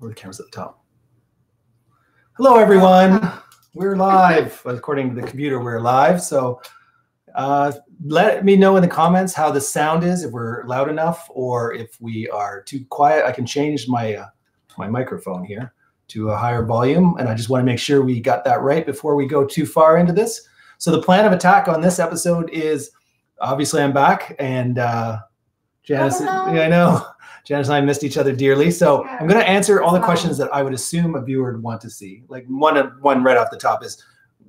Well, the camera's at the top. Hello, everyone. We're live. According to the computer, we're live. So let me know in the comments how the sound is, if we're loud enough or if we are too quiet. I can change my, my microphone here to a higher volume. And I just want to make sure we got that right before we go too far into this. So the plan of attack on this episode is, obviously, I'm back. And Janice, I know. Janice and I missed each other dearly, so yeah. I'm going to answer all the questions that I would assume a viewer would want to see. Like one right off the top is,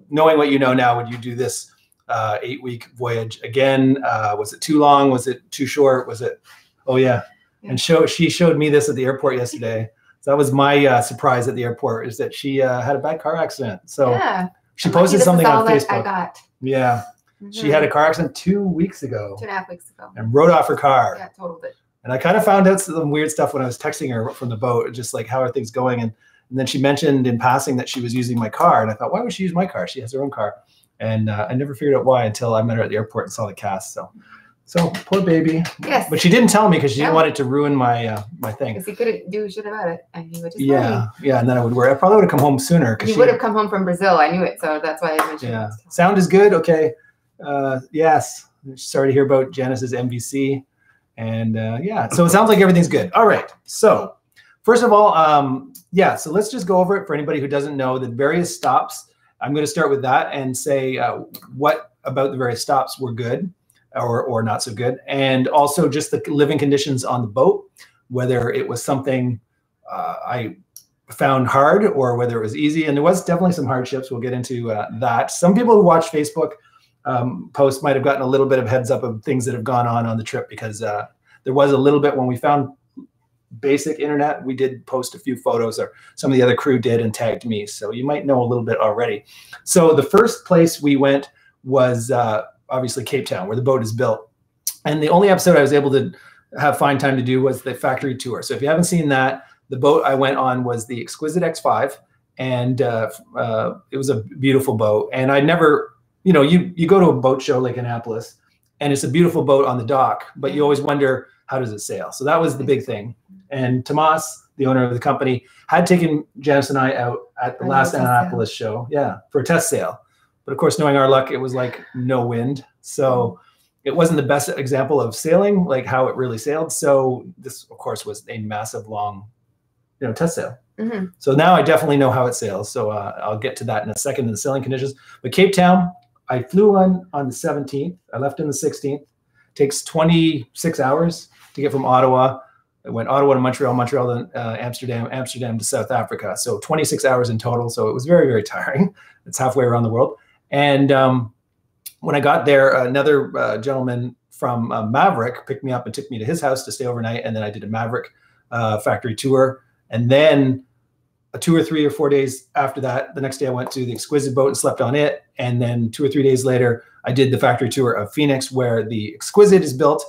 knowing what you know now, would you do this 8-week voyage again? Was it too long? Was it too short? Was it? Oh yeah. Yeah. And she showed me this at the airport yesterday. So that was my surprise at the airport, is that she had a bad car accident. So yeah. She posted something on Facebook. I got. Yeah. Mm-hmm. She had a car accident 2 weeks ago. 2.5 weeks ago. And rode off her car. Yeah, totaled it. And I kind of found out some weird stuff when I was texting her from the boat, just like, how are things going? And then she mentioned in passing that she was using my car. And I thought, why would she use my car? She has her own car. And I never figured out why until I met her at the airport and saw the cast. So poor baby. Yes. But she didn't tell me because she didn't want it to ruin my my thing. Because he couldn't do shit about it. And he would just yeah. And then I would worry. I probably would have come home sooner. Because she would have come home from Brazil. I knew it. So that's why I mentioned it. Yeah. Sound is good. Okay. Yes. Sorry to hear about Janice's MVC. And yeah, so it sounds like everything's good. All right. So first of all, yeah, so let's just go over it for anybody who doesn't know the various stops. I'm going to start with that and say what about the various stops were good or not so good. And also just the living conditions on the boat, whether it was something I found hard or whether it was easy. And there was definitely some hardships. We'll get into that. Some people who watch Facebook post might have gotten a little bit of heads up of things that have gone on the trip, because there was a little bit when we found basic internet, we did post a few photos, or some of the other crew did and tagged me. So you might know a little bit already. So the first place we went was obviously Cape Town, where the boat is built. And the only episode I was able to find time to do was the factory tour. So if you haven't seen that, the boat I went on was the Exquisite X5, and it was a beautiful boat. And I never... You know, you go to a boat show like Annapolis, and it's a beautiful boat on the dock, but you always wonder, how does it sail? So that was the big thing. And Tomas, the owner of the company, had taken Janice and I out at the last Annapolis show, for a test sail. But of course, knowing our luck, it was like no wind. So it wasn't the best example of sailing, like how it really sailed. So this, of course, was a massive long, test sail. Mm-hmm. So now I definitely know how it sails. So I'll get to that in a second in the sailing conditions. But Cape Town, I flew on the 17th. I left on the 16th. Takes 26 hours to get from Ottawa. I went Ottawa to Montreal, Montreal to Amsterdam, Amsterdam to South Africa. So 26 hours in total. So it was very, very tiring. It's halfway around the world. And when I got there, another gentleman from Maverick picked me up and took me to his house to stay overnight. And then I did a Maverick factory tour. And then 2 or 3 or 4 days after that, the next day I went to the Exquisite boat and slept on it. And then 2 or 3 days later, I did the factory tour of Phoenix, where the Exquisite is built,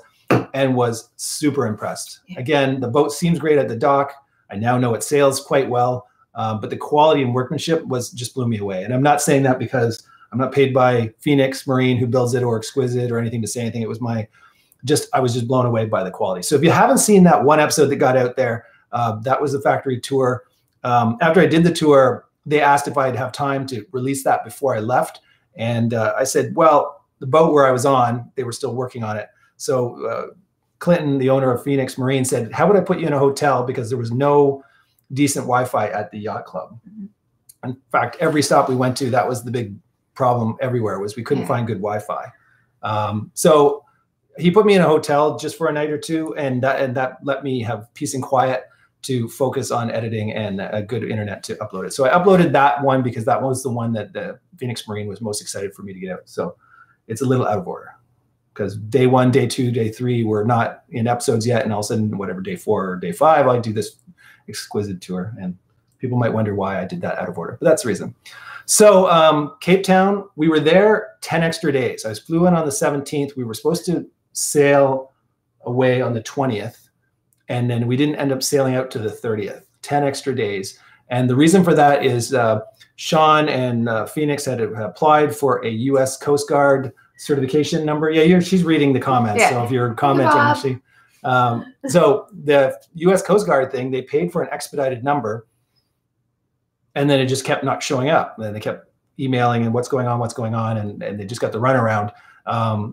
and was super impressed. Yeah. Again, the boat seems great at the dock. I now know it sails quite well, but the quality and workmanship just blew me away. And I'm not saying that because I'm not paid by Phoenix Marine, who builds it, or Exquisite, or anything to say anything. It was I was just blown away by the quality. So if you haven't seen that one episode that got out there, that was the factory tour. After I did the tour, they asked if I'd have time to release that before I left. And I said, well, the boat where I was on, they were still working on it. So Clayton, the owner of Phoenix Marine, said, how would I put you in a hotel? Because there was no decent Wi-Fi at the yacht club. Mm-hmm. In fact, every stop we went to, that was the big problem everywhere, was we couldn't find good Wi-Fi. So he put me in a hotel just for a night or two, and that let me have peace and quiet to focus on editing and a good internet to upload it. So I uploaded that one because that was the one that the Phoenix Marine was most excited for me to get out. So it's a little out of order, because day one, day two, day three were not in episodes yet. And all of a sudden, whatever, day four or day five, I do this Exquisite tour. And people might wonder why I did that out of order, but that's the reason. So Cape Town, we were there 10 extra days. I flew in on the 17th. We were supposed to sail away on the 20th. And then we didn't end up sailing out to the 30th, 10 extra days. And the reason for that is Sean and Phoenix had applied for a U.S. Coast Guard certification number. Yeah, she's reading the comments. Yeah. So if you're commenting, So the U.S. Coast Guard thing, they paid for an expedited number, and then it just kept not showing up. And they kept emailing and what's going on, and they just got the runaround.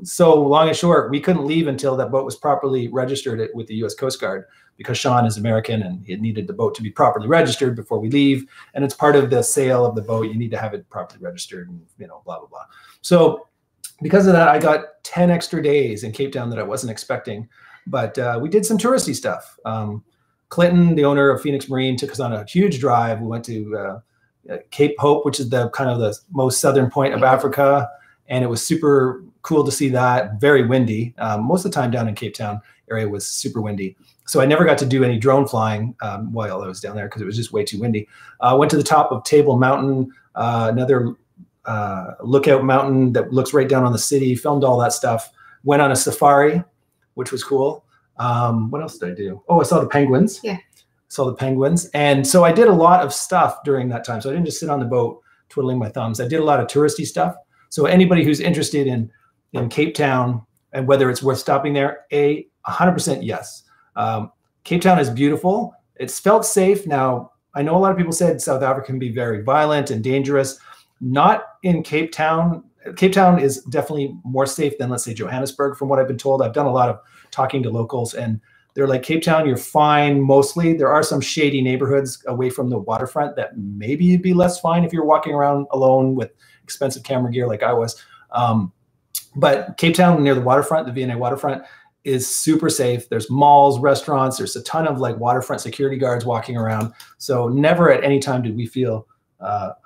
So long and short, we couldn't leave until that boat was properly registered with the U.S. Coast Guard, because Sean is American and it needed the boat to be properly registered before we leave. And it's part of the sale of the boat. You need to have it properly registered and, you know, blah, blah, blah. So because of that, I got 10 extra days in Cape Town that I wasn't expecting. But we did some touristy stuff. Clayton, the owner of Phoenix Marine, took us on a huge drive. We went to Cape Hope, which is the kind of the most southern point of Africa. And it was super cool to see that. Very windy. Most of the time down in Cape Town area was super windy. So I never got to do any drone flying while I was down there because it was just way too windy. I went to the top of Table Mountain, another lookout mountain that looks right down on the city, filmed all that stuff. Went on a safari, which was cool. What else did I do? Oh, I saw the penguins. Yeah. Saw the penguins. And so I did a lot of stuff during that time. So I didn't just sit on the boat twiddling my thumbs. I did a lot of touristy stuff. So anybody who's interested in Cape Town and whether it's worth stopping there, 100% yes. Cape Town is beautiful. It's felt safe. Now, I know a lot of people said South Africa can be very violent and dangerous. Not in Cape Town. Cape Town is definitely more safe than, let's say, Johannesburg, from what I've been told. I've done a lot of talking to locals, and they're like, Cape Town, you're fine mostly. There are some shady neighborhoods away from the waterfront that maybe you'd be less fine if you're walking around alone with expensive camera gear like I was. But Cape Town near the waterfront, the V&A waterfront, is super safe. There's malls, restaurants. There's a ton of like waterfront security guards walking around. So never at any time did we feel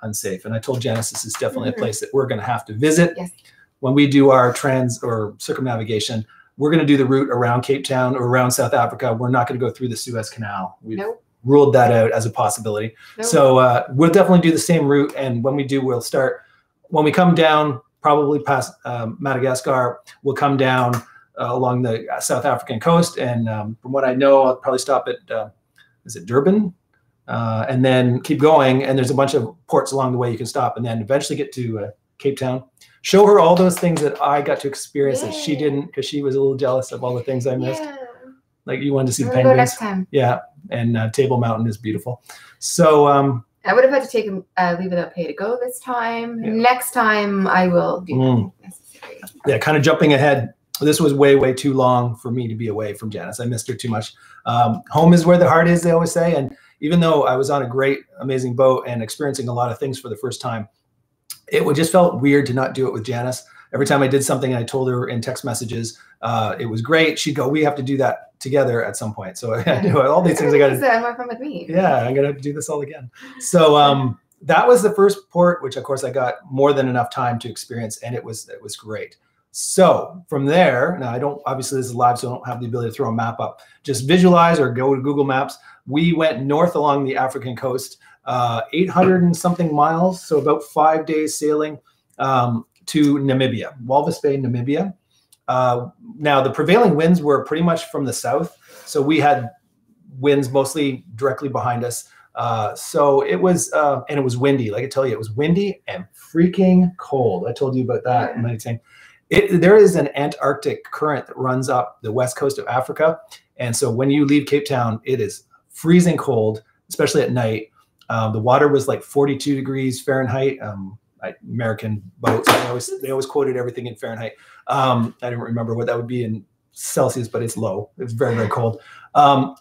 unsafe. And I told Janice this is definitely a place that we're going to have to visit. Yes. When we do our circumnavigation, we're going to do the route around Cape Town or around South Africa. We're not going to go through the Suez Canal. We've ruled that out as a possibility. Nope. So we'll definitely do the same route. And when we do, we'll start, when we come down, probably past Madagascar, we'll come down along the South African coast. And from what I know, I'll probably stop at, is it Durban? And then keep going. And there's a bunch of ports along the way you can stop and then eventually get to Cape Town. Show her all those things that I got to experience that she didn't, because she was a little jealous of all the things I missed. Yeah. Like you wanted to see the penguins. Go next time. Yeah. And Table Mountain is beautiful. So I would have had to take a leave without pay to go this time. Yeah. Next time I will do that necessary. Yeah, kind of jumping ahead. This was way, way too long for me to be away from Janice. I missed her too much. Home is where the heart is, they always say. And even though I was on a great, amazing boat and experiencing a lot of things for the first time, it just felt weird to not do it with Janice. Every time I did something and I told her in text messages, it was great, she'd go, we have to do that together at some point. So I do all these things. I got to come with me. Yeah, I'm going to have to do this all again. So that was the first port, which of course I got more than enough time to experience. And it was great. So from there, now I don't, obviously this is live, so I don't have the ability to throw a map up, just visualize or go to Google Maps. We went north along the African coast, 800 and something miles. So about 5 days sailing to Namibia, Walvis Bay, Namibia. Now the prevailing winds were pretty much from the south. So we had winds mostly directly behind us. So it was, and it was windy. Like I tell you, it was windy and freaking cold. I told you about that. Yeah. There is an Antarctic current that runs up the west coast of Africa. And so when you leave Cape Town, it is freezing cold, especially at night. The water was like 42 degrees Fahrenheit. American boats, they always quoted everything in Fahrenheit. I don't remember what that would be in Celsius, but it's low. It's very, very cold.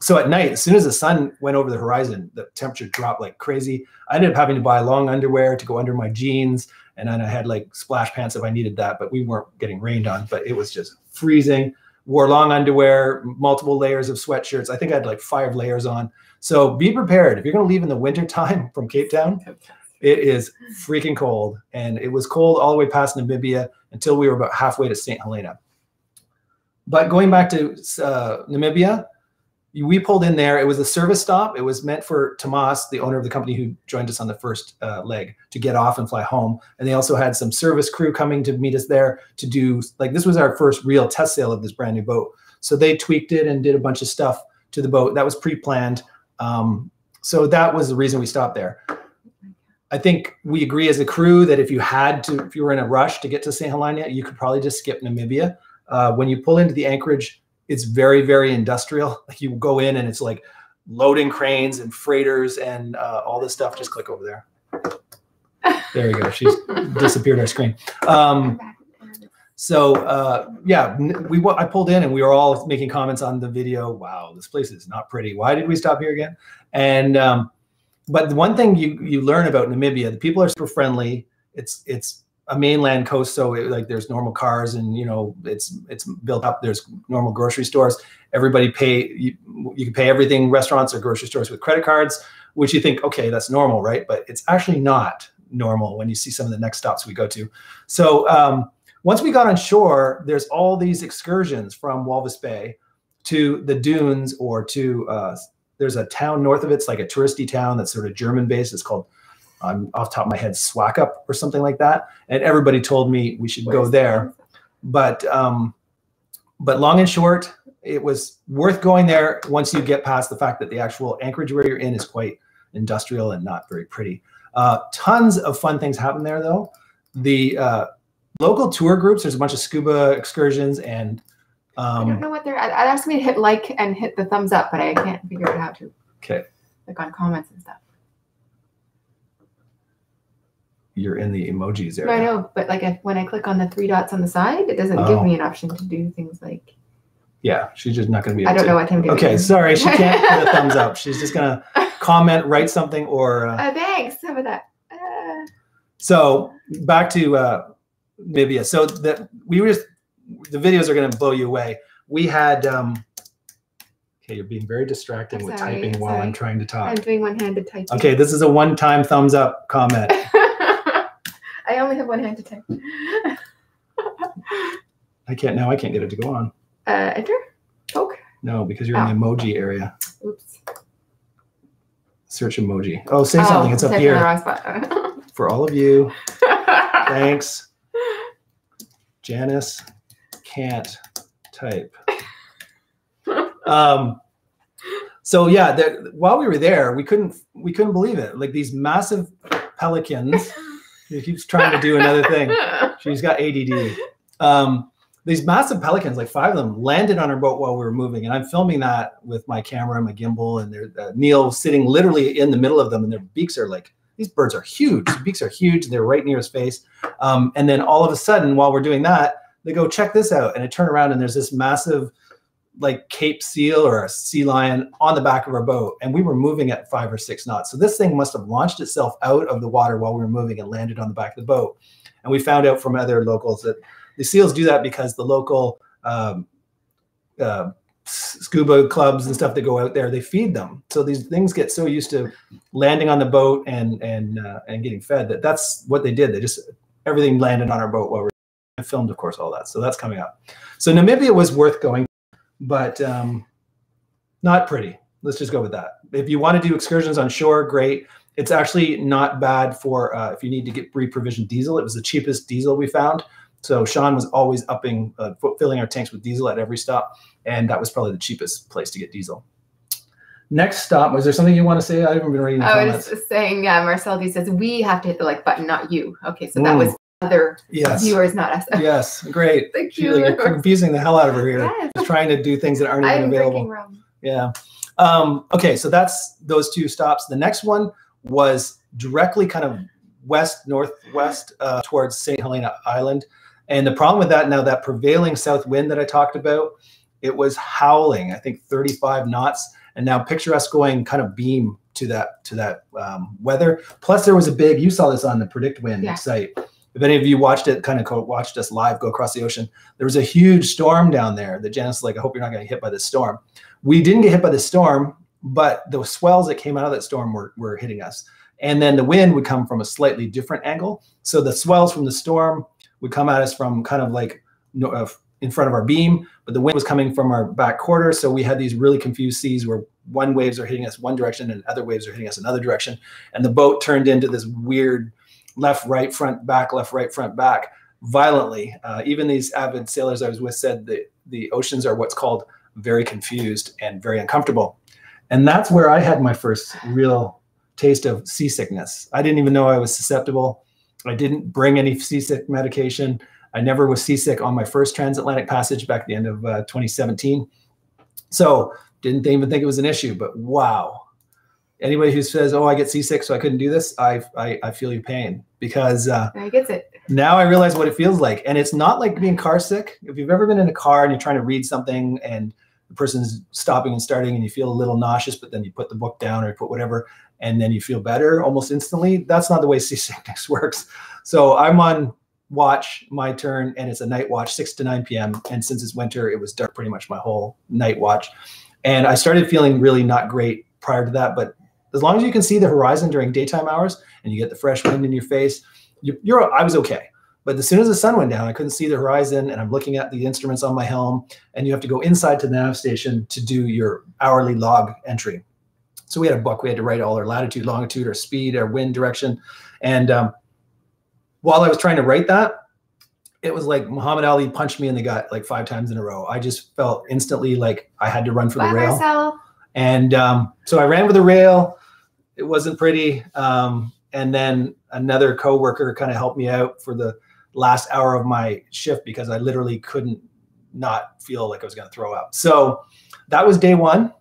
So at night, as soon as the sun went over the horizon, the temperature dropped like crazy. I ended up having to buy long underwear to go under my jeans. And then I had like splash pants if I needed that, but we weren't getting rained on, but it was just freezing. Wore long underwear, multiple layers of sweatshirts. I think I had like 5 layers on. So be prepared. If you're going to leave in the wintertime from Cape Town, it is freaking cold. And it was cold all the way past Namibia until we were about halfway to St. Helena. But going back to Namibia, we pulled in there. It was a service stop. It was meant for Tomas, the owner of the company who joined us on the first leg, to get off and fly home. And they also had some service crew coming to meet us there to do, like, this was our first real test sail of this brand new boat. So they tweaked it and did a bunch of stuff to the boat. That was pre-planned. So that was the reason we stopped there. I think we agree as a crew that if you were in a rush to get to St. Helena, you could probably just skip Namibia. When you pull into the anchorage It's very, very industrial. Like you go in and it's like loading cranes and freighters and all this stuff. Just click over there. There we go. She's disappeared our screen. Yeah, I pulled in and we were all making comments on the video. Wow, this place is not pretty. Why did we stop here again? And but the one thing you learn about Namibia, the people are super friendly. It's a mainland coast, so like there's normal cars and it's built up. There's normal grocery stores. Everybody you can pay everything, restaurants or grocery stores, with credit cards, which you think, okay, that's normal, right? But it's actually not normal when you see some of the next stops we go to. So once we got on shore, there's all these excursions from Walvis Bay to the dunes or to there's a town north of it. It's like a touristy town that's sort of German based. It's called, off the top of my head, Swackup or something like that. And everybody told me we should go there. But long and short, it was worth going there once you get past the fact that the actual anchorage where you're in is quite industrial and not very pretty. Tons of fun things happen there, though. The local tour groups, there's a bunch of scuba excursions and... I don't know what they're... I'd ask me to hit like and hit the thumbs up, but I can't figure out how to. Okay. Click on comments and stuff. You're in the emojis area. No, I know, but like when I click on the three dots on the side, it doesn't give me an option to do things like... Yeah, she's just not going to be able to. I don't know what I'm doing. Okay, sorry, she can't put a thumbs up. She's just going to comment, write something, or... thanks, how about that? So back to Namibia. So the videos are going to blow you away. We had... Okay, you're being very distracting with typing while I'm trying to talk. I'm doing one-handed typing. Okay, this is a one-time thumbs up comment. I only have one hand to type. I can't get it to go on. Enter? Poke? No, because you're in the emoji area. Oops. Search emoji. Oh, say something. It's up here. The wrong spot. For all of you. Thanks. Janice can't type. So yeah, while we were there, we couldn't believe it. Like these massive pelicans. She keeps trying to do another thing. She's got ADD. These massive pelicans, like 5 of them, landed on our boat while we were moving. And I'm filming that with my camera and my gimbal. And they're, Neil sitting literally in the middle of them. And their beaks are like, these birds are huge. Their beaks are huge. And they're right near his face. And then all of a sudden, while we're doing that, they go, check this out. And I turn around and there's this massive like Cape seal or a sea lion on the back of our boat. And we were moving at 5 or 6 knots. So this thing must have launched itself out of the water while we were moving and landed on the back of the boat. And we found out from other locals that the seals do that because the local scuba clubs and stuff that go out there, they feed them. So these things get so used to landing on the boat and getting fed that that's what they did. They just, everything landed on our boat while we filmed, of course, all that. So that's coming up. So Namibia was worth going. But not pretty. Let's just go with that. If you want to do excursions on shore, great. It's actually not bad for if you need to get reprovisioned diesel. It was the cheapest diesel we found. So Sean was always upping, filling our tanks with diesel at every stop. And that was probably the cheapest place to get diesel. Next stop, was there something you want to say? I haven't been reading the comments. I was saying, yeah, Marcel D says, we have to hit the like button, not you. Okay, so that was other viewers, not us. Yes, great. You're confusing the hell out of her here. Yes. Just trying to do things that aren't even available. Yeah. Okay, so that's those 2 stops. The next one was directly kind of west, northwest towards St. Helena Island. And the problem with that, now that prevailing south wind that I talked about, it was howling, I think 35 knots. And now picture us going kind of beam to that weather. Plus there was a big, you saw this on the Predict Wind site. If any of you watched it, kind of watched us live go across the ocean, there was a huge storm down there that Janice was like, I hope you're not going to get hit by this storm. We didn't get hit by the storm, but the swells that came out of that storm were hitting us. And then the wind would come from a slightly different angle. So the swells from the storm would come at us from kind of like in front of our beam, but the wind was coming from our back quarter. So we had these really confused seas where one waves are hitting us one direction and other waves are hitting us another direction. And the boat turned into this weird left, right, front, back, left, right, front, back, violently. Even these avid sailors I was with said that the oceans are what's called very confused and very uncomfortable. And that's where I had my first real taste of seasickness. I didn't even know I was susceptible. I didn't bring any seasick medication. I never was seasick on my first transatlantic passage back at the end of 2017. So didn't even think it was an issue, but wow. Anybody who says, oh, I get seasick, so I couldn't do this, I feel your pain, because I get it. Now I realize what it feels like. And it's not like being car sick. If you've ever been in a car and you're trying to read something and the person's stopping and starting and you feel a little nauseous, but then you put the book down or you put whatever, and then you feel better almost instantly. That's not the way seasickness works. So I'm on watch, my turn, and it's a night watch, 6 to 9 p.m. And since it's winter, it was dark pretty much my whole night watch. And I started feeling really not great prior to that, but as long as you can see the horizon during daytime hours and you get the fresh wind in your face, I was okay. But as soon as the sun went down, I couldn't see the horizon, and I'm looking at the instruments on my helm, and you have to go inside to the nav station to do your hourly log entry. So we had a book. We had to write all our latitude, longitude, our speed, our wind direction. And while I was trying to write that, it was like Muhammad Ali punched me in the gut like 5 times in a row. I just felt instantly like I had to run for the rail. And so I ran for the rail. It wasn't pretty. And then another coworker kind of helped me out for the last hour of my shift, because I literally couldn't not feel like I was going to throw up. So that was day 1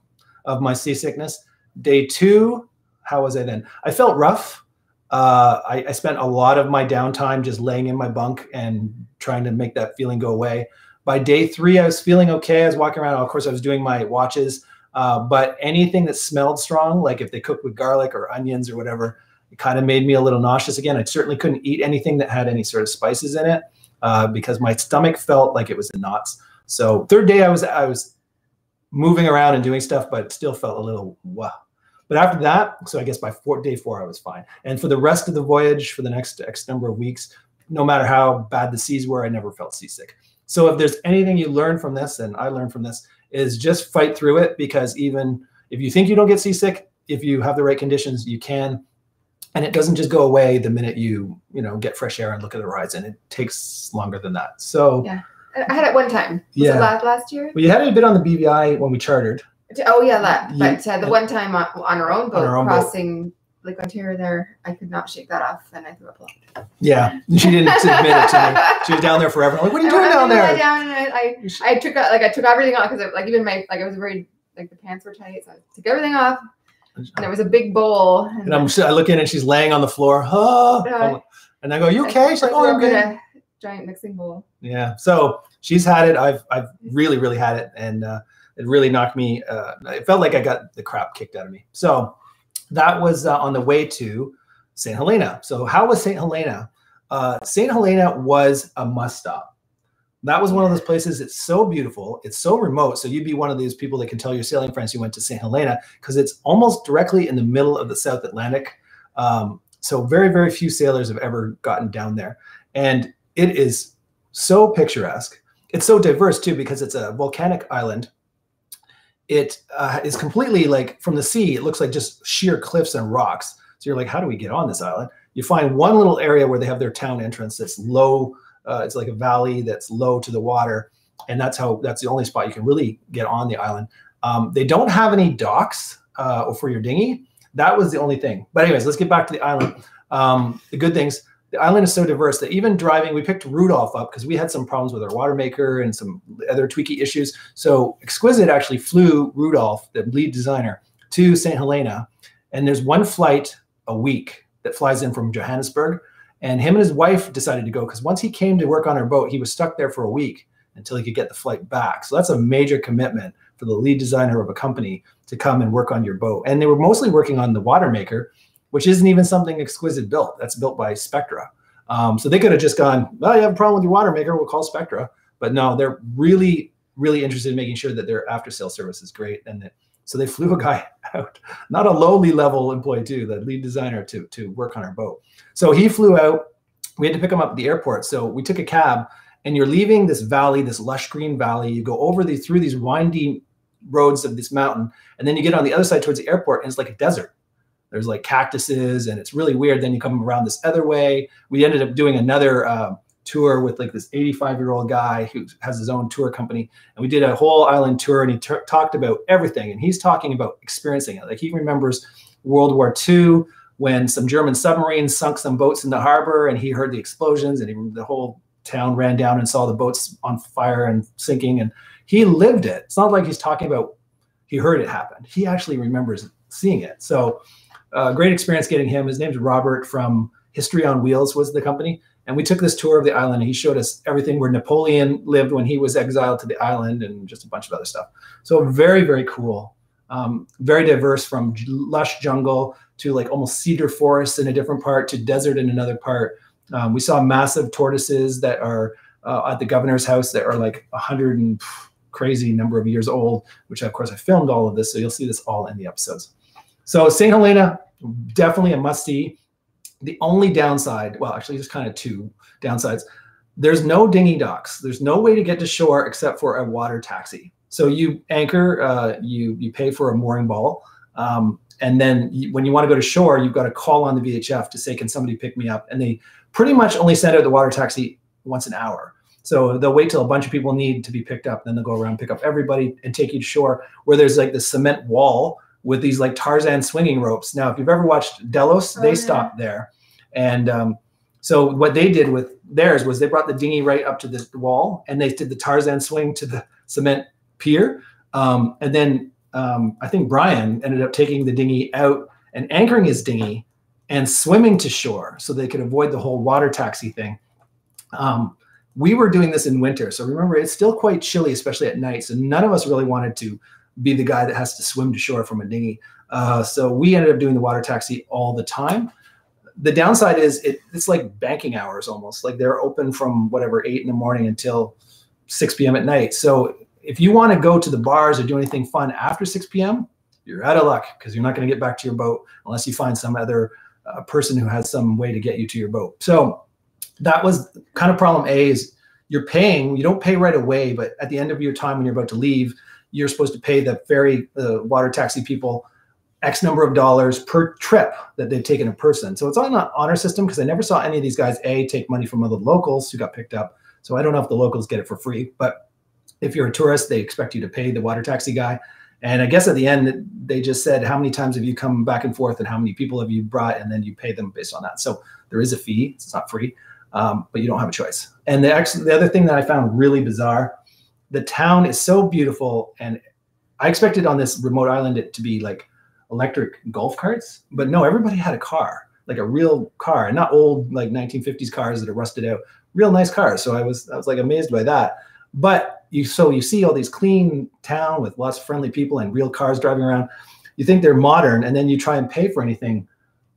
of my seasickness. Day 2, how was I then? I felt rough. I spent a lot of my downtime just laying in my bunk and trying to make that feeling go away. By day 3, I was feeling okay. I was walking around. Of course, I was doing my watches. But anything that smelled strong, like if they cooked with garlic or onions or whatever, it kind of made me a little nauseous again. I certainly couldn't eat anything that had any sort of spices in it, because my stomach felt like it was in knots. So third day I was moving around and doing stuff, but still felt a little wow. But after that, so I guess by day 4, I was fine. And for the rest of the voyage, for the next X number of weeks, no matter how bad the seas were, I never felt seasick. So if there's anything you learn from this, and I learned from this, is just fight through it, because even if you think you don't get seasick, if you have the right conditions, you can. And it doesn't just go away the minute you get fresh air and look at the horizon. It takes longer than that. So yeah, I had it one time. Was it last year? Well, you had it a bit on the BVI when we chartered. Oh yeah, but the one time on our own boat, crossing Lake Ontario there, I could not shake that off, and I threw up a lot. Yeah, she didn't admit it to me. She was down there forever. I'm like, what are you doing down there? I took out, I took everything off, because like even my I was worried, like the pants were tight, so I took everything off. And there was a big bowl. And I look in and she's laying on the floor. Oh. And I go, you okay? She's like, oh, I'm good. A giant mixing bowl. Yeah. So she's had it. I've really, really had it. And it really knocked me. It felt like I got the crap kicked out of me. So that was on the way to St. Helena. So how was St. Helena? St. Helena was a must stop. That was one of those places. It's so beautiful. It's so remote. So you'd be one of these people that can tell your sailing friends you went to St. Helena, because it's almost directly in the middle of the South Atlantic. So very, very few sailors have ever gotten down there. And it is so picturesque. It's so diverse too, because it's a volcanic island. It is completely like from the sea. It looks like just sheer cliffs and rocks. So you're like, how do we get on this island? You find one little area where they have their town entrance that's low. It's like a valley that's low to the water, and that's the only spot you can really get on the island. They don't have any docks for your dinghy. That was the only thing. But anyways, let's get back to the island. The good things, the island is so diverse that even driving, we picked Rudolph up because we had some problems with our water maker and some other tweaky issues. So Exquisite actually flew Rudolph, the lead designer, to St. Helena. And there's one flight a week that flies in from Johannesburg. And him and his wife decided to go, because once he came to work on our boat, he was stuck there for a week until he could get the flight back. So that's a major commitment for the lead designer of a company to come and work on your boat. And they were mostly working on the water maker, which isn't even something Exquisite built. That's built by Spectra. So they could have just gone, well, you have a problem with your water maker, we'll call Spectra. But no, they're really, really interested in making sure that their after-sale service is great. And that, so they flew a guy out, not a lowly level employee too, the lead designer, to work on our boat. So he flew out. We had to pick him up at the airport. So we took a cab, and you're leaving this valley, this lush green valley. You go over through these windy roads of this mountain, and then you get on the other side towards the airport, and it's like a desert. There's like cactuses, and it's really weird. Then you come around this other way. We ended up doing another tour with like this 85-year-old guy who has his own tour company. And we did a whole island tour, and he talked about everything. And he's talking about experiencing it. Like he remembers World War II, when some German submarines sunk some boats in the harbor, and he heard the explosions, and the whole town ran down and saw the boats on fire and sinking. And He lived it. It's not like he's talking about he heard it happen. He actually remembers seeing it. So great experience getting him. His name's Robert from History on Wheels was the company. And we took this tour of the island, and he showed us everything where Napoleon lived when he was exiled to the island and just a bunch of other stuff. So very, very cool. Very diverse, from lush jungle to like almost cedar forests in a different part to desert in another part. We saw massive tortoises that are at the governor's house that are like 100 and crazy number of years old, which of course I filmed all of this. So you'll see this all in the episodes. So St. Helena, definitely a must-see. The only downside, well, actually there's kind of two downsides. There's no dinghy docks. There's no way to get to shore except for a water taxi. So you anchor, you pay for a mooring ball. And then when you want to go to shore, you've got to call on the VHF to say, can somebody pick me up? And they pretty much only send out the water taxi once an hour. So they'll wait till a bunch of people need to be picked up. Then they'll go around, pick up everybody and take you to shore, where there's like this cement wall with these like Tarzan swinging ropes. Now, if you've ever watched Delos, they stopped there. And so what they did with theirs was they brought the dinghy right up to this wall, and they did the Tarzan swing to the cement pier. And then I think Brian ended up taking the dinghy out and anchoring his dinghy and swimming to shore so they could avoid the whole water taxi thing. We were doing this in winter. So remember, it's still quite chilly, especially at night. So none of us really wanted to be the guy that has to swim to shore from a dinghy. So we ended up doing the water taxi all the time. The downside is it's like banking hours almost. Like they're open from whatever, 8 in the morning until 6 p.m. at night. So if you want to go to the bars or do anything fun after 6 p.m., you're out of luck, because you're not going to get back to your boat unless you find some other person who has some way to get you to your boat. So that was kind of problem A, is you're paying. You don't pay right away, but at the end of your time when you're about to leave, you're supposed to pay the ferry, the water taxi people, X number of dollars per trip that they've taken a person. So it's on an honor system, because I never saw any of these guys, A, take money from other locals who got picked up. So I don't know if the locals get it for free. But if you're a tourist, they expect you to pay the water taxi guy. And I guess at the end, they just said, how many times have you come back and forth and how many people have you brought? And then you pay them based on that. So there is a fee. It's not free, but you don't have a choice. And the other thing that I found really bizarre, the town is so beautiful, and I expected on this remote island it to be like electric golf carts, but no, everybody had a car, like a real car, and not old like 1950s cars that are rusted out, real nice cars. So I was like amazed by that. But you see all these clean town with lots of friendly people and real cars driving around. You think they're modern, and then you try and pay for anything,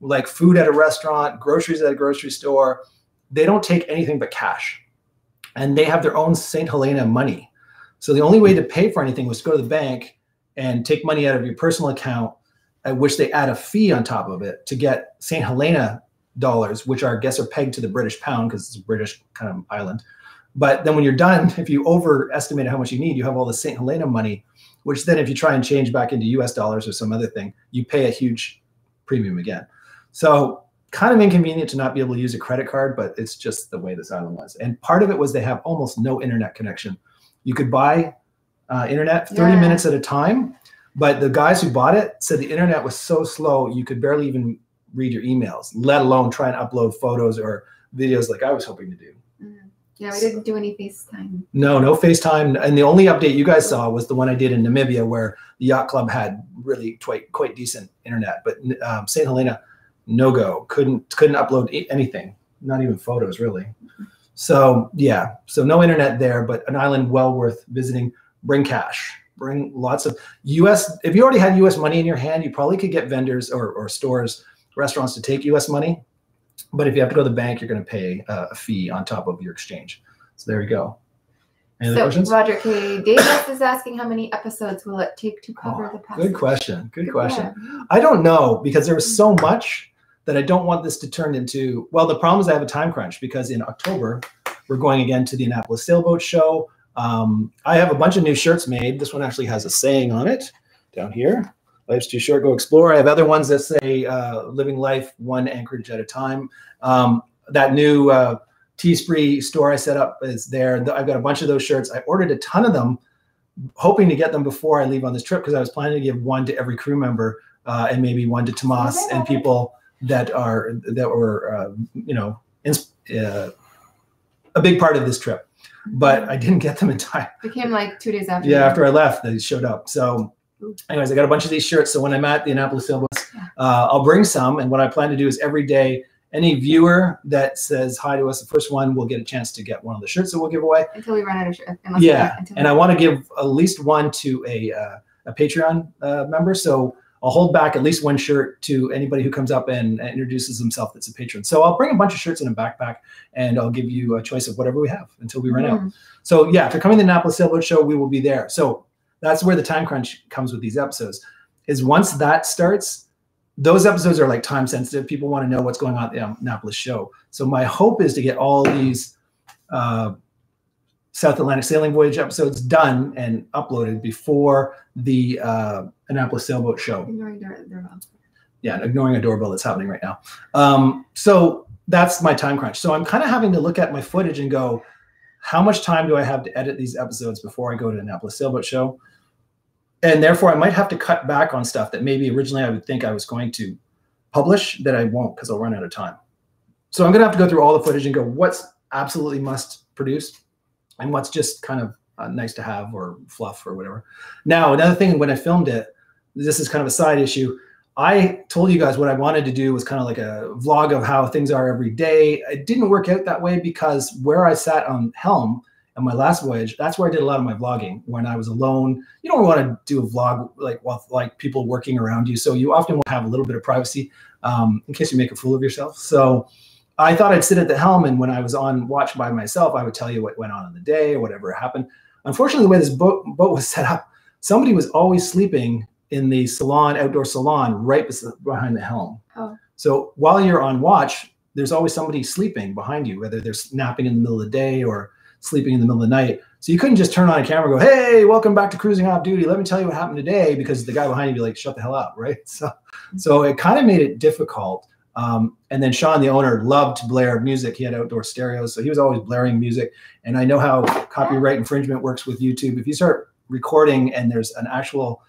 like food at a restaurant, groceries at a grocery store. They don't take anything but cash, and they have their own St. Helena money. So the only way to pay for anything was to go to the bank and take money out of your personal account, at which they add a fee on top of it to get St. Helena dollars, which I guess are pegged to the British pound because it's a British kind of island. But then when you're done, if you overestimate how much you need, you have all the St. Helena money, which then if you try and change back into US dollars or some other thing, you pay a huge premium again. So kind of inconvenient to not be able to use a credit card, but it's just the way this island was. And part of it was they have almost no internet connection. You could buy internet 30 minutes at a time, but the guys who bought it said the internet was so slow you could barely even read your emails, let alone try and upload photos or videos like I was hoping to do. Yeah, we didn't do any FaceTime. No FaceTime. And the only update you guys saw was the one I did in Namibia, where the yacht club had really quite decent internet. But St. Helena, no go. Couldn't upload anything, not even photos really. So yeah, so no internet there, but an island well worth visiting. Bring cash, bring lots of U.S. If you already had U.S. money in your hand, you probably could get vendors or stores, restaurants to take U.S. money. But if you have to go to the bank, you're going to pay a fee on top of your exchange. So there you go. Any other questions? Roger K. Davis is asking, how many episodes will it take to cover the past? Good question. Good question. Yeah. I don't know, because there was so much that I don't want this to turn into, well, the problem is I have a time crunch, because in October, we're going again to the Annapolis Sailboat Show. I have a bunch of new shirts made. This one actually has a saying on it down here. Life's too short, go explore. I have other ones that say living life one anchorage at a time. That new Teespring store I set up is there. I've got a bunch of those shirts. I ordered a ton of them, hoping to get them before I leave on this trip, because I was planning to give one to every crew member and maybe one to Tomas and people that were, a big part of this trip. but I didn't get them in time. It came like 2 days after. Yeah, after I left, they showed up. So anyways, I got a bunch of these shirts. So when I'm at the Annapolis Sailboat, I'll bring some. And what I plan to do is every day, any viewer that says hi to us, the first one will get a chance to get one of the shirts that we'll give away. Until we run out of shirts. Yeah, and I want to give at least one to a Patreon member. So I'll hold back at least one shirt to anybody who comes up and introduces himself that's a patron. So I'll bring a bunch of shirts in a backpack, and I'll give you a choice of whatever we have until we run out. So yeah, if you're coming to the Annapolis Sailboat Show, we will be there. So that's where the time crunch comes with these episodes, is once that starts, those episodes are like time sensitive. People want to know what's going on at the Annapolis show. So my hope is to get all these South Atlantic Sailing Voyage episodes done and uploaded before the Annapolis Sailboat Show. Ignoring a doorbell. Yeah, ignoring a doorbell that's happening right now. So that's my time crunch. So I'm kind of having to look at my footage and go, how much time do I have to edit these episodes before I go to the Annapolis Sailboat Show? And therefore, I might have to cut back on stuff that maybe originally I would think I was going to publish that I won't, because I'll run out of time. So I'm going to have to go through all the footage and go, what's absolutely must produce and what's just kind of nice to have or fluff or whatever. Now, another thing, when I filmed it, this is kind of a side issue. I told you guys what I wanted to do was kind of like a vlog of how things are every day. It didn't work out that way because where I sat on helm and my last voyage, that's where I did a lot of my vlogging when I was alone. You don't want to do a vlog like people working around you. So you often want to have a little bit of privacy in case you make a fool of yourself. So I thought I'd sit at the helm, and when I was on watch by myself, I would tell you what went on in the day or whatever happened. Unfortunately, the way this boat was set up, somebody was always sleeping in the salon, outdoor salon, right behind the helm. Oh. So while you're on watch, there's always somebody sleeping behind you, whether they're napping in the middle of the day or sleeping in the middle of the night. So you couldn't just turn on a camera and go, hey, welcome back to Cruising Off Duty. Let me tell you what happened today, because the guy behind you would be like, shut the hell up, right? So it kind of made it difficult. And then Sean, the owner, loved to blare music. He had outdoor stereos, so he was always blaring music. And I know how copyright infringement works with YouTube. If you start recording and there's an actual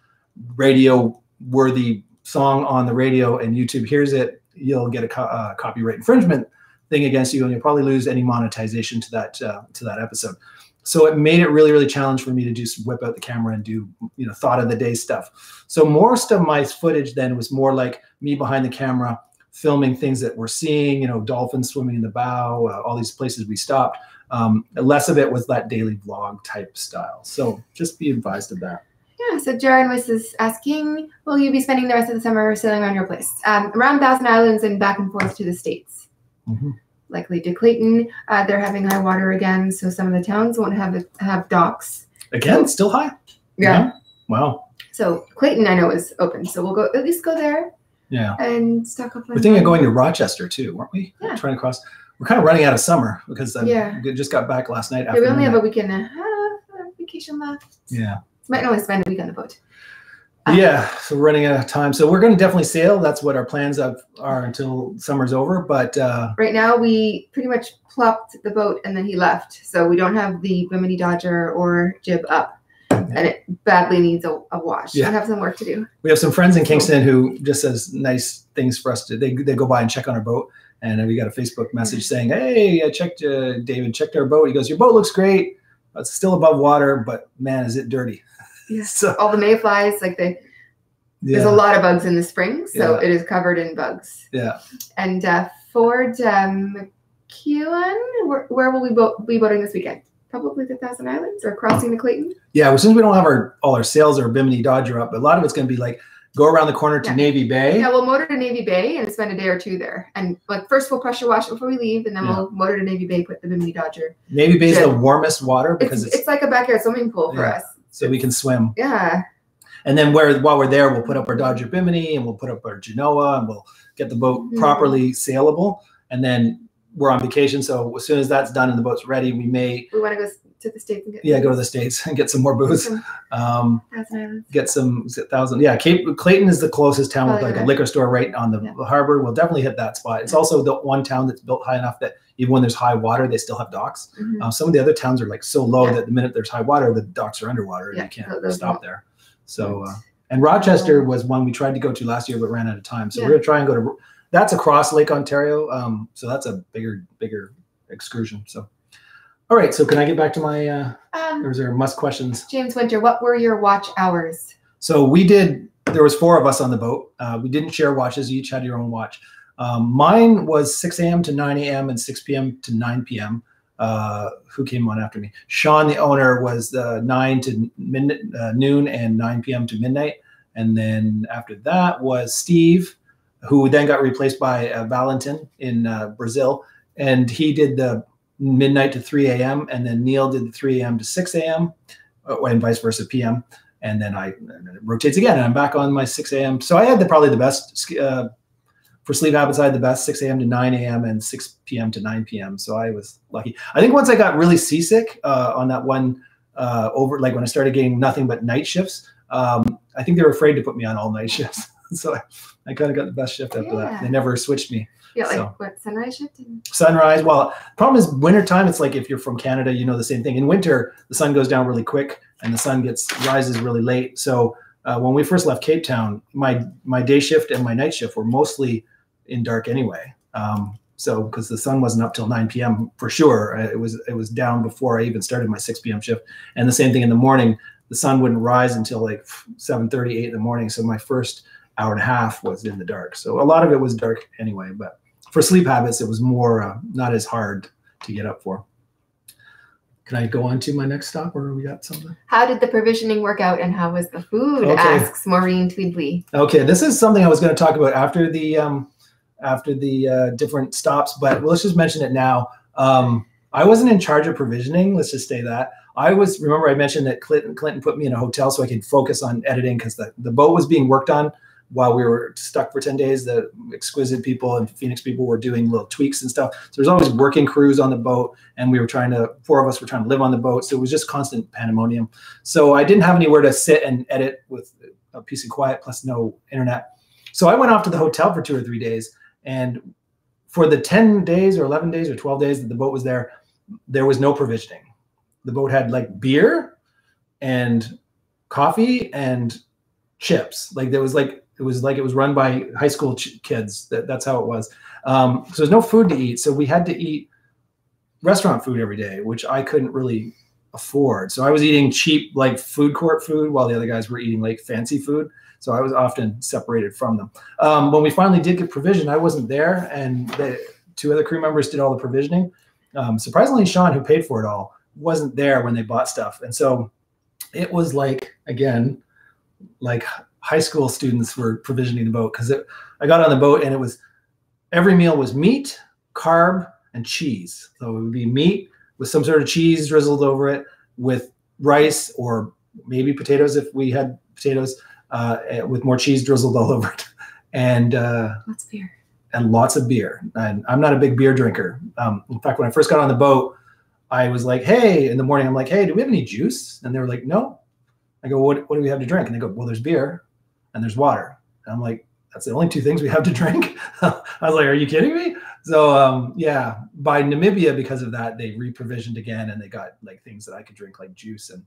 radio-worthy song on the radio and YouTube hears it, you'll get a copyright infringement thing against you, and you'll probably lose any monetization to that episode. So it made it really, really challenging for me to just whip out the camera and do, you know, thought of the day stuff. So most of my footage then was more like me behind the camera filming things that we're seeing, you know, dolphins swimming in the bow, all these places we stopped. Less of it was that daily vlog type style. So just be advised of that. Yeah, so Jared was asking, will you be spending the rest of the summer sailing around your place? Around Thousand Islands and back and forth to the States. Mm-hmm. Likely to Clayton. They're having high water again, so some of the towns won't have docks. Again, still high? Yeah. Wow. So Clayton, I know, is open, so we'll go at least go there. Yeah. And stock up on. We're thinking of going to Rochester too, weren't we? Yeah. Trying to cross. We're kind of running out of summer because I just got back last night. Yeah, we only have a weekend and a half vacation left. Yeah. Might only spend a week on the boat. Yeah, so we're running out of time. So we're going to definitely sail. That's what our plans are until summer's over. But right now we pretty much plopped the boat and then he left. So we don't have the Bimini Dodger or jib up. And it badly needs a wash. Yeah. We have some work to do. We have some friends in Kingston who just says nice things for us to, they go by and check on our boat. And we got a Facebook message saying, hey, I checked, David checked our boat. He goes, your boat looks great. It's still above water, but man, is it dirty. Yeah. So, all the mayflies, like there's a lot of bugs in the spring, so it is covered in bugs. Yeah. And Ford McKeown, where will we be boating this weekend? Probably the Thousand Islands or crossing the Clayton? Yeah, well, since we don't have all our sails or Bimini Dodger up, but a lot of it's going to be like go around the corner to Navy Bay. Yeah, we'll motor to Navy Bay and spend a day or two there. And like first we'll pressure wash before we leave, and then we'll motor to Navy Bay, put the Bimini Dodger. Navy Bay is the warmest water because it's like a backyard swimming pool for us. So we can swim. Yeah. And then while we're there, we'll put up our Dodger Bimini and we'll put up our Genoa and we'll get the boat properly saleable. And then we're on vacation. So as soon as that's done and the boat's ready, we want to go to the States and go to the States and get some more booze. Clayton is the closest town with like a liquor store right on the harbor. We'll definitely hit that spot. It's also the one town that's built high enough that even when there's high water, they still have docks. Some of the other towns are like so low that the minute there's high water, the docks are underwater and you can't stop there. So, and Rochester was one we tried to go to last year, but ran out of time. So we're going to try and go to, that's across Lake Ontario. So that's a bigger excursion. So, All right, so can I get back to my, or is there must questions? James Winter, what were your watch hours? So we did, there was four of us on the boat. We didn't share watches, you each had your own watch. Mine was 6 a.m. to 9 a.m. and 6 p.m. to 9 p.m. Who came on after me? Sean, the owner, was 9 to midnight, noon and 9 p.m. to midnight. And then after that was Steve, who then got replaced by Valentin in Brazil. And he did the midnight to 3 a.m. And then Neil did the 3 a.m. to 6 a.m. And vice versa p.m. And then it rotates again. And I'm back on my 6 a.m. So I had probably the best, for sleep habits, I had the best 6 a.m. to 9 a.m. and 6 p.m. to 9 p.m. So I was lucky. I think once I got really seasick on that one, like when I started getting nothing but night shifts, I think they were afraid to put me on all night shifts. So I kind of got the best shift after that. They never switched me. Yeah, so. Like what, sunrise shift? Sunrise. Well, problem is wintertime, it's like if you're from Canada, you know the same thing. In winter, the sun goes down really quick and the sun rises really late. So when we first left Cape Town, my day shift and my night shift were mostly in dark anyway. So because the sun wasn't up till 9 p.m. for sure. It was down before I even started my 6 p.m. shift. And the same thing in the morning. The sun wouldn't rise until like 7:30, 8 in the morning. So my first hour and a half was in the dark. So a lot of it was dark anyway, but for sleep habits, it was more, not as hard to get up for. Can I go on to my next stop or we got something? How did the provisioning work out and how was the food? Okay. Asks Maureen Tweedley. Okay. This is something I was going to talk about after the different stops, but let's just mention it now. I wasn't in charge of provisioning. Let's just say that. Remember I mentioned that Clinton put me in a hotel so I could focus on editing because the boat was being worked on while we were stuck for 10 days. The exquisite people and Phoenix people were doing little tweaks and stuff. So there's always working crews on the boat and four of us were trying to live on the boat. So it was just constant pandemonium. So I didn't have anywhere to sit and edit with a piece of quiet plus no internet. So I went off to the hotel for 2 or 3 days. And for the 10 days or 11 days or 12 days that the boat was there was no provisioning. The boat had like beer and coffee and chips. Like there was like, it was run by high school kids. That's how it was. So there's no food to eat. So we had to eat restaurant food every day, which I couldn't really afford. So I was eating cheap, like food court food while the other guys were eating like fancy food. So I was often separated from them. When we finally did get provision, I wasn't there. And the two other crew members did all the provisioning. Surprisingly, Sean, who paid for it all, wasn't there when they bought stuff. And so it was like, again, like high school students were provisioning the boat because I got on the boat and it was every meal was meat, carb, and cheese. So it would be meat with some sort of cheese drizzled over it with rice or maybe potatoes if we had potatoes, with more cheese drizzled all over it. And lots of beer. And lots of beer. And I'm not a big beer drinker. In fact, when I first got on the boat, I was like, hey, in the morning, I'm like, hey, do we have any juice? And they were like, no. I go, what do we have to drink? And they go, well, there's beer and there's water. And I'm like, that's the only two things we have to drink? I was like, are you kidding me? So yeah, by Namibia, because of that, they reprovisioned again and they got like things that I could drink like juice. And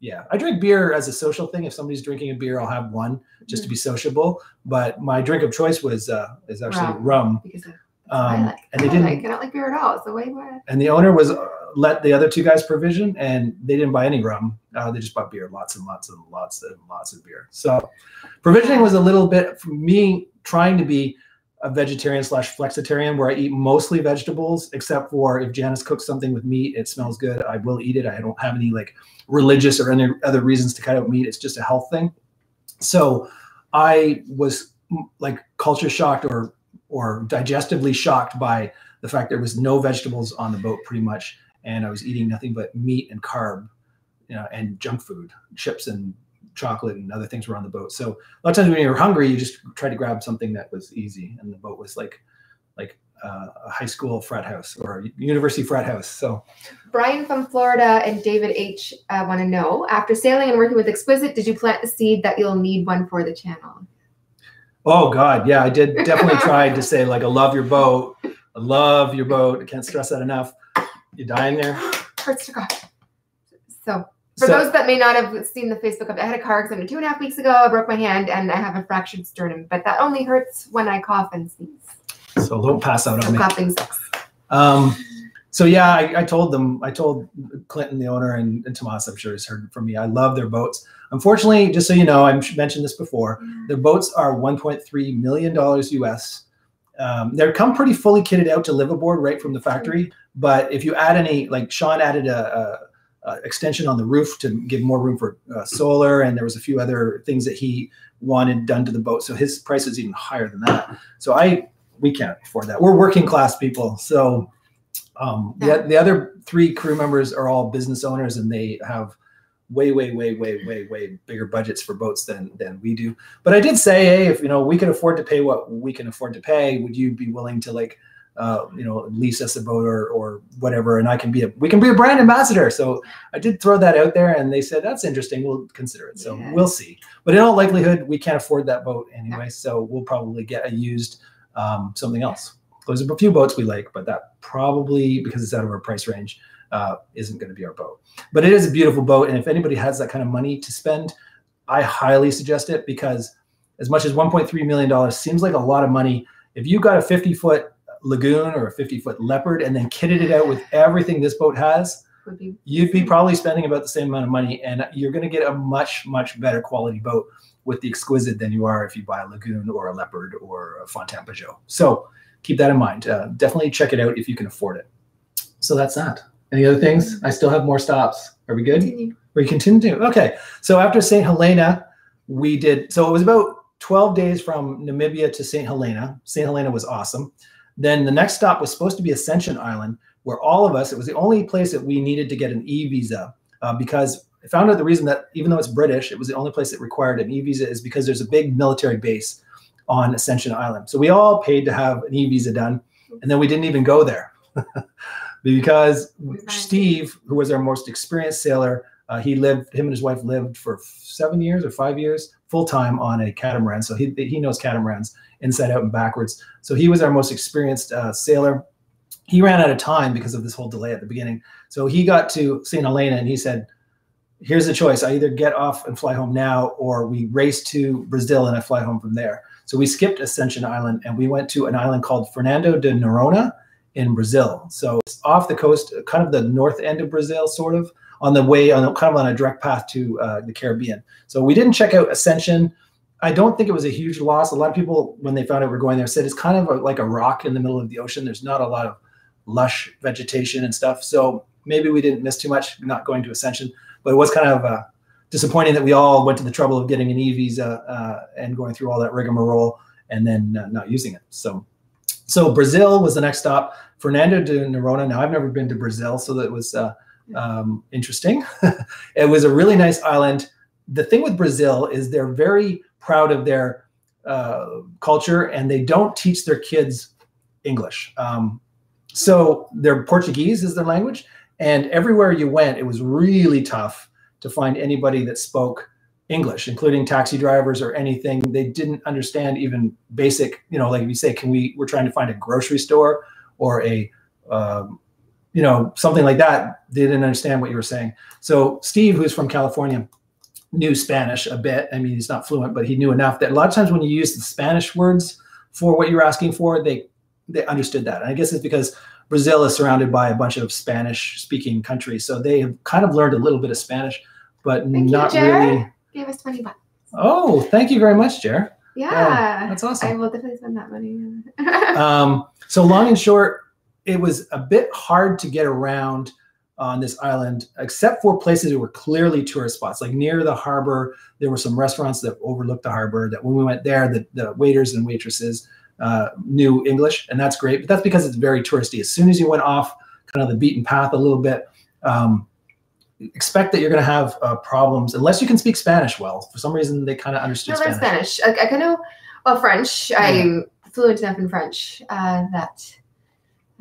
yeah, I drink beer as a social thing. If somebody's drinking a beer, I'll have one just to be sociable. But my drink of choice was is actually rum. And they didn't. I don't like beer at all. So way more. And the owner was let the other two guys provision, and they didn't buy any rum. They just bought beer, lots and lots and lots and lots of beer. So provisioning was a little bit for me trying to be a vegetarian / flexitarian, where I eat mostly vegetables, except for if Janice cooks something with meat, it smells good. I will eat it. I don't have any like religious or any other reasons to cut out meat. It's just a health thing. So I was like culture shocked or digestively shocked by the fact there was no vegetables on the boat pretty much. And I was eating nothing but meat and carb, you know, and junk food, chips and chocolate and other things were on the boat. So a lot of times when you're hungry, you just try to grab something that was easy. And the boat was like a high school frat house or a university frat house. So Brian from Florida and David H want to know, after sailing and working with Exquisite, did you plant the seed that you'll need one for the channel? Oh God, yeah, I did definitely try to say like, I love your boat. I love your boat. I can't stress that enough. You die in there. Hearts to God. So those that may not have seen the Facebook, I had a car accident 2.5 weeks ago. I broke my hand and I have a fractured sternum, but that only hurts when I cough and sneeze. So don't pass out on me. Coughing sucks. So yeah, I told Clinton, the owner, and Tomas, I'm sure has heard from me. I love their boats. Unfortunately, just so you know, I've mentioned this before, their boats are $1.3 million US. They come pretty fully kitted out to live aboard right from the factory. But if you add any, like Sean added a extension on the roof to give more room for solar. And there was a few other things that he wanted done to the boat. So his price is even higher than that. So we can't afford that. We're working class people. So the other three crew members are all business owners, and they have way bigger budgets for boats than we do. But I did say, hey, if you know we can afford to pay what we can afford to pay, would you be willing to like you know, lease us a boat or whatever, and we can be a brand ambassador. So I did throw that out there, and they said that's interesting, we'll consider it. So yeah, we'll see. But in all likelihood, we can't afford that boat anyway, so we'll probably get a used something else. There's a few boats we like, but that probably, because it's out of our price range, isn't going to be our boat. But it is a beautiful boat, and if anybody has that kind of money to spend, I highly suggest it, because as much as $1.3 million seems like a lot of money, if you got a 50-foot lagoon or a 50-foot leopard and then kitted it out with everything this boat has, you'd be probably spending about the same amount of money, and you're going to get a much, much better quality boat with the Exquisite than you are if you buy a lagoon or a leopard or a Fontaine-Peugeot. So keep that in mind. Definitely check it out if you can afford it. So that's that. Any other things? I still have more stops. Are we good? Continue. We continue. Okay. So after St. Helena, we did, so it was about 12 days from Namibia to St. Helena. St. Helena was awesome. Then the next stop was supposed to be Ascension Island, where all of us, it was the only place that we needed to get an e-visa, because I found out the reason that even though it's British, it was the only place that required an e-visa is because there's a big military base on Ascension Island. So we all paid to have an e-visa done, and then we didn't even go there. Because Steve, who was our most experienced sailor, him and his wife lived for 7 years or 5 years full-time on a catamaran. So he knows catamarans inside out and backwards. So he was our most experienced sailor. He ran out of time because of this whole delay at the beginning. So he got to St. Helena and he said, here's the choice. I either get off and fly home now, or we race to Brazil and I fly home from there. So we skipped Ascension Island and we went to an island called Fernando de Noronha in Brazil. So it's off the coast, kind of the north end of Brazil, sort of kind of on a direct path to the Caribbean. So we didn't check out Ascension. I don't think it was a huge loss. A lot of people, when they found out we're going there, said it's kind of like a rock in the middle of the ocean. There's not a lot of lush vegetation and stuff. So maybe we didn't miss too much not going to Ascension, but it was kind of disappointing that we all went to the trouble of getting an e-visa and going through all that rigmarole and then not using it. So Brazil was the next stop. Fernando de Noronha. Now, I've never been to Brazil, so that was interesting. It was a really nice island. The thing with Brazil is they're very proud of their culture, and they don't teach their kids English. So their Portuguese is their language, and everywhere you went, it was really tough to find anybody that spoke English, including taxi drivers or anything. They didn't understand even basic, you know, like if you say, we're trying to find a grocery store or a, you know, something like that. They didn't understand what you were saying. So Steve, who's from California, knew Spanish a bit. I mean, he's not fluent, but he knew enough that a lot of times when you use the Spanish words for what you're asking for, they understood that. And I guess it's because Brazil is surrounded by a bunch of Spanish speaking countries. So they have kind of learned a little bit of Spanish, but not really. Gave us $20. Oh, thank you very much, Jer. Yeah, that's awesome. I will definitely spend that money. So long and short, it was a bit hard to get around on this island, except for places that were clearly tourist spots. Like near the harbor, there were some restaurants that overlooked the harbor that when we went there, the waiters and waitresses knew English, and that's great. But that's because it's very touristy. As soon as you went off kind of the beaten path a little bit, expect that you're going to have problems unless you can speak Spanish well. For some reason, they kind of understood Spanish. I kind of, well, French. Yeah. I'm fluent enough in French that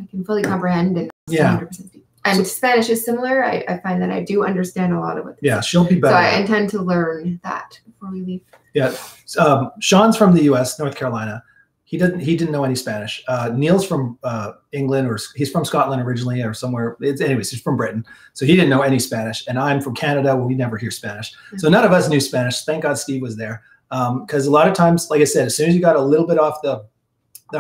I can fully comprehend and 100% speak. And Spanish is similar. I find that I do understand a lot of it. Yeah, she'll be better. So I intend to learn that before we leave. Yeah. Sean's from the U.S., North Carolina. He didn't know any Spanish. Neil's from England, or he's from Scotland originally, or somewhere. Anyways, he's from Britain, so he didn't know any Spanish. And I'm from Canada, where we never hear Spanish, so none of us knew Spanish. Thank God Steve was there, because a lot of times, like I said, as soon as you got a little bit off the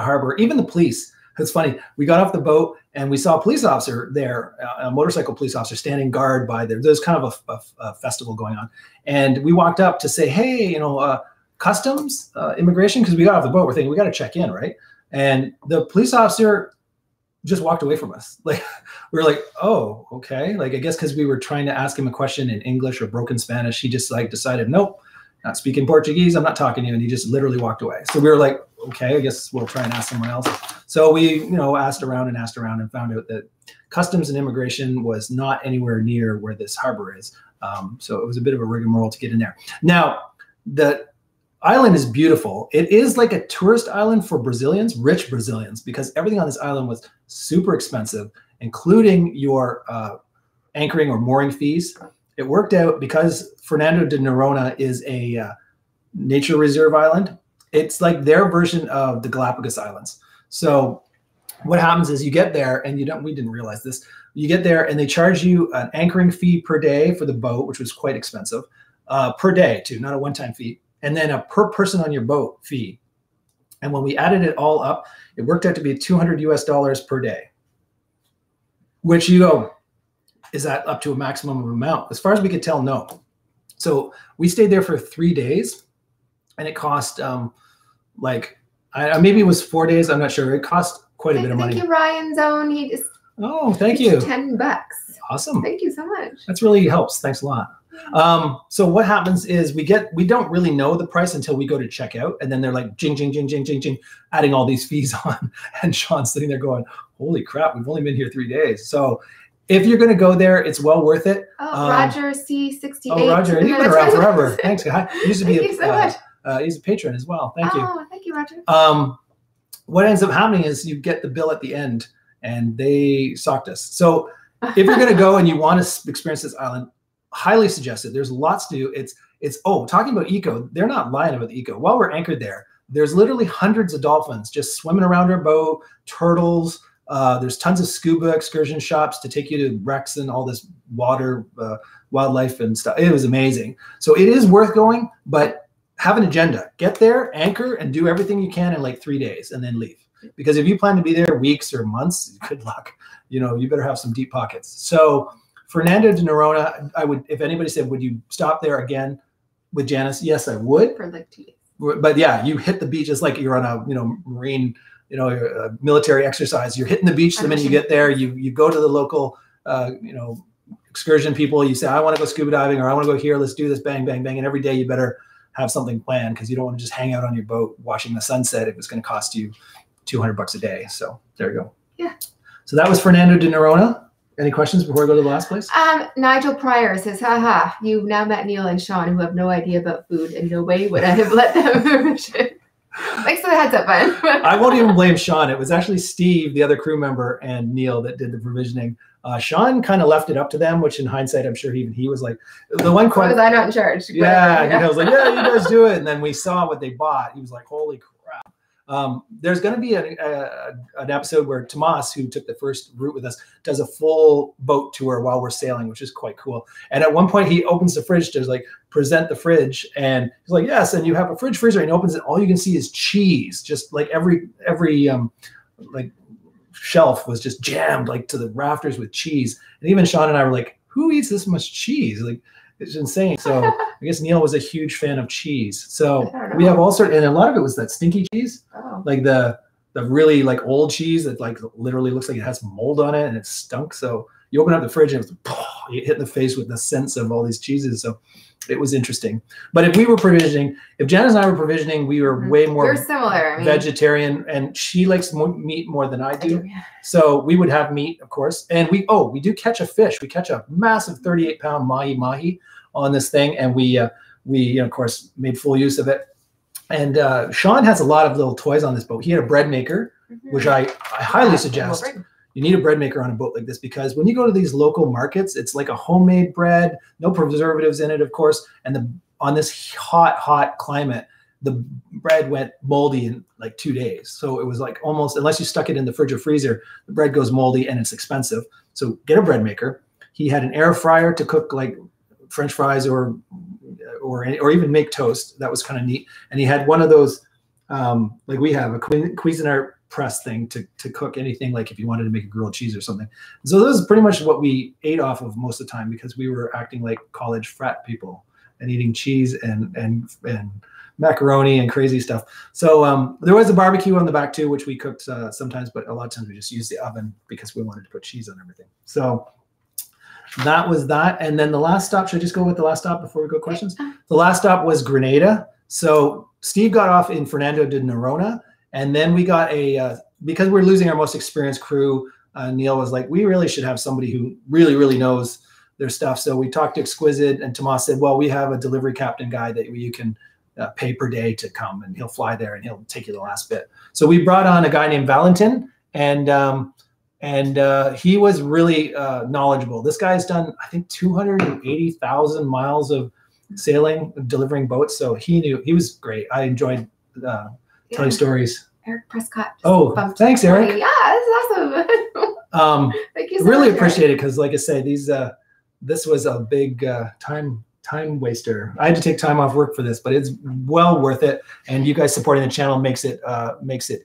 harbor, even the police It's funny. We got off the boat and we saw a police officer there, a motorcycle police officer standing guard by there. There's kind of a festival going on. And we walked up to say, hey, you know, customs, immigration, because we got off the boat. We're thinking we got to check in, right? And the police officer just walked away from us. Like, we were like, oh, okay. Like, I guess because we were trying to ask him a question in English or broken Spanish, he just like decided, nope, not speaking Portuguese. I'm not talking to you. And he just literally walked away. So we were like, okay, I guess we'll try and ask someone else. So we, you know, asked around and found out that customs and immigration was not anywhere near where this harbor is. So it was a bit of a rigmarole to get in there. Now, the island is beautiful. It is like a tourist island for Brazilians, rich Brazilians, because everything on this island was super expensive, including your anchoring or mooring fees. It worked out because Fernando de Noronha is a nature reserve island. It's like their version of the Galapagos Islands. So what happens is you get there and you don't, we didn't realize this. You get there and they charge you an anchoring fee per day for the boat, which was quite expensive, per day too, not a one-time fee. And then a per person on your boat fee. And when we added it all up, it worked out to be $200 US per day, which you go, is that up to a maximum amount? As far as we could tell, no. So we stayed there for 3 days. And it cost like, maybe it was 4 days. I'm not sure. It cost quite a bit of money. Thank you, Ryan's own. He just thank you. 10 bucks. Awesome. Thank you so much. That's really helps. Thanks a lot. So what happens is we don't really know the price until we go to check out. And then they're like, jing, jing, jing, jing, jing, jing, adding all these fees on. And Sean's sitting there going, holy crap, we've only been here 3 days. So if you're going to go there, it's well worth it. Oh, Roger C68. Oh, Roger, you've been around forever. Thanks, guy. Used to be thank you so much. He's a patron as well. Thank you. Oh, thank you, Roger. What ends up happening is you get the bill at the end, and they socked us. So if you're going to go and you want to experience this island, highly suggested. There's lots to do. It's talking about eco, they're not lying about the eco. While we're anchored there, there's literally hundreds of dolphins just swimming around our boat, turtles. There's tons of scuba excursion shops to take you to wrecks and all this water, wildlife and stuff. It was amazing. So it is worth going, but have an agenda. Get there, anchor, and do everything you can in like 3 days and then leave. Because if you plan to be there weeks or months, good luck. You know, you better have some deep pockets. So Fernando de Noronha, I would, if anybody said, would you stop there again with Janice? Yes, I would. For like 2 days. But yeah, you hit the beach. It's like you're on a, you know, marine, you know, military exercise. You're hitting the beach the minute you get there. You go to the local, you know, excursion people. You say, I want to go scuba diving, or I want to go here. Let's do this. Bang, bang, bang. And every day you better have something planned, because you don't want to just hang out on your boat watching the sunset. It was going to cost you 200 bucks a day. So there you go. Yeah. So that was Fernando de Noronha. Any questions before we go to the last place? Nigel Pryor says, haha, you've now met Neil and Sean, who have no idea about food, and no way would I have let them permission. Thanks for the heads up, man. I won't even blame Sean. It was actually Steve, the other crew member, and Neil that did the provisioning. Sean kind of left it up to them, which in hindsight, I'm sure even he was like, the one question. Was I not in charge? Yeah, you know, I was like, yeah, you guys do it. And then we saw what they bought. He was like, holy crap. There's going to be an episode where Tomas, who took the first route with us, does a full boat tour while we're sailing, which is quite cool. And at one point, he opens the fridge to like present the fridge, and he's like, yes, and you have a fridge freezer. And he opens it. All you can see is cheese, just like every like shelf was just jammed like to the rafters with cheese. And even Sean and I were like, who eats this much cheese? Like, it's insane. So I guess Neil was a huge fan of cheese. So we have all sorts, and a lot of it was that stinky cheese, like the really like old cheese that like literally looks like it has mold on it and it stunk. So you open up the fridge and it was, you hit in the face with the sense of all these cheeses. So it was interesting. But if we were provisioning, if Janice and I were provisioning, we were way more similar, vegetarian, and she likes meat more than I do. Yeah. So we would have meat, of course. And we do catch a fish. We catch a massive 38-pound mahi-mahi on this thing. And we you know, of course, made full use of it. And Sean has a lot of little toys on this boat. He had a bread maker, which I highly suggest. You need a bread maker on a boat like this, because when you go to these local markets, it's like a homemade bread, no preservatives in it, of course. And on this hot, hot climate, the bread went moldy in like 2 days. So it was like almost, unless you stuck it in the fridge or freezer, the bread goes moldy and it's expensive. So get a bread maker. He had an air fryer to cook like French fries or even make toast. That was kind of neat. And he had one of those, like we have a Cuisinart press thing to cook anything, like if you wanted to make a grilled cheese or something. So this is pretty much what we ate off of most of the time, because we were acting like college frat people and eating cheese and macaroni and crazy stuff. So there was a barbecue on the back too, which we cooked sometimes, but a lot of times we just used the oven because we wanted to put cheese on everything. So that was that. And then the last stop, should I just go with the last stop before we go questions? The last stop was Grenada. So Steve got off in Fernando de Noronha, and then we got a, because we're losing our most experienced crew, Neil was like, we really should have somebody who really, really knows their stuff. So we talked to Exquisite, and Tomas said, well, we have a delivery captain guy that you can pay per day to come, and he'll fly there and he'll take you the last bit. So we brought on a guy named Valentin, and he was really knowledgeable. This guy's done, I think, 280,000 miles of sailing, delivering boats. So he knew, he was great. I enjoyed telling stories. Eric Prescott. Oh, thanks, Eric. Yeah, this is awesome. Thank you so really much, appreciate Eric. It because, like I say, these this was a big time waster. I had to take time off work for this, but it's well worth it. And you guys supporting the channel makes it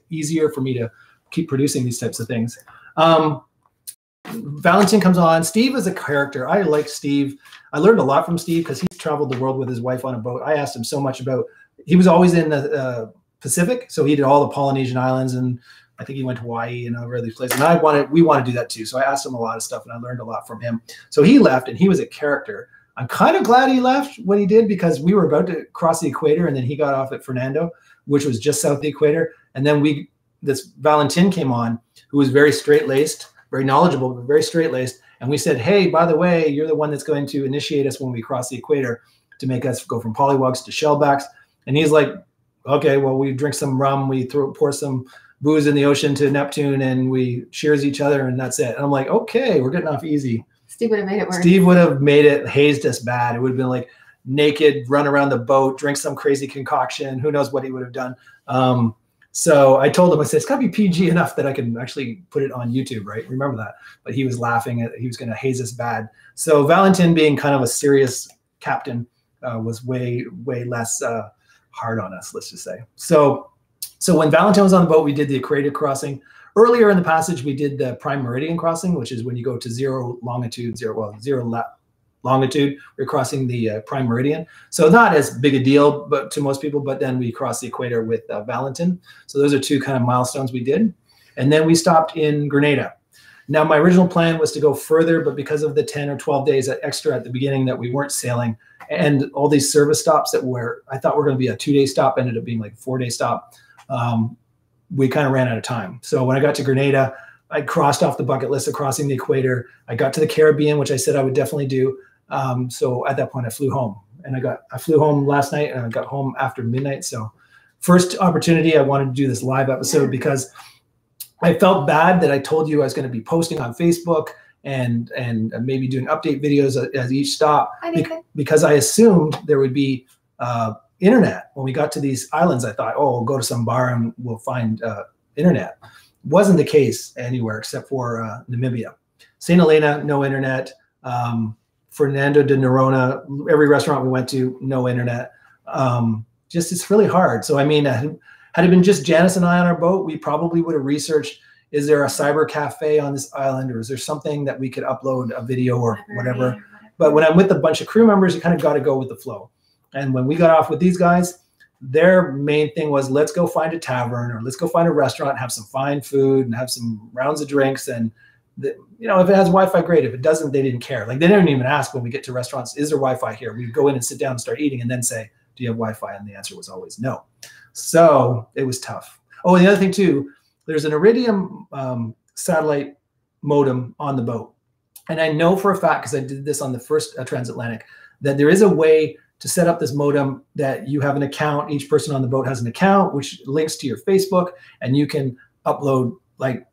easier for me to keep producing these types of things. Valentin comes on. Steve is a character. I like Steve. I learned a lot from Steve because he traveled the world with his wife on a boat. I asked him so much about, he was always in the Pacific. So he did all the Polynesian islands, and I think he went to Hawaii and over these places. And we want to do that too. So I asked him a lot of stuff, and I learned a lot from him. So he left, and he was a character. I'm kind of glad he left when he did, because we were about to cross the equator, and then he got off at Fernando, which was just south of the equator. And then this Valentin came on, who was very straight-laced, very knowledgeable, but very straight-laced. And we said, hey, by the way, you're the one that's going to initiate us when we cross the equator to make us go from pollywogs to shellbacks. And he's like, okay, well, we drink some rum, we pour some booze in the ocean to Neptune, and we cheers each other, and that's it. And I'm like, okay, we're getting off easy. Steve would have made it worse. Steve would have made it, hazed us bad. It would have been like naked, run around the boat, drink some crazy concoction. Who knows what he would have done. So I told him, I said, it's got to be PG enough that I can actually put it on YouTube, right? Remember that. But he was laughing. He was going to haze us bad. So Valentin, being kind of a serious captain, was way, way less hard on us, let's just say. So when Valentin was on the boat, we did the equator crossing. Earlier in the passage, we did the prime meridian crossing, which is when you go to zero longitude, we're crossing the prime meridian. So not as big a deal but to most people, but then we crossed the equator with Valentin. So those are two kind of milestones we did. And then we stopped in Grenada. Now, my original plan was to go further, but because of the 10 or 12 days extra at the beginning that we weren't sailing, and all these service stops that I thought were going to be a 2-day stop ended up being like a 4-day stop. We kind of ran out of time. So when I got to Grenada, I crossed off the bucket list of crossing the equator. I got to the Caribbean, which I said I would definitely do. So at that point, I flew home, and I flew home last night, and I got home after midnight. So first opportunity, I wanted to do this live episode because I felt bad that I told you I was going to be posting on Facebook and maybe doing update videos as each stop, because I assumed there would be internet. When we got to these islands, I thought, oh, we'll go to some bar and we'll find internet. Wasn't the case anywhere except for Namibia. St. Helena, no internet. Fernando de Noronha, every restaurant we went to, no internet. Just, it's really hard. So, I mean, had it been just Janice and I on our boat, we probably would have researched, is there a cyber cafe on this island, or is there something that we could upload a video or whatever. But when I'm with a bunch of crew members, you kind of got to go with the flow. And when we got off with these guys, their main thing was, let's go find a tavern, or let's go find a restaurant, have some fine food and have some rounds of drinks. And, you know, if it has Wi-Fi, great. If it doesn't, they didn't care. Like, they didn't even ask when we get to restaurants, is there Wi-Fi here? We'd go in and sit down and start eating and then say, do you have Wi-Fi? And the answer was always no. So it was tough. Oh, and the other thing too, there's an Iridium satellite modem on the boat. And I know for a fact, because I did this on the first transatlantic, that there is a way to set up this modem that you have an account. Each person on the boat has an account, which links to your Facebook, and you can upload, like,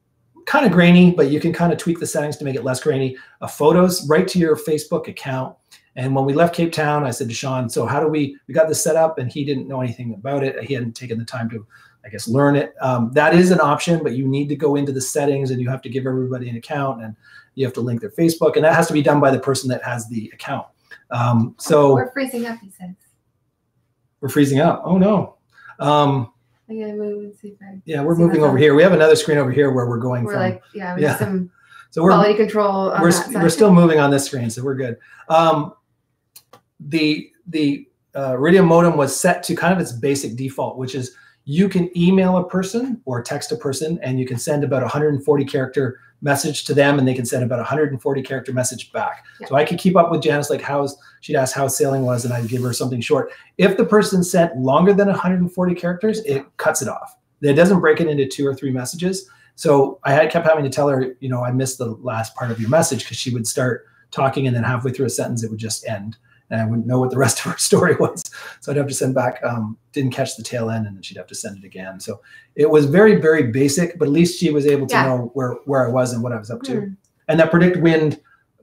kind of grainy, but you can kind of tweak the settings to make it less grainy, photos right to your Facebook account. And when we left Cape Town, I said to Sean, so how do we got this set up, and he didn't know anything about it. He hadn't taken the time to, I guess, learn it. That is an option, but you need to go into the settings, and you have to give everybody an account, and you have to link their Facebook, and that has to be done by the person that has the account. So we're freezing up, he says. We're freezing up. Oh no. I gotta move and see if I. Yeah, we're moving over here. We have another screen over here where we're going from. Like, yeah, we have some quality control. We're still moving on this screen, so we're good. The Iridium modem was set to kind of its basic default, which is you can email a person or text a person, and you can send about 140 character message to them, and they can send about 140 character message back. Yeah. So I could keep up with Janice, like she'd ask how sailing was, and I'd give her something short. If the person sent longer than 140 characters, it cuts it off. It doesn't break it into 2 or 3 messages. So I kept having to tell her, you know, I missed the last part of your message, because she would start talking, and then halfway through a sentence, it would just end. And I wouldn't know what the rest of her story was. So I'd have to send back, didn't catch the tail end, and then she'd have to send it again. So it was very, very basic, but at least she was able to know where I was and what I was up to. And that Predict Wind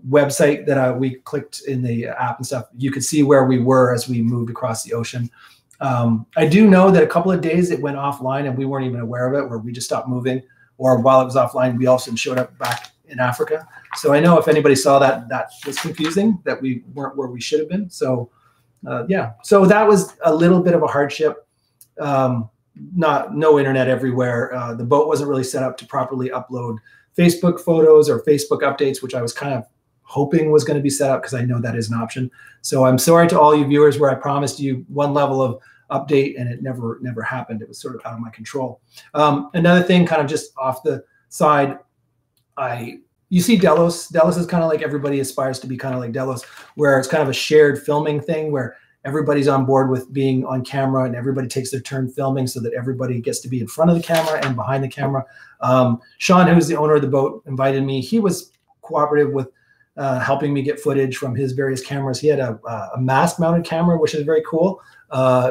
website that we clicked in the app and stuff, you could see where we were as we moved across the ocean. I do know that a couple of days it went offline and we weren't even aware of it, where we just stopped moving, or while it was offline, we also showed up back in Africa. So I know if anybody saw that, that was confusing, that we weren't where we should have been. So yeah, so that was a little bit of a hardship. No internet everywhere. The boat wasn't really set up to properly upload Facebook photos or Facebook updates, which I was kind of hoping was going to be set up, because I know that is an option. So I'm sorry to all you viewers where I promised you one level of update and it never happened. It was sort of out of my control. Another thing, kind of just off the side, you see Delos. Delos is kind of like, everybody aspires to be kind of like Delos, where it's kind of a shared filming thing where everybody's on board with being on camera and everybody takes their turn filming so that everybody gets to be in front of the camera and behind the camera. Sean, who's the owner of the boat, invited me. He was cooperative with helping me get footage from his various cameras. He had a mast-mounted camera, which is very cool,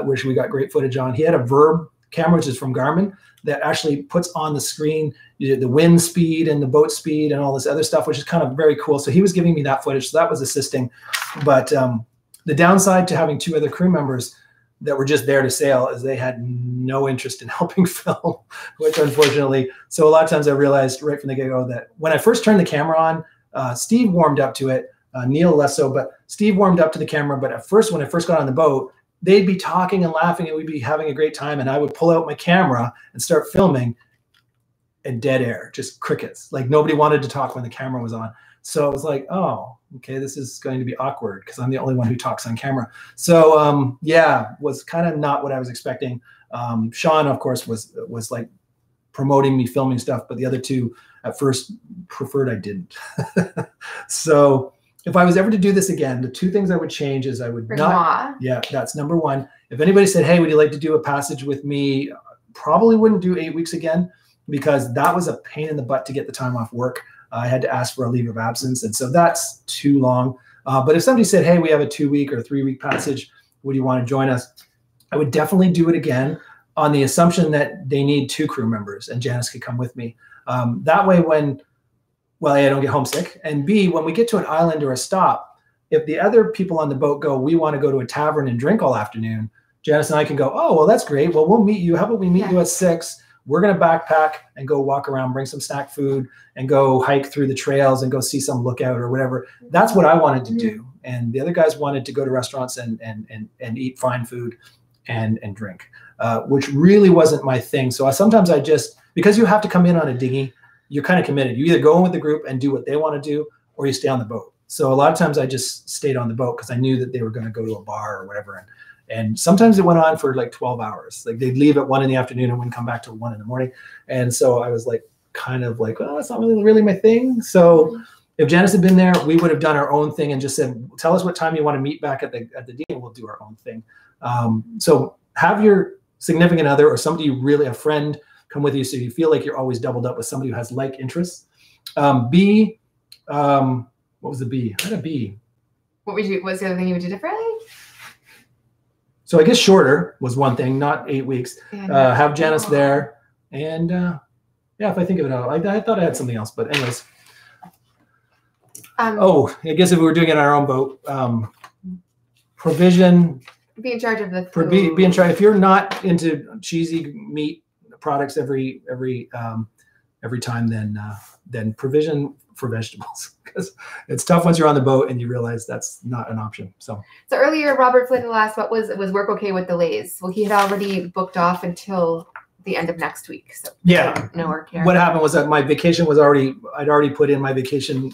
which we got great footage on. He had a Verb camera, which is from Garmin, that actually puts on the screen the wind speed and the boat speed and all this other stuff, which is kind of very cool. So he was giving me that footage, so that was assisting. But the downside to having 2 other crew members that were just there to sail is they had no interest in helping film, which unfortunately, so a lot of times I realized right from the get-go that when I first turned the camera on, Steve warmed up to it, Neil less so, but Steve warmed up to the camera. But at first, when I first got on the boat, they'd be talking and laughing and we'd be having a great time. And I would pull out my camera and start filming, and dead air, just crickets. Like nobody wanted to talk when the camera was on. So it was like, oh, okay, this is going to be awkward because I'm the only one who talks on camera. So yeah, was kind of not what I was expecting. Sean, of course, was like promoting me filming stuff, but the other 2 at first preferred I didn't. So if I was ever to do this again, the 2 things I would change is I would not. Yeah, that's number 1. If anybody said, hey, would you like to do a passage with me? Probably wouldn't do 8 weeks again, because that was a pain in the butt to get the time off work. I had to ask for a leave of absence. And so that's too long. But if somebody said, hey, we have a 2-week or 3-week passage, would you want to join us? I would definitely do it again on the assumption that they need 2 crew members and Janice could come with me. That way when, well, A, I don't get homesick, and B, when we get to an island or a stop, if the other people on the boat go, we want to go to a tavern and drink all afternoon, Janice and I can go, oh, well, that's great. Well, we'll meet you. How about we meet you at 6? We're going to backpack and go walk around, bring some snack food, and go hike through the trails and go see some lookout or whatever. That's what I wanted to do. And the other guys wanted to go to restaurants and eat fine food and drink, which really wasn't my thing. So sometimes I just, because you have to come in on a dinghy, you're kind of committed. You either go in with the group and do what they want to do, or you stay on the boat. So a lot of times I just stayed on the boat because I knew that they were going to go to a bar or whatever. And sometimes it went on for like 12 hours. Like they'd leave at 1 in the afternoon and wouldn't come back till 1 in the morning. And so I was like, kind of like, oh, that's not really my thing. So if Janice had been there, we would have done our own thing and just said, tell us what time you want to meet back at the D and we'll do our own thing. So have your significant other or somebody you really, a friend, come with you so you feel like you're always doubled up with somebody who has like interests. B, what was the B? I had a B. What would you, what's the other thing you would do differently? So I guess shorter was one thing, not 8 weeks. Have Janice there. And yeah, if I think of it out, I thought I had something else, but anyways. Oh, I guess if we were doing it on our own boat, provision. Be in charge of the food. Be in charge. If you're not into cheesy meat products every time, then provision for vegetables, because it's tough once you're on the boat and you realize that's not an option. So earlier Robert Flynn asked, what was work okay with delays? Well, he had already booked off until the end of next week. So yeah, no work here. What happened was that my vacation was already, I'd already put in my vacation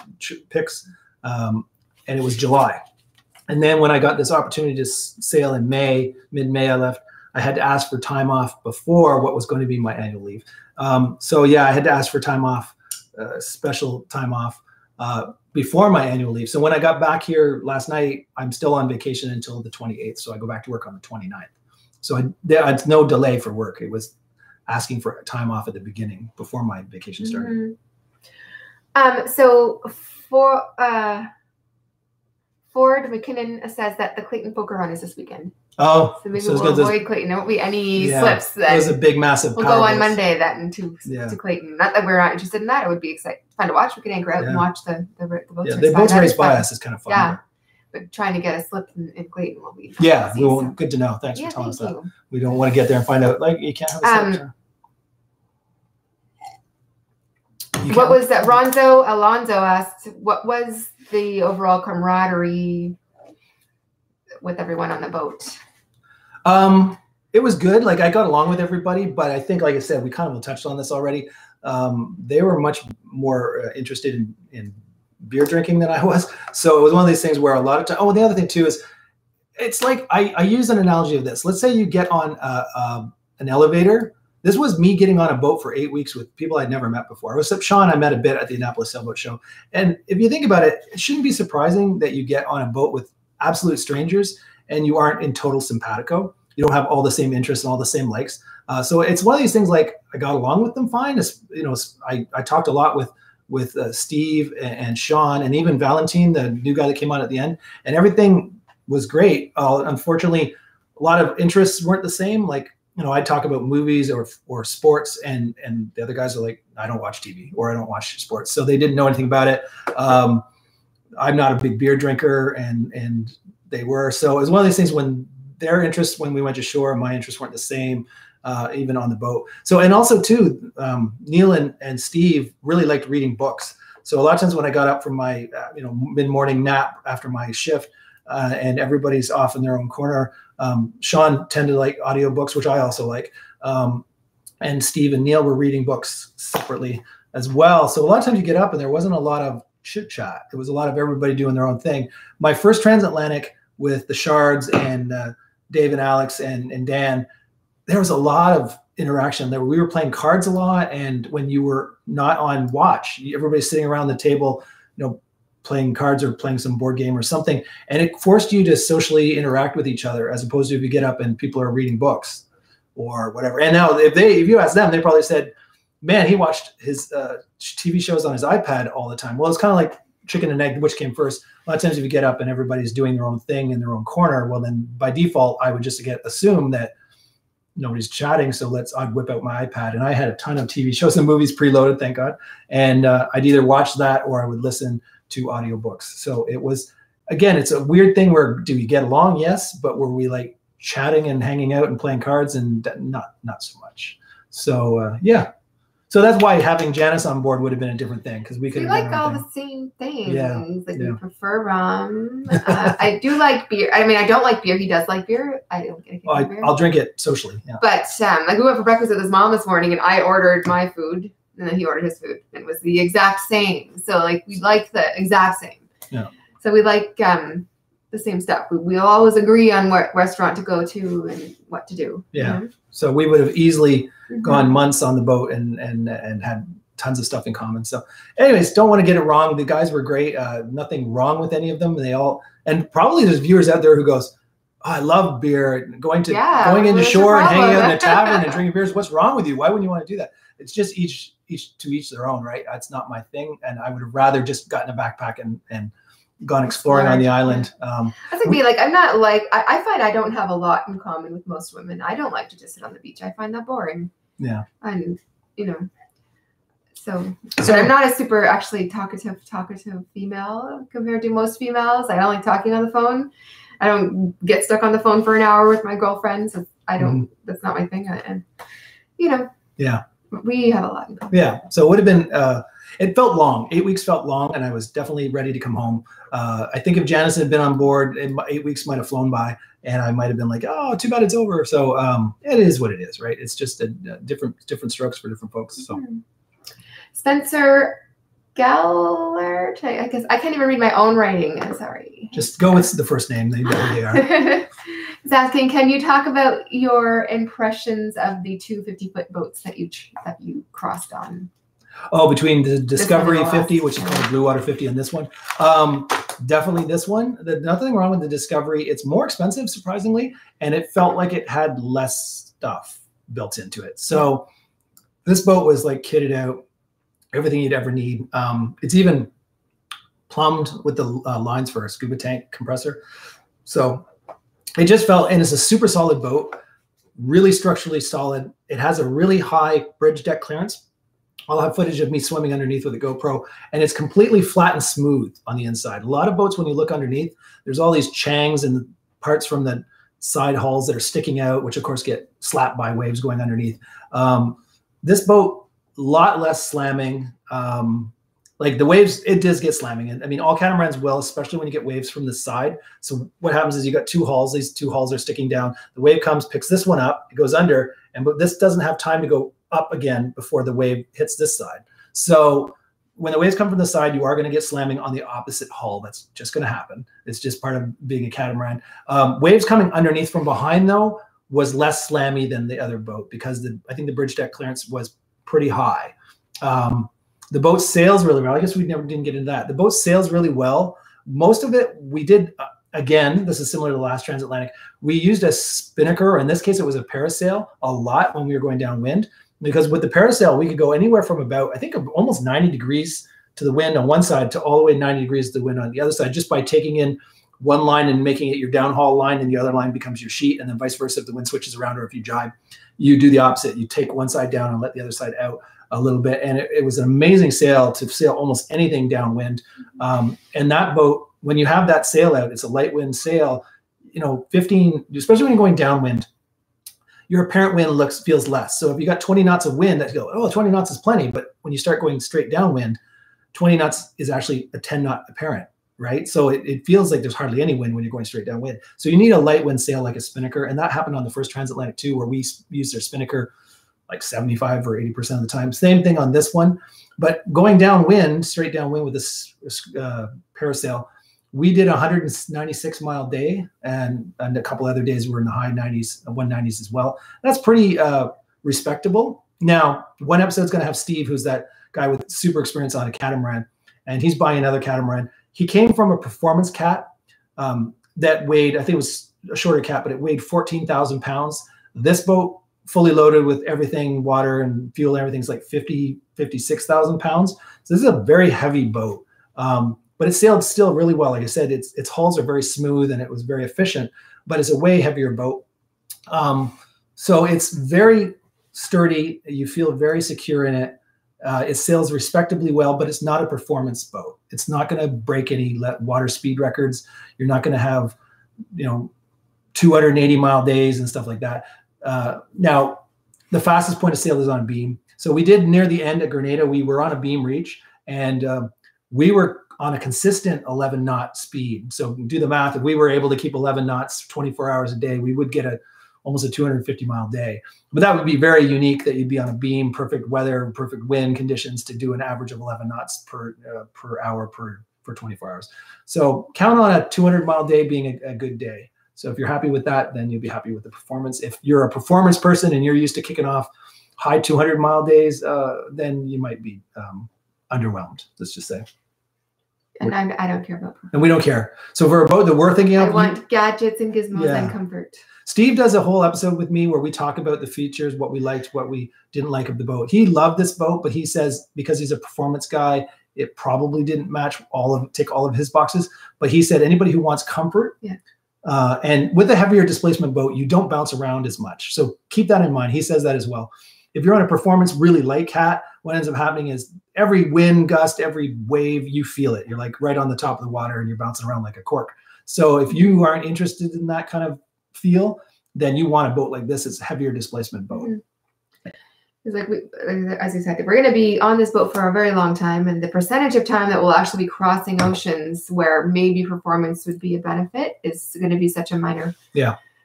pics, and it was July. And then when I got this opportunity to sail in May, mid-May I left, I had to ask for time off before what was going to be my annual leave. So yeah, I had to ask for time off, special time off before my annual leave. So when I got back here last night, I'm still on vacation until the 28th. So I go back to work on the 29th. So it's no delay for work. It was asking for time off at the beginning before my vacation started. Mm-hmm. So for Ford McKinnon says that the Clayton poker run is this weekend. Oh, so maybe we'll avoid Clayton. There won't be any slips. That was a big, massive. We'll go on Monday then to Clayton. Not that we're not interested in that. It would be fun to watch. We could anchor out and watch the boats. Yeah, the boats race by us is kind of fun. Yeah. But trying to get a slip in Clayton will be good to know. Thanks for telling us that. We don't want to get there and find out. Like you can't have a slip. What was that? Ronzo Alonso asked, what was the overall camaraderie with everyone on the boat? It was good. Like I got along with everybody, but I think, like I said, we kind of touched on this already. They were much more interested in beer drinking than I was. So it was one of these things where a lot of time. Oh, the other thing too is it's like, I use an analogy of this. Let's say you get on an elevator. This was me getting on a boat for 8 weeks with people I'd never met before. Except Sean, I met a bit at the Annapolis Sailboat Show. And if you think about it, it shouldn't be surprising that you get on a boat with absolute strangers and you aren't in total simpatico. You don't have all the same interests and all the same likes. So it's one of these things like I got along with them fine. I talked a lot with Steve and Sean and even Valentin, the new guy that came on at the end. And everything was great. Unfortunately, a lot of interests weren't the same. Like, you know, I talk about movies or sports, and the other guys are like, I don't watch TV or I don't watch sports. So they didn't know anything about it. I'm not a big beer drinker, and they were. So it was one of these things when their interests, when we went to shore, my interests weren't the same, even on the boat. So, and also too, Neil and Steve really liked reading books. So a lot of times when I got up from my, mid-morning nap after my shift, and everybody's off in their own corner. Sean tended to like audiobooks, which I also like. And Steve and Neil were reading books separately as well. So a lot of times you get up and there wasn't a lot of chit chat. It was a lot of everybody doing their own thing. My first transatlantic with the Shards and Dave and Alex and Dan, there was a lot of interaction. We were playing cards a lot. And when you were not on watch, everybody's sitting around the table, playing cards or playing some board game or something. And it forced you to socially interact with each other as opposed to if you get up and people are reading books or whatever. And now if you ask them, they probably said, man, he watched his TV shows on his iPad all the time. Well, it's kind of like chicken and egg, which came first. A lot of times if you get up and everybody's doing their own thing in their own corner, well then by default, I would just assume that nobody's chatting. So I'd whip out my iPad. And I had a ton of TV shows and movies preloaded, thank God. And I'd either watch that or I would listen to audiobooks. So it was, again, it's a weird thing where do we get along? Yes. But were we like chatting and hanging out and playing cards? And not so much. So yeah. So that's why having Janice on board would have been a different thing. Cause we could like all the same things. Yeah. Like we prefer rum. I do like beer. I mean, I don't like beer. He does like beer. I don't get beer. I'll drink it socially. Yeah. But like we went for breakfast with his mom this morning and I ordered my food. And then he ordered his food and it was the exact same. So like we like the exact same. Yeah. So we like the same stuff. We always agree on what restaurant to go to and what to do. Yeah. You know? So we would have easily gone months on the boat and had tons of stuff in common. So anyways, don't want to get it wrong. The guys were great. Nothing wrong with any of them. And probably there's viewers out there who goes, oh, I love beer. Going into shore and hanging out in a tavern and drinking beers. What's wrong with you? Why wouldn't you want to do that? It's just each their own, right? That's not my thing. And I would have rather just gotten a backpack and gone exploring on the island. I think I find I don't have a lot in common with most women. I don't like to just sit on the beach. I find that boring. Yeah. And so I'm not a super actually talkative female compared to most females. I don't like talking on the phone. I don't get stuck on the phone for an hour with my girlfriends. So I don't, that's not my thing. Yeah. We have a lot in common. Yeah. So it would have been, it felt long. 8 weeks felt long, and I was definitely ready to come home. I think if Janice had been on board, 8 weeks might have flown by. And I might have been like, oh, too bad it's over. So it is what it is, right? It's just a different strokes for different folks. So Spencer Gellert, I guess I can't even read my own writing. I'm sorry. Just go with the first name. They know who they are. He's asking, can you talk about your impressions of the 250-foot boats that you crossed on? Oh, between the Discovery 50, which is called Blue Water 50, and this one. Definitely this one. Nothing wrong with the Discovery. It's more expensive, surprisingly, and it felt like it had less stuff built into it. So this boat was like kitted out, everything you'd ever need. It's even plumbed with the lines for a scuba tank compressor. So it just felt, and it's a super solid boat, really structurally solid. It has a really high bridge deck clearance. I'll have footage of me swimming underneath with a GoPro, and it's completely flat and smooth on the inside. A lot of boats, when you look underneath, there's all these changs and parts from the side hulls that are sticking out, which of course get slapped by waves going underneath. This boat, a lot less slamming. Like the waves, it does get slamming. And I mean, all catamarans will, especially when you get waves from the side. So what happens is you got two hulls. These two hulls are sticking down. The wave comes, picks this one up, it goes under, but this doesn't have time to go up again before the wave hits this side. So when the waves come from the side, you are going to get slamming on the opposite hull. That's just going to happen. It's just part of being a catamaran. Waves coming underneath from behind, though, was less slammy than the other boat because I think the bridge deck clearance was pretty high. The boat sails really well. I guess we didn't get into that. The boat sails really well. Most of it we did, again, this is similar to the last transatlantic. We used a spinnaker, or in this case, it was a parasail a lot when we were going downwind. Because with the parasail, we could go anywhere from about, I think, almost 90 degrees to the wind on one side to all the way 90 degrees to the wind on the other side, just by taking in one line and making it your downhaul line, and the other line becomes your sheet, and then vice versa. If the wind switches around or if you jibe, you do the opposite. You take one side down and let the other side out a little bit. And it was an amazing sail to sail almost anything downwind. And that boat, when you have that sail out, it's a light wind sail, you know, 15, especially when you're going downwind, your apparent wind feels less. So if you got 20 knots of wind, that go, oh, 20 knots is plenty. But when you start going straight downwind, 20 knots is actually a 10 knot apparent, right? So it feels like there's hardly any wind when you're going straight downwind. So you need a light wind sail like a spinnaker. And that happened on the first transatlantic too, where we used our spinnaker like 75 or 80% of the time. Same thing on this one. But going downwind, straight downwind with this parasail, we did a 196-mile day, and a couple other days were in the high 90s, 190s as well. That's pretty respectable. Now, one episode's going to have Steve, who's that guy with super experience on a catamaran, and he's buying another catamaran. He came from a performance cat that weighed, I think it was a shorter cat, but it weighed 14,000 pounds. This boat, fully loaded with everything, water and fuel, everything's like 56,000 pounds. So this is a very heavy boat. But it sailed still really well. Like I said, its hulls are very smooth and it was very efficient, but it's a way heavier boat. So it's very sturdy. You feel very secure in it. It sails respectably well, but it's not a performance boat. It's not going to break any water speed records. You're not going to have, you know, 280-mile days and stuff like that. Now, the fastest point of sail is on a beam. So we did near the end at Grenada. We were on a beam reach, and we were on a consistent 11-knot speed. So do the math. If we were able to keep 11 knots 24 hours a day, we would get almost a 250-mile day. But that would be very unique that you'd be on a beam, perfect weather, perfect wind conditions to do an average of 11 knots per hour for 24 hours. So count on a 200-mile day being a good day. So if you're happy with that, then you'd be happy with the performance. If you're a performance person and you're used to kicking off high 200-mile days, then you might be underwhelmed, let's just say. And I don't care about performance. And we don't care. So for a boat that we're thinking of, I want gadgets and gizmos and comfort. Steve does a whole episode with me where we talk about the features, what we liked, what we didn't like of the boat. He loved this boat, but he says because he's a performance guy, it probably didn't match all of his boxes. But he said anybody who wants comfort, and with a heavier displacement boat, you don't bounce around as much. So keep that in mind. He says that as well. If you're on a performance really light cat, what ends up happening is every wind gust, every wave, you feel it. You're like right on the top of the water and you're bouncing around like a cork. So if you aren't interested in that kind of feel, then you want a boat like this. It's a heavier displacement boat. It's like, as you said, we're going to be on this boat for a very long time, and the percentage of time that we'll actually be crossing oceans where maybe performance would be a benefit is going to be such a minor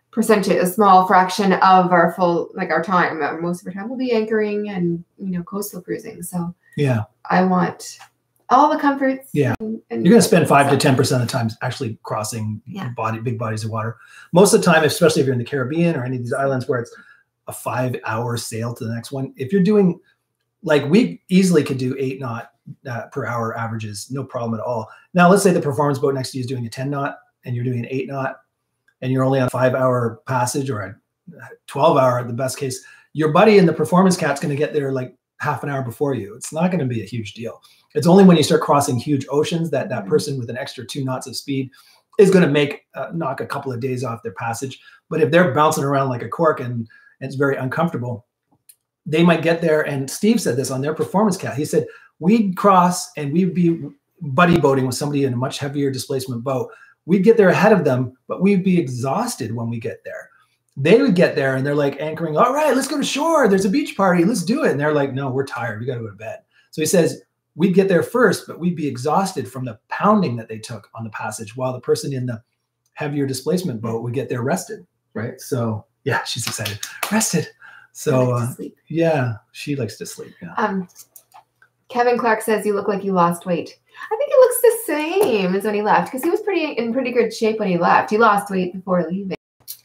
percentage, a small fraction of our full, like our time. Most of our time will be anchoring and, you know, coastal cruising. So I want all the comforts. And you're going to spend 5 to 10% of the time actually crossing big bodies of water. Most of the time, especially if you're in the Caribbean or any of these islands where it's a 5-hour sail to the next one. If you're doing, like we easily could do 8 knot per hour averages, no problem at all. Now, let's say the performance boat next to you is doing a 10 knot and you're doing an 8 knot and you're only on a 5-hour passage or a 12-hour at the best case, your buddy in the performance cat's going to get there like half an hour before you. It's not going to be a huge deal. It's only when you start crossing huge oceans that that person with an extra 2 knots of speed is going to make knock a couple of days off their passage. But if they're bouncing around like a cork and it's very uncomfortable, they might get there. And Steve said this on their performance cat. He said, we'd cross and we'd be buddy boating with somebody in a much heavier displacement boat. We'd get there ahead of them, but we'd be exhausted when we get there. They would get there and they're like anchoring, all right, let's go to shore. There's a beach party. Let's do it. And they're like, no, we're tired. We got to go to bed. So he says, we'd get there first, but we'd be exhausted from the pounding that they took on the passage while the person in the heavier displacement boat would get there rested, right? So yeah, she's excited. Rested. So, yeah, she likes to sleep. Yeah. Kevin Clark says, you look like you lost weight. I think it looks the same as when he left, because he was in pretty good shape when he left. He lost weight before leaving.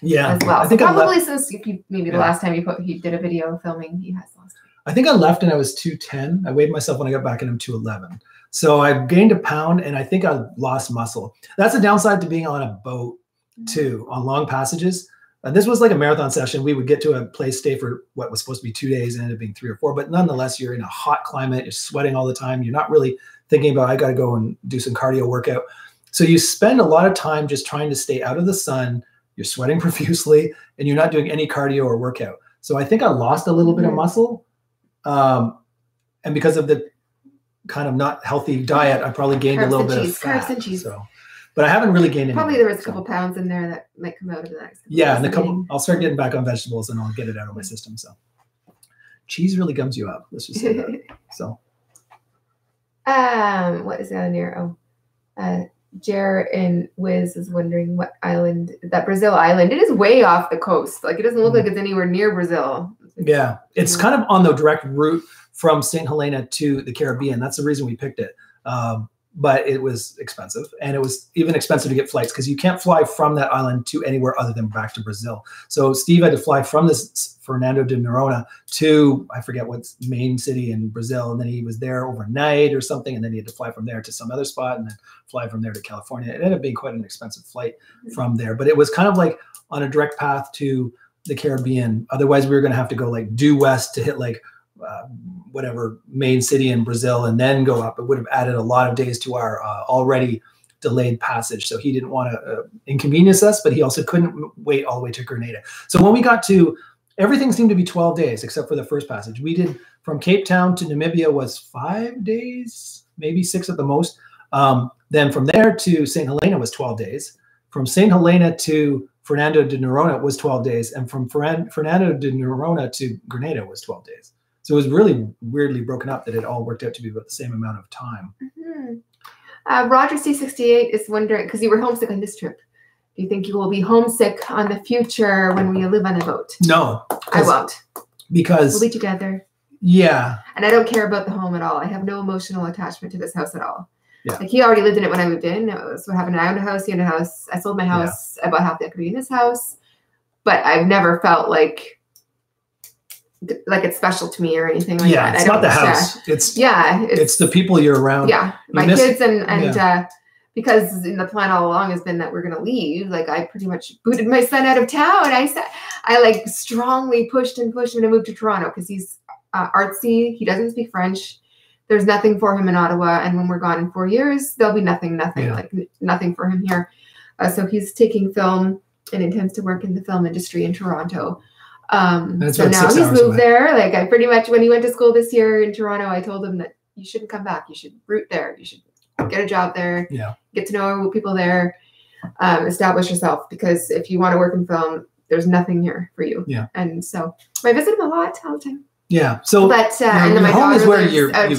Yeah. As well. I think so probably since maybe the last time he did a video filming, he has lost weight. I think I left and I was 210. I weighed myself when I got back and I'm 211. So I've gained a pound and I think I lost muscle. That's the downside to being on a boat, too, on long passages. And this was like a marathon session. We would get to a place, stay for what was supposed to be 2 days and ended up being 3 or 4. But nonetheless, you're in a hot climate. You're sweating all the time. You're not really thinking about, I got to go and do some cardio workout. So you spend a lot of time just trying to stay out of the sun. You're sweating profusely and you're not doing any cardio or workout. So I think I lost a little bit of muscle. And because of the kind of not healthy diet, I probably gained a little bit of fat. But I haven't really gained any. Probably there was a couple pounds in there that might come out of the next. Yeah, and a couple. I'll start getting back on vegetables, and I'll get it out of my system. So, cheese really gums you up. Let's just say that. So, what is down here? Oh, Jer and Wiz is wondering what island that Brazil island. It is way off the coast. Like it doesn't look like it's anywhere near Brazil. Yeah, it's kind of on the direct route from St. Helena to the Caribbean. That's the reason we picked it. But it was expensive, and it was even expensive to get flights because you can't fly from that island to anywhere other than back to Brazil. So Steve had to fly from this Fernando de Noronha to, I forget what's main city in Brazil. And then he was there overnight or something. And then he had to fly from there to some other spot and then fly from there to California. It ended up being quite an expensive flight from there, but it was kind of like on a direct path to the Caribbean. Otherwise we were going to have to go like due west to hit like whatever main city in Brazil and then go up. It would have added a lot of days to our already delayed passage. So he didn't want to inconvenience us, but he also couldn't wait all the way to Grenada. So when we got to, everything seemed to be 12 days except for the first passage. We did from Cape Town to Namibia was 5 days, maybe 6 at the most. Then from there to St. Helena was 12 days. From St. Helena to Fernando de Noronha was 12 days. And from Fernando de Noronha to Grenada was 12 days. So it was really weirdly broken up that it all worked out to be about the same amount of time. Roger C68 is wondering, because you were homesick on this trip, do you think you will be homesick on the future when we live on a boat? No. I won't. Because we'll be together. Yeah. And I don't care about the home at all. I have no emotional attachment to this house at all. Yeah. Like he already lived in it when I moved in. That's what happened. I owned a house, he owned a house. I sold my house. I bought half the equity in this house. But I've never felt like it's special to me or anything like that. It's not the house. It's the people you're around. Yeah. My kids and because in the plan all along has been that we're going to leave. Like I pretty much booted my son out of town. I like strongly pushed and pushed him to move to Toronto because he's artsy. He doesn't speak French. There's nothing for him in Ottawa. And when we're gone in 4 years, there'll be nothing for him here. So he's taking film and intends to work in the film industry in Toronto. So now he's moved there. Like I pretty much, when he went to school this year in Toronto, I told him that you shouldn't come back. You should root there. You should get a job there, get to know people there, establish yourself. Because if you want to work in film, there's nothing here for you. And so I visit him a lot all the time. Yeah. So, but and then my home is where your where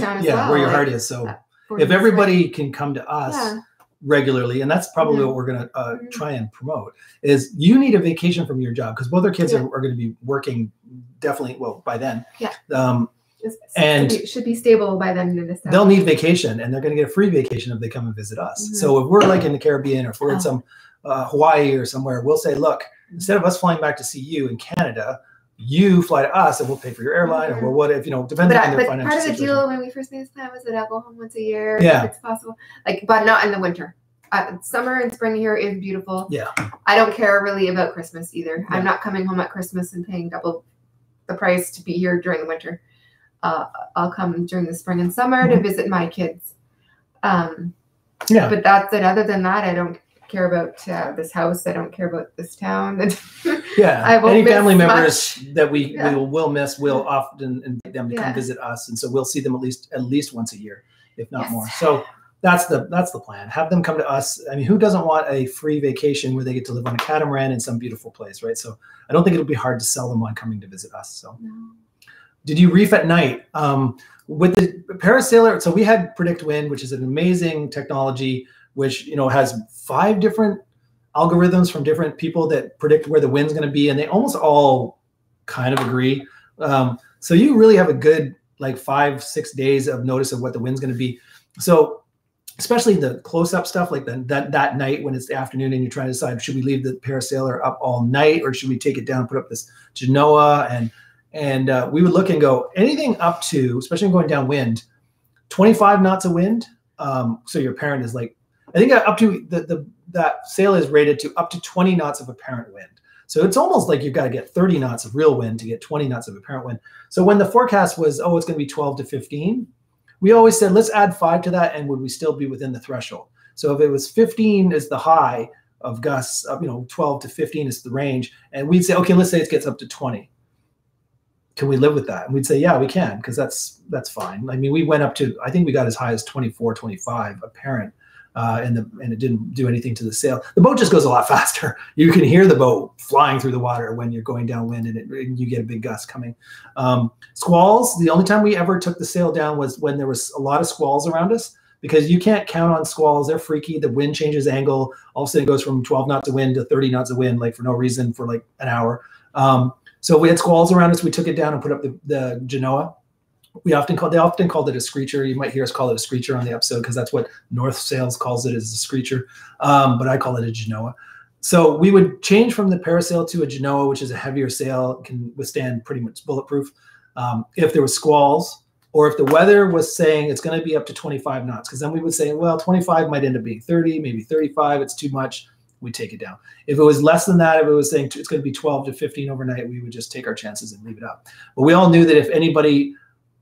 your heart is. So if everybody can come to us regularly, and that's probably what we're going to try and promote, is you need a vacation from your job because both our kids are going to be working definitely. Well, by then, and it should be stable by then. They'll need vacation, and they're going to get a free vacation if they come and visit us. Mm-hmm. So if we're like in the Caribbean or if we're in some Hawaii or somewhere, we'll say, look, instead of us flying back to see you in Canada, you fly to us and we'll pay for your airline or what if, you know, depending on their financial situation. But part of the deal when we first made this plan was that I'll go home once a year if it's possible, like, but not in the winter. Summer and spring here is beautiful. Yeah. I don't care really about Christmas either. Yeah. I'm not coming home at Christmas and paying double the price to be here during the winter. I'll come during the spring and summer to visit my kids. Yeah. But that's it. Other than that, I don't care about this house. I don't care about this town. I won't any family members that we will miss, we'll often invite them to come visit us, and so we'll see them at least once a year, if not more. So that's the plan. Have them come to us. I mean, who doesn't want a free vacation where they get to live on a catamaran in some beautiful place, right? So I don't think it'll be hard to sell them on coming to visit us. So. No. Did you reef at night? With the parasailer, so we had Predict Wind, which is an amazing technology, which, you know, has 5 different algorithms from different people that predict where the wind's going to be. And they almost all kind of agree. So you really have a good, like 5-6 days of notice of what the wind's going to be. So especially the close up stuff, like that night when it's the afternoon and you're trying to decide, should we leave the parasailer up all night or should we take it down, put up this genoa? And we would look and go, anything up to, especially going downwind, 25 knots of wind. So your apparent is like, I think up to that sail is rated to up to 20 knots of apparent wind. So it's almost like you've got to get 30 knots of real wind to get 20 knots of apparent wind. So when the forecast was, oh, it's going to be 12 to 15, we always said, let's add 5 to that. And would we still be within the threshold? So if it was 15 is the high of gusts, you know, 12 to 15 is the range. And we'd say, okay, let's say it gets up to 20. Can we live with that? And we'd say, yeah, we can, because that's fine. I mean, we went up to, I think we got as high as 24, 25 apparent. And it didn't do anything to the sail. The boat just goes a lot faster. You can hear the boat flying through the water when you're going downwind and you get a big gust coming. Squalls, the only time we ever took the sail down was when there was a lot of squalls around us, because you can't count on squalls. They're freaky. The wind changes angle. All of a sudden it goes from 12 knots of wind to 30 knots of wind, like for no reason, for like an hour. So we had squalls around us. We took it down and put up the genoa. They often called it a screecher. You might hear us call it a screecher on the episode because that's what North Sails calls it, is a screecher. But I call it a genoa. So we would change from the parasail to a genoa, which is a heavier sail, can withstand pretty much bulletproof. If there was squalls or if the weather was saying it's going to be up to 25 knots, because then we would say, well, 25 might end up being 30, maybe 35. It's too much. We take it down. If it was less than that, if it was saying it's going to be 12 to 15 overnight, we would just take our chances and leave it up. But we all knew that if anybody,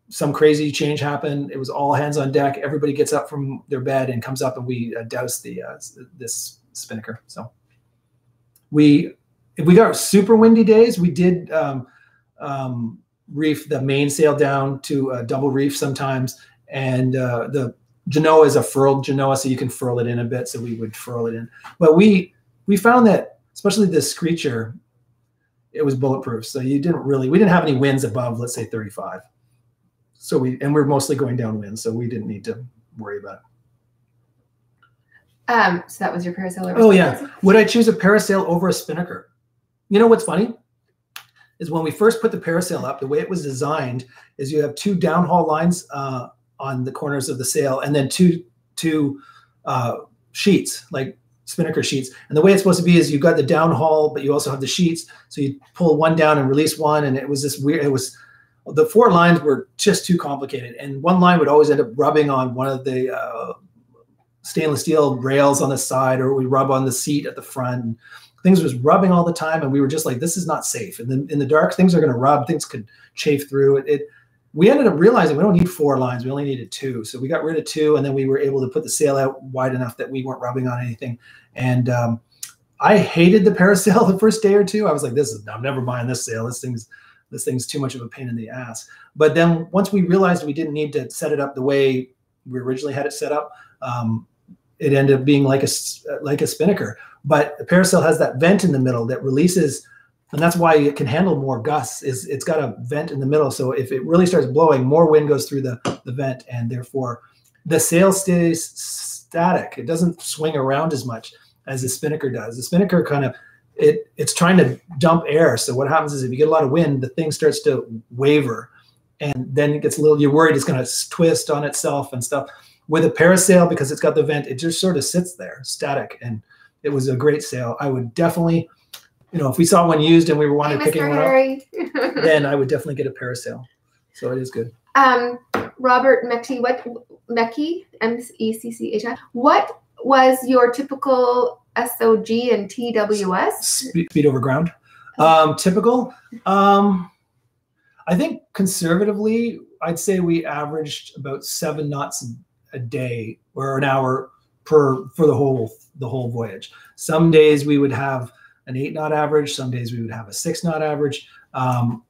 some crazy change happened, it was all hands on deck. Everybody gets up from their bed and comes up and we douse this spinnaker. So if we got super windy days, we did reef the mainsail down to a double reef sometimes. And the genoa is a furled genoa, so you can furl it in a bit. So we would furl it in. But we found that, especially this screecher, it was bulletproof. So we didn't have any winds above, let's say 35. So we're mostly going downwind, so we didn't need to worry about it. So that was your parasail over. Oh yeah. Would I choose a parasail over a spinnaker? You know what's funny is when we first put the parasail up, the way it was designed is you have 2 downhaul lines on the corners of the sail, and then two sheets, like spinnaker sheets. And the way it's supposed to be is you've got the downhaul, but you also have the sheets. So you pull one down and release one, and it was this weird. The 4 lines were just too complicated, and one line would always end up rubbing on one of the stainless steel rails on the side, or we rub on the seat at the front. And things was rubbing all the time, and we were just like, "This is not safe." And then in the dark, things are going to rub. Things could chafe through. We ended up realizing we don't need 4 lines; we only needed 2. So we got rid of 2, and then we were able to put the sail out wide enough that we weren't rubbing on anything. And I hated the parasail the first day or 2. I was like, "I'm never buying this sail. This thing's too much of a pain in the ass." But then once we realized we didn't need to set it up the way we originally had it set up, it ended up being like a spinnaker. But the parasail has that vent in the middle that releases And that's why it can handle more gusts, is it's got a vent in the middle. So if it really starts blowing, more wind goes through the vent, and therefore the sail stays static. It doesn't swing around as much as the spinnaker does. The spinnaker kind of, it's trying to dump air. So what happens is if you get a lot of wind, the thing starts to waver, and then it gets a little, you're worried it's going to twist on itself and stuff. With a parasail, because it's got the vent, it just sort of sits there static, and it was a great sail. I would definitely, you know, if we saw one used and we were wanting to pick one up, then I would definitely get a parasail. So it is good. Robert Mecchi, what Mecchi, M-E-C-C-H-I, what was your typical SOG and TWS? Speed over ground. Typical. I think conservatively, I'd say we averaged about 7 knots a day or an hour per for the whole voyage. Some days we would have an 8-knot average. Some days we would have a 6-knot average.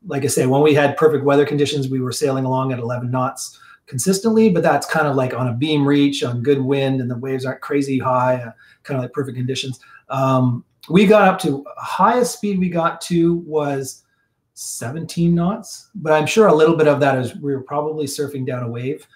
Like I say, when we had perfect weather conditions, we were sailing along at 11 knots consistently, but that's kind of like on a beam reach, on good wind, and the waves aren't crazy high, kind of like perfect conditions. We got up to, highest speed we got to was 17 knots, but I'm sure a little bit of that is we were probably surfing down a wave.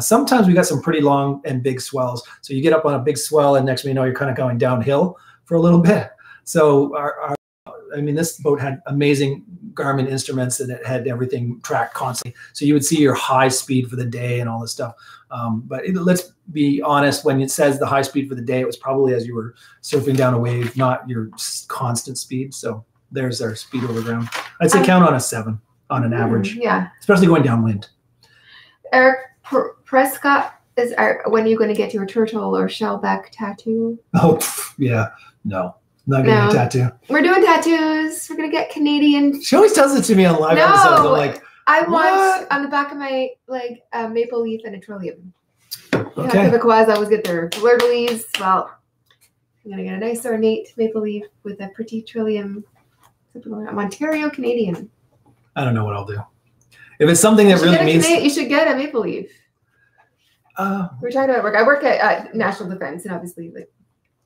Sometimes we got some pretty long and big swells. So you get up on a big swell, and next thing you know, you're kind of going downhill for a little bit. So I mean, this boat had amazing Garmin instruments, and it had everything tracked constantly. So you would see your high speed for the day and all this stuff. But let's be honest, when it says the high speed for the day, it was probably as you were surfing down a wave, not your constant speed. So there's our speed over ground. I'd say count on a 7 on an average. Yeah. Especially going downwind. Eric Prescott, when are you going to get your turtle or shellback tattoo? Oh, yeah. No. Not getting a tattoo. We're doing tattoos. We're gonna get Canadian. She always tells it to me on live episodes. I'm like, I want on the back of my leg a maple leaf and a trillium. Okay. Quebecois always get their blurb leaves. Well, I'm gonna get a nice ornate maple leaf with a pretty trillium. I'm Ontario Canadian. I don't know what I'll do. If it's something that really means, you should get a maple leaf. We're talking about work. I work at National Defense, and obviously, like.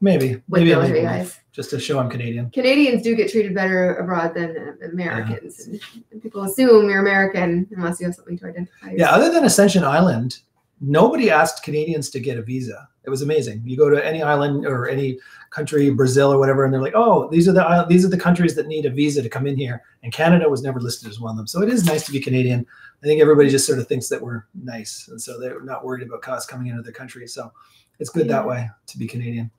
Maybe military guys. Just to show I'm Canadian. Canadians do get treated better abroad than Americans. Yeah. And people assume you're American unless you have something to identify yourself. Yeah, other than Ascension Island, nobody asked Canadians to get a visa. It was amazing. You go to any island or any country, Brazil or whatever, and they're like, oh, these are the countries that need a visa to come in here. And Canada was never listed as one of them. So it is nice to be Canadian. I think everybody just sort of thinks that we're nice. And so they're not worried about us coming into their country. So it's good that way to be Canadian.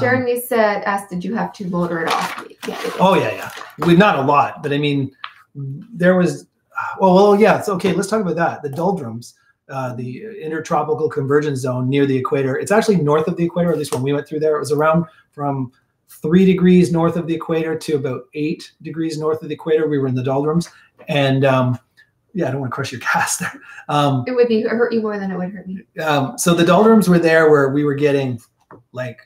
Jeremy asked, did you have to motor it off? Yeah, oh, yeah. We, not a lot, but I mean, there was, well, yeah, it's okay. Let's talk about that. The doldrums, the intertropical convergence zone near the equator. It's actually north of the equator, at least when we went through there. It was around from 3 degrees north of the equator to about 8 degrees north of the equator. We were in the doldrums. And yeah, I don't want to crush your cast there. It would be hurt you more than it would hurt me. So the doldrums were there where we were getting like,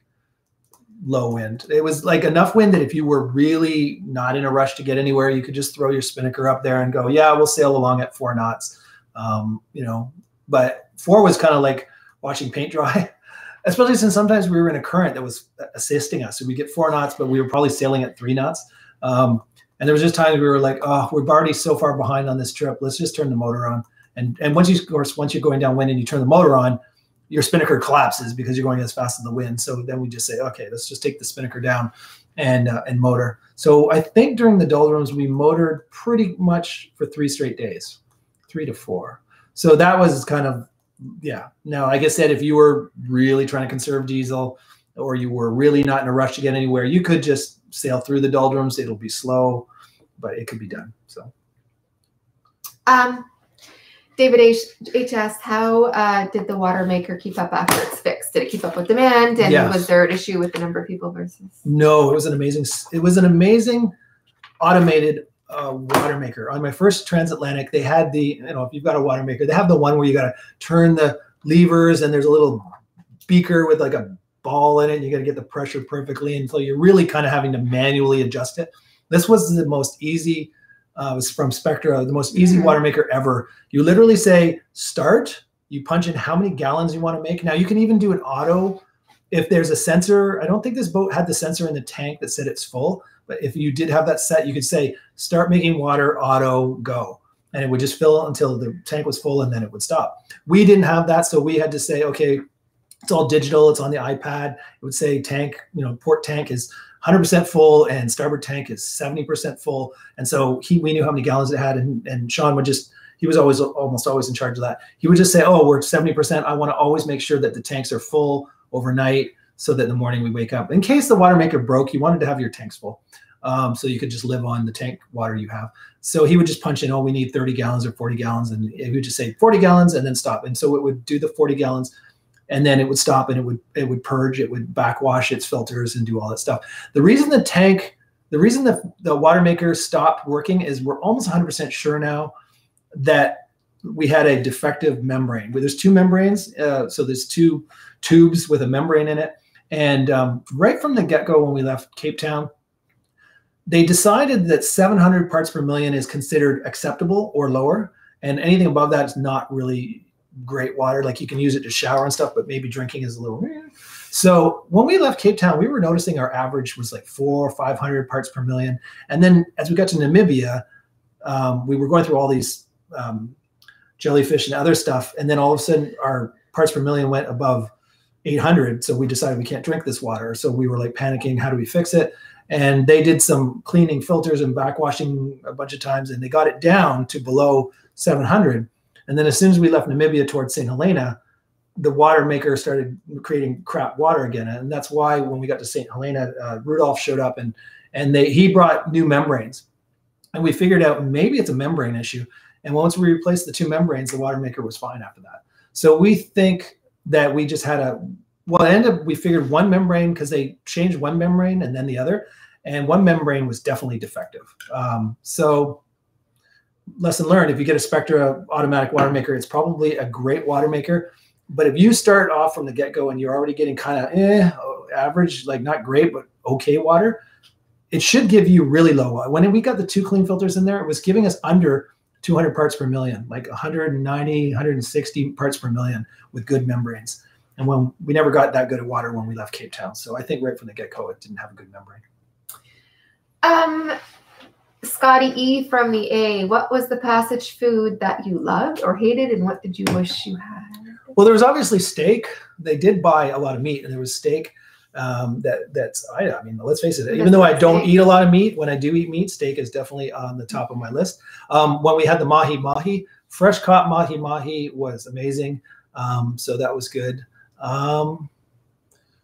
low wind. It was like enough wind that if you were really not in a rush to get anywhere, you could just throw your spinnaker up there and go, yeah, we'll sail along at 4 knots. You know, but 4 was kind of like watching paint dry, especially since sometimes we were in a current that was assisting us. So we get 4 knots, but we were probably sailing at 3 knots. And there was just times we were like, oh, we're already so far behind on this trip. Let's just turn the motor on. And once you, of course, once you're going downwind and you turn the motor on, your spinnaker collapses because you're going as fast as the wind. So then we just say, okay, let's just take the spinnaker down and motor. So I think during the doldrums, we motored pretty much for 3 straight days, 3 to 4. So that was kind of, yeah. Now, like I said, if you were really trying to conserve diesel or you were really not in a rush to get anywhere, you could just sail through the doldrums. It'll be slow, but it could be done. So. David H. asked, how did the water maker keep up after it's fixed? Did it keep up with demand? And yes. Was there an issue with the number of people versus? No, it was an amazing automated water maker. On my first transatlantic, they had the, you know, if you've got a water maker, they have the one where you got to turn the levers and there's a little beaker with like a ball in it. And you got to get the pressure perfectly. And so you're really kind of having to manually adjust it. This was the most easy. It was from Spectra, the most easy water maker ever. You literally say, start, you punch in how many gallons you want to make. Now you can even do an auto if there's a sensor, I don't think this boat had the sensor in the tank that said it's full, but if you did have that set, you could say, start making water, auto, go. And it would just fill until the tank was full and then it would stop. We didn't have that. So we had to say, okay, it's all digital. It's on the iPad. It would say tank, you know, port tank is 100% full and starboard tank is 70% full. And so we knew how many gallons it had. And Sean would just, he was always, almost always in charge of that. He would just say, oh, we're 70%. I want to always make sure that the tanks are full overnight so that in the morning we wake up. In case the water maker broke, you wanted to have your tanks full. So you could just live on the tank water you have. So he would just punch in, oh, we need 30 gallons or 40 gallons. And he would just say 40 gallons and then stop. And so it would do the 40 gallons and then it would stop and it would purge, it would backwash its filters and do all that stuff. The reason the tank, the reason the water maker stopped working is we're almost 100% sure now that we had a defective membrane. There's two membranes. So there's two tubes with a membrane in it. And right from the get-go when we left Cape Town, they decided that 700 parts per million is considered acceptable or lower, and anything above that is not really great water. Like you can use it to shower and stuff, but maybe drinking is a little weird. So when we left Cape Town, we were noticing our average was like 400 or 500 parts per million. And then as we got to Namibia, we were going through all these jellyfish and other stuff, and then all of a sudden our parts per million went above 800. So we decided we can't drink this water. So we were like panicking, how do we fix it? And they did some cleaning filters and backwashing a bunch of times, and they got it down to below 700. And then as soon as we left Namibia towards St. Helena, the water maker started creating crap water again. And that's why when we got to St. Helena, Rudolph showed up and he brought new membranes. And we figured out maybe it's a membrane issue. And once we replaced the two membranes, the water maker was fine after that. So we think that we just had a... Well, it ended up, we figured one membrane because they changed one membrane and then the other, and one membrane was definitely defective. So lesson learned, if you get a Spectra automatic water maker, it's probably a great water maker. But if you start off from the get-go and you're already getting kind of average, like not great, but okay water, it should give you really low water. When we got the two clean filters in there, it was giving us under 200 parts per million, like 190, 160 parts per million with good membranes. And when we never got that good of water when we left Cape Town. So I think right from the get-go, it didn't have a good membrane. Scotty E from the A, what was the passage food that you loved or hated, and what did you wish you had? Well, there was obviously steak. They did buy a lot of meat, and there was steak. I mean, let's face it, even though I don't eat a lot of meat, when I do eat meat, steak is definitely on the top of my list. When we had the mahi-mahi, fresh-caught mahi-mahi was amazing. So that was good.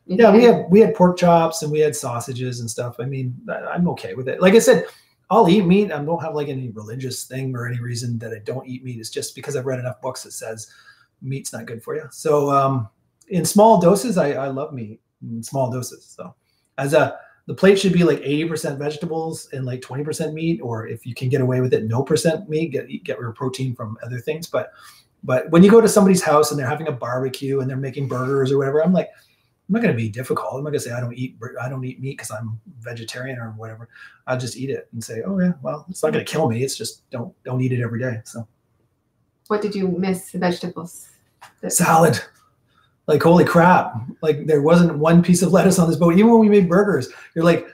Yeah, we had pork chops and we had sausages and stuff. I mean, I'm okay with it. Like I said, I'll eat meat. I don't have like any religious thing or any reason that I don't eat meat. It's just because I've read enough books that says meat's not good for you. So in small doses, I love meat in small doses. So the plate should be like 80% vegetables and like 20% meat, or if you can get away with it, no percent meat, get your protein from other things. But when you go to somebody's house and they're having a barbecue and they're making burgers or whatever, I'm like, I'm not going to be difficult. I'm not going to say I don't eat meat because I'm vegetarian or whatever. I'll just eat it and say, oh yeah, well, it's not going to kill me. It's just don't eat it every day. So, what did you miss? Vegetables, salad. Like holy crap! Like there wasn't one piece of lettuce on this boat. Even when we made burgers, you're like,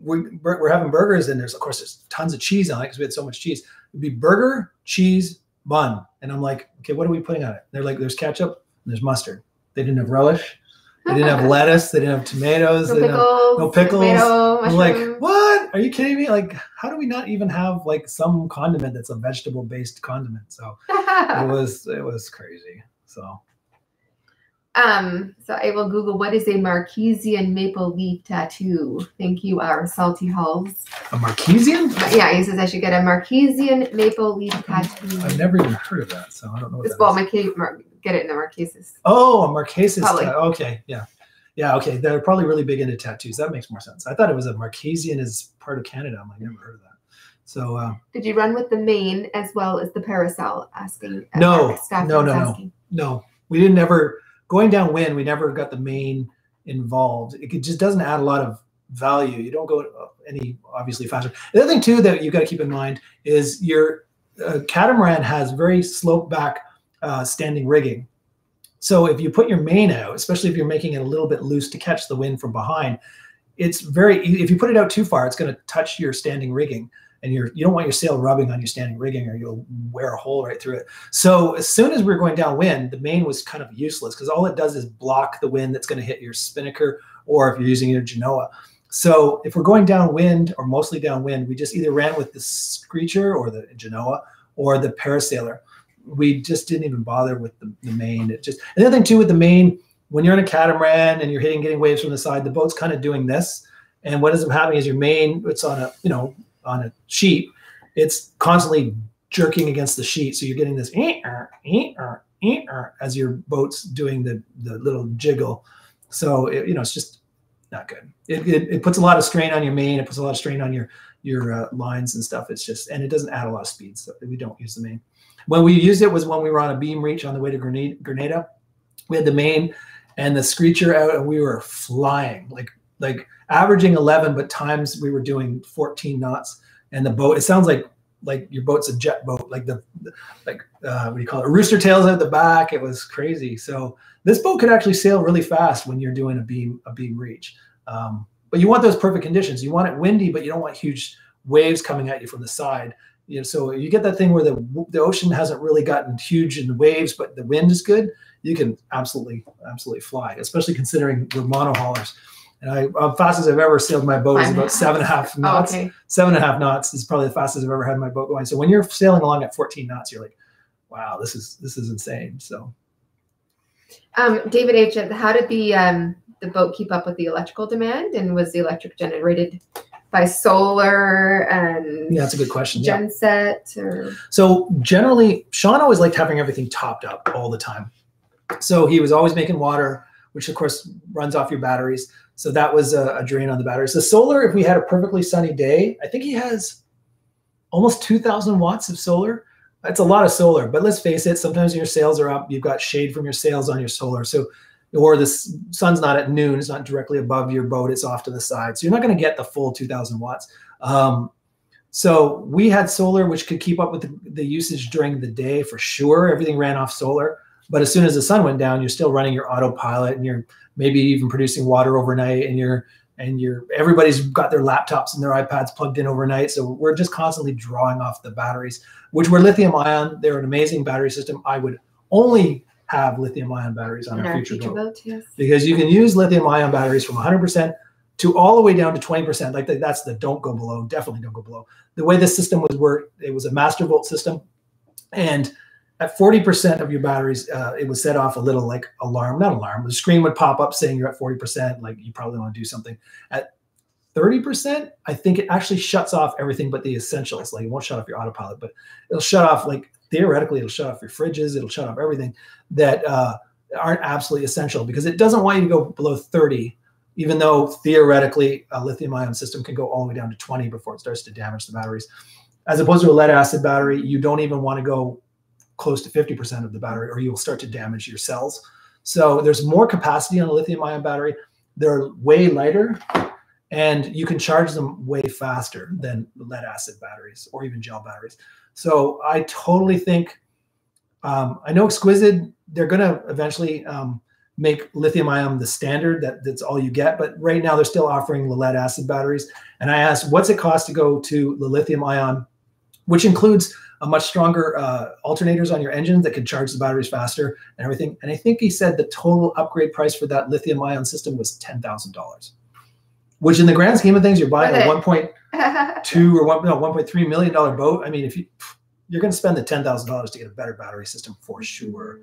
we're having burgers and of course there's tons of cheese on it because we had so much cheese. It'd be burger, cheese, bun. And I'm like, okay, what are we putting on it? They're like, there's ketchup and there's mustard. They didn't have relish. They didn't have lettuce. They didn't have tomatoes. No pickles. Tomato, I'm like, what? Are you kidding me? Like, how do we not even have like some condiment that's a vegetable-based condiment? So it was crazy. So. So I will Google, what is a Marquesian maple leaf tattoo? Thank you, our salty hulls. A Marquesian? Yeah, he says I should get a Marquesian maple leaf tattoo. I've never even heard of that, so I don't know what that is. Well, get it in the Marquesas. Oh, a Marquesas. Okay, yeah. Yeah, okay. They're probably really big into tattoos. That makes more sense. I thought it was a Marquesian is part of Canada. I'm like, I never heard of that. So, did you run with the main as well as the parasol? Asking. No. We didn't ever... Going downwind, we never got the main involved. It just doesn't add a lot of value. You don't go any obviously faster. The other thing too that you've got to keep in mind is your catamaran has very slope back standing rigging. So if you put your main out, especially if you're making it a little bit loose to catch the wind from behind, it's very easy. If you put it out too far, it's going to touch your standing rigging, and you don't want your sail rubbing on your standing rigging, or you'll wear a hole right through it. So as soon as we were going downwind, the main was kind of useless because all it does is block the wind that's going to hit your spinnaker, or if you're using your genoa. So if we're going downwind or mostly downwind, we just either ran with the screecher or the genoa or the parasailer. We just didn't even bother with the main. It just, and the other thing too with the main, when you're in a catamaran and you're getting waves from the side, the boat's kind of doing this. And what ends up happening is your main, it's on a, you know, on a sheet, it's constantly jerking against the sheet. So you're getting this as your boat's doing the little jiggle. So, it, you know, it's just not good. It puts a lot of strain on your main. It puts a lot of strain on your lines and stuff. It's just, and it doesn't add a lot of speed. So we don't use the main. When we used it was when we were on a beam reach on the way to Grenada. We had the main and the screecher out, and we were flying, like averaging 11, but times we were doing 14 knots. And the boat, it sounds like your boat's a jet boat, like what do you call it? Rooster tails out the back. It was crazy. So this boat could actually sail really fast when you're doing a beam reach. But you want those perfect conditions. You want it windy, but you don't want huge waves coming at you from the side. You know, so you get that thing where the ocean hasn't really gotten huge in the waves, but the wind is good. You can absolutely fly, especially considering the monohaulers. And I'm fast as I've ever sailed my boat is about 7.5 knots. Oh, okay. 7.5 knots is probably the fastest I've ever had my boat going. So when you're sailing along at 14 knots, you're like, wow, this is insane. So, David H., how did the boat keep up with the electrical demand, and was the electric generated by solar and yeah, that's a good question. Genset or so generally, Sean always liked having everything topped up all the time. So he was always making water, which of course runs off your batteries. So that was a drain on the batteries. The solar, if we had a perfectly sunny day, I think he has almost 2,000 watts of solar. That's a lot of solar, but let's face it, sometimes your sails are up, you've got shade from your sails on your solar. So, or the sun's not at noon, it's not directly above your boat, it's off to the side. So you're not gonna get the full 2,000 watts. So we had solar, which could keep up with the usage during the day for sure. Everything ran off solar. But as soon as the sun went down, you're still running your autopilot, and you're maybe even producing water overnight, and everybody's got their laptops and their iPads plugged in overnight. So we're just constantly drawing off the batteries, which were lithium ion. They're an amazing battery system. I would only have lithium ion batteries on our future boat. Yes. Because you can use lithium ion batteries from 100% to all the way down to 20%. Like that's the don't go below, definitely don't go below. The way this system was worked, it was a master volt system. And at 40% of your batteries, it would set off a little like alarm, not alarm, the screen would pop up saying you're at 40%, like you probably want to do something. At 30%, I think it actually shuts off everything but the essentials. Like it won't shut off your autopilot, but it'll shut off, like theoretically it'll shut off your fridges, it'll shut off everything that aren't absolutely essential, because it doesn't want you to go below 30, even though theoretically a lithium ion system can go all the way down to 20 before it starts to damage the batteries. As opposed to a lead acid battery, you don't even want to go close to 50% of the battery, or you'll start to damage your cells. So there's more capacity on a lithium ion battery. They're way lighter, and you can charge them way faster than lead acid batteries or even gel batteries. So I totally think, I know Exquisite, they're gonna eventually make lithium ion the standard, that's all you get, but right now they're still offering the lead acid batteries. And I asked, what's it cost to go to the lithium ion, which includes a much stronger alternators on your engines that can charge the batteries faster and everything. And I think he said the total upgrade price for that lithium ion system was $10,000, which in the grand scheme of things, you're buying a 1.2 or $1.3 million boat. I mean, if you're going to spend the $10,000 to get a better battery system for sure.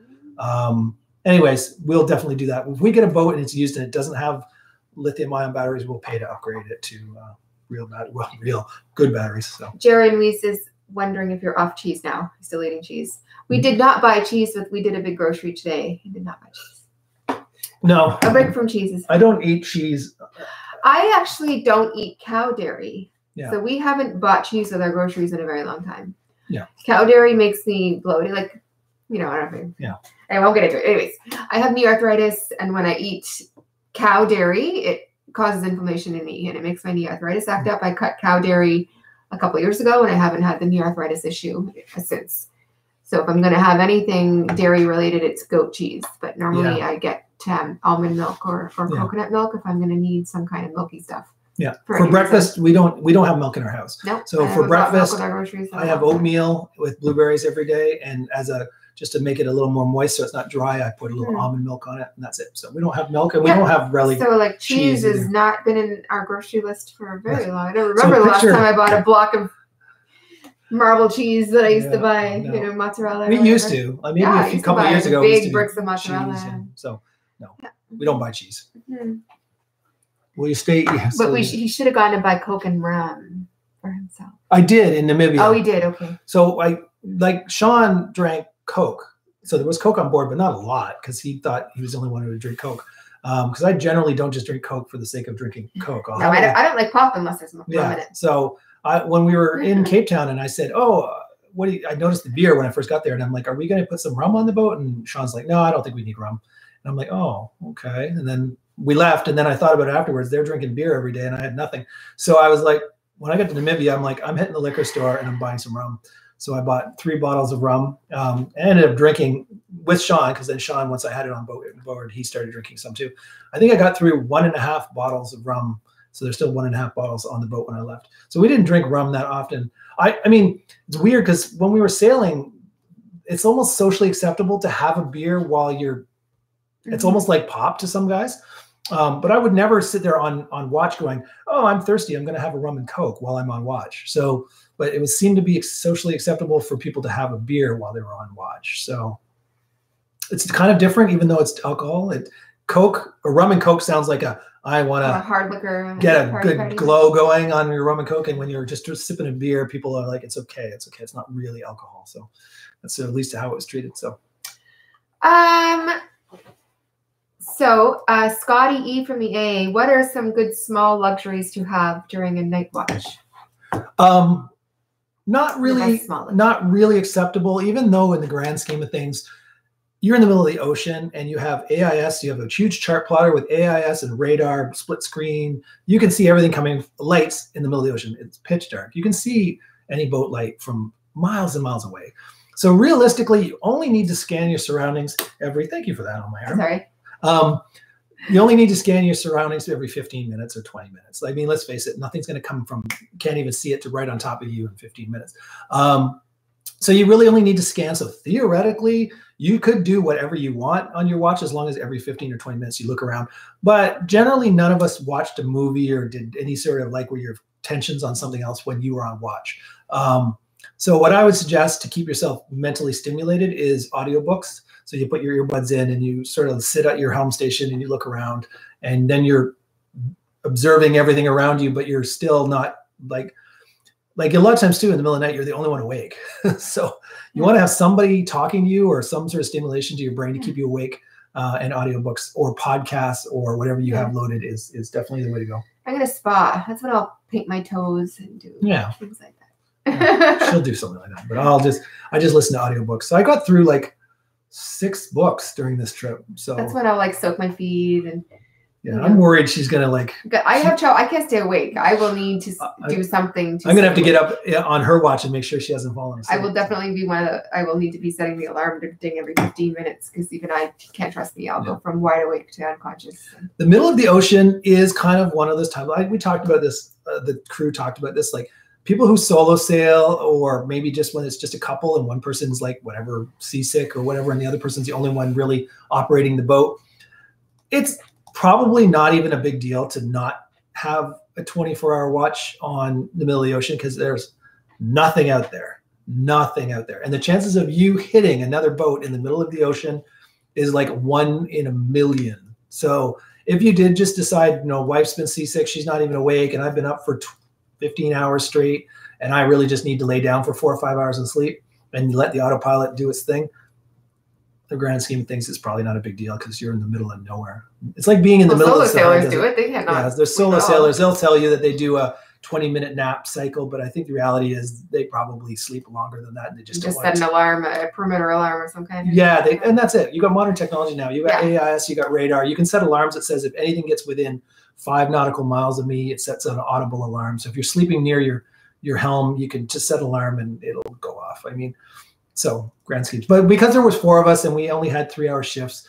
Anyways, we'll definitely do that. If we get a boat and it's used and it doesn't have lithium ion batteries, we'll pay to upgrade it to real good batteries. So Jared Weiss is wondering if you're off cheese now. You're still eating cheese. We did not buy cheese, but we did a big grocery today. We did not buy cheese. No. A break from cheeses. I don't eat cheese. I actually don't eat cow dairy. Yeah. So we haven't bought cheese with our groceries in a very long time. Yeah. Cow dairy makes me bloated. Like, you know, I don't know. Yeah. I won't get into it. Anyways, I have knee arthritis, and when I eat cow dairy, it causes inflammation in me, and it makes my knee arthritis act up. I cut cow dairy a couple of years ago, and I haven't had the knee arthritis issue since. So if I'm going to have anything dairy related, it's goat cheese. But normally I get almond milk or coconut milk if I'm going to need some kind of milky stuff. Yeah. For breakfast, we don't have milk in our house. Nope. So for breakfast, I have oatmeal with blueberries every day, and as a just to make it a little more moist so it's not dry, I put a little almond milk on it, and that's it. So we don't have milk, and we don't have really. So like cheese has not been in our grocery list for very long. I don't remember the last time I bought a block of marble cheese that I used to buy. No. You know, mozzarella. We used to. I mean, a couple of years ago, big bricks of mozzarella. So we don't buy cheese. Will you stay? Yes. But he should have gone to buy Coke and rum for himself. I did in Namibia. Oh, he did. Okay. So Sean drank Coke. So there was Coke on board, but not a lot because he thought he was the only one who would drink Coke. Because I generally don't just drink Coke for the sake of drinking Coke. No, I don't like pop unless there's milk in it. So when we were in Cape Town, and I said, I noticed the beer when I first got there, and I'm like, are we going to put some rum on the boat? And Sean's like, no, I don't think we need rum. And I'm like, oh, okay. And then we left, and then I thought about it afterwards. They're drinking beer every day, and I had nothing. So I was like, when I got to Namibia, I'm like, I'm hitting the liquor store, and I'm buying some rum. So I bought 3 bottles of rum, and ended up drinking with Sean, because then Sean, once I had it on board, he started drinking some too. I think I got through 1.5 bottles of rum, so there's still 1.5 bottles on the boat when I left. So we didn't drink rum that often. I mean, it's weird, because when we were sailing, it's almost socially acceptable to have a beer while you're – it's almost like pop to some guys. But I would never sit there on watch going, oh, I'm thirsty, I'm going to have a rum and Coke while I'm on watch. So, but it seemed to be socially acceptable for people to have a beer while they were on watch. So it's kind of different, even though it's alcohol. Rum and Coke sounds like a hard liquor, get a good glow going on your rum and Coke. And when you're just sipping a beer, people are like, it's okay. It's okay. It's not really alcohol. So that's at least how it was treated. So, Scotty E from the AA, what are some good small luxuries to have during a night watch? Not really acceptable, even though in the grand scheme of things, you're in the middle of the ocean and you have AIS, you have a huge chart plotter with AIS and radar, split screen. You can see everything coming, lights in the middle of the ocean. It's pitch dark. You can see any boat light from miles and miles away. So realistically, you only need to scan your surroundings thank you for that on my arm. Sorry. You only need to scan your surroundings every 15 minutes or 20 minutes. I mean, let's face it, nothing's going to come from, can't even see it to right on top of you in 15 minutes. So you really only need to scan. So theoretically, you could do whatever you want on your watch as long as every 15 or 20 minutes you look around. But generally, none of us watched a movie or did any sort of where your attention's on something else when you were on watch. So what I would suggest to keep yourself mentally stimulated is audiobooks. So you put your earbuds in and you sort of sit at your home station and you look around, and then you're observing everything around you, but you're still not like a lot of times too, in the middle of the night, you're the only one awake. So you want to have somebody talking to you or some sort of stimulation to your brain to keep you awake, and audiobooks or podcasts or whatever you have loaded is definitely the way to go. I'm going to spa. That's what I'll paint my toes and do. Yeah. Things like that. Yeah. She'll do something like that, but I just listen to audiobooks. So I got through 6 books during this trip, so that's when I soak my feet. And I'm worried she's gonna I can't stay awake. I will need to do something to I'm gonna have awake. To get up on her watch and make sure she hasn't fallen asleep. I will definitely be I will need to be setting the alarm to ding every 15 minutes, because even I can't trust me. I'll go from wide awake to unconscious. The middle of the ocean is kind of one of those times, we talked about this, the crew talked about this, people who solo sail, or maybe just when it's just a couple and one person's seasick or whatever, and the other person's the only one really operating the boat. It's probably not even a big deal to not have a 24-hour watch on the middle of the ocean, because there's nothing out there, And the chances of you hitting another boat in the middle of the ocean is 1 in a million. So if you did just decide, wife's been seasick, she's not even awake, and I've been up for 15 hours straight, and I really just need to lay down for 4 or 5 hours of sleep and let the autopilot do its thing. The grand scheme of things is probably not a big deal, because you're in the middle of nowhere. It's like being in the middle of solo sailors do it. They cannot. Yeah, there's solo sailors. They'll tell you that they do a 20-minute nap cycle, but I think the reality is they probably sleep longer than that. And they just set an alarm, a perimeter alarm or some kind. Yeah, and that's it. You got modern technology now. You got AIS. You got radar. You can set alarms that says if anything gets within 5 nautical miles of me, it sets an audible alarm. So if you're sleeping near your helm, you can just set an alarm and it'll go off. I mean, So grand schemes. But because there was four of us and we only had 3 hour shifts,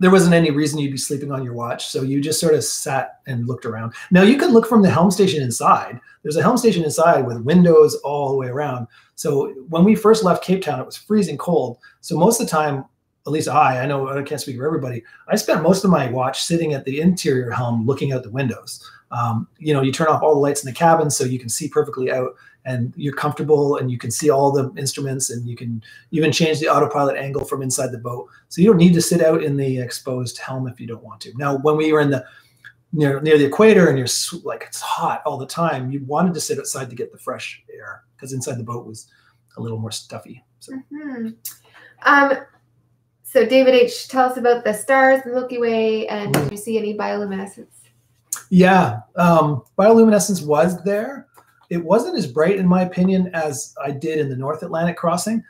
there wasn't any reason you'd be sleeping on your watch. So you just sort of sat and looked around. Now you could look from the helm station inside. There's a helm station inside with windows all the way around. So when we first left Cape Town, it was freezing cold. So most of the time, at least I know I can't speak for everybody, I spent most of my watch sitting at the interior helm looking out the windows. You know, you turn off all the lights in the cabin so you can see perfectly out and you're comfortable and you can see all the instruments and you can even change the autopilot angle from inside the boat. So you don't need to sit out in the exposed helm if you don't want to. Now, when we were in the near the equator and you're like, it's hot all the time, you wanted to sit outside to get the fresh air because inside the boat was a little more stuffy. So. Mm-hmm. So David H., tell us about the stars, the Milky Way, and did you see any bioluminescence? Yeah, bioluminescence was there. It wasn't as bright, in my opinion, as I did in the North Atlantic crossing.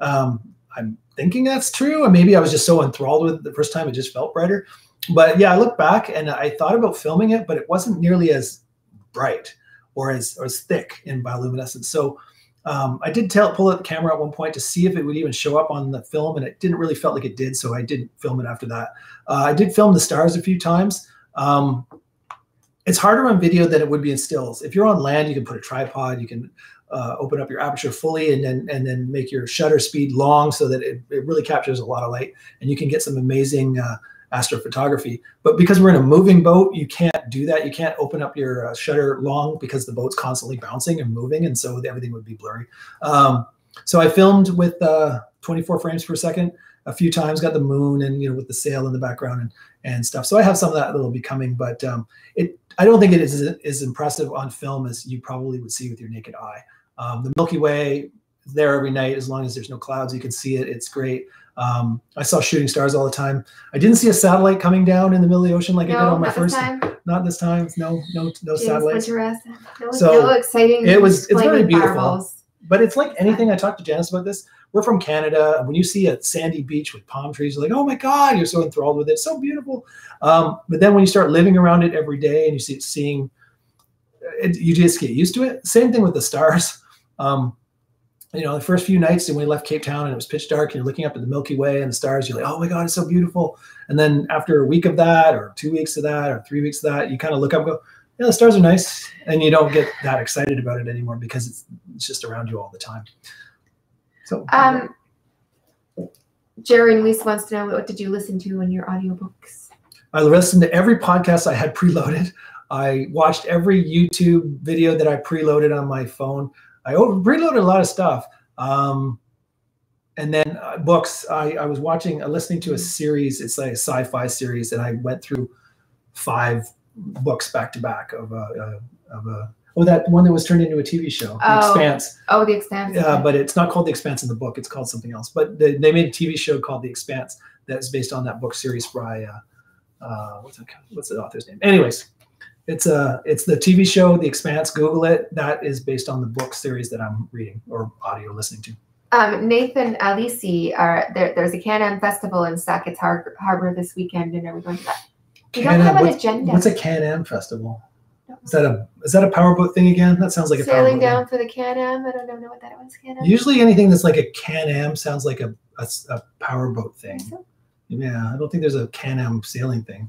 I'm thinking that's true, and maybe I was just so enthralled with it the first time it just felt brighter. But yeah, I look back and I thought about filming it, but it wasn't nearly as bright or as thick in bioluminescence. So. I did pull out the camera at one point to see if it would even show up on the film, and it didn't really felt like it did, so I didn't film it after that. I did film the stars a few times. It's harder on video than it would be in stills. If you're on land, you can put a tripod, you can open up your aperture fully and then make your shutter speed long so that it really captures a lot of light, and you can get some amazing astrophotography. But because we're in a moving boat, you can't do that. You can't open up your shutter long because the boat's constantly bouncing and moving, and so everything would be blurry. So I filmed with 24 frames per second a few times, got the moon and, you know, with the sail in the background and stuff. So I have some of that that'll be coming, but I don't think it is as impressive on film as you probably would see with your naked eye. The Milky Way is there every night as long as there's no clouds. You can see it. It's great. I saw shooting stars all the time. I didn't see a satellite coming down in the middle of the ocean like I did on my first time. Not this time. No satellites. So no exciting. It's really beautiful. Fireballs. But it's like anything. I talked to Janice about this. We're from Canada. When you see a sandy beach with palm trees, you're like, oh my God, you're so enthralled with it. It's so beautiful. But then when you start living around it every day and you see it you just get used to it. Same thing with the stars. You know, the first few nights when we left Cape Town and it was pitch dark and you're looking up at the Milky Way and the stars, you're like, oh my God, it's so beautiful. And then after a week of that or 2 weeks of that or 3 weeks of that, you kind of look up and go, yeah, the stars are nice. And you don't get that excited about it anymore because it's just around you all the time. So Jerry and Lisa wants to know, what did you listen to in your audiobooks? I listened to every podcast I had preloaded. I watched every YouTube video that I preloaded on my phone. I preloaded a lot of stuff. And then books, I was listening to a series. It's like a sci-fi series. And I went through 5 books back to back that one that was turned into a TV show, The Expanse. Oh, The Expanse. Yeah, okay. But it's not called The Expanse in the book. It's called something else. But they made a TV show called The Expanse that's based on that book series by, what's the author's name? Anyways. It's the TV show, The Expanse. Google it. That is based on the book series that I'm reading or audio listening to. Nathan Alisi, there's a Can-Am Festival in Sackets Harbor this weekend, and everyone's going to that. We don't have an agenda. What's a Can-Am Festival? Is that a powerboat thing again? That sounds like sailing down for the Can-Am. I don't know what that was. Can-Am. Usually anything that's like a Can-Am sounds like a powerboat thing. So? Yeah, I don't think there's a Can-Am sailing thing.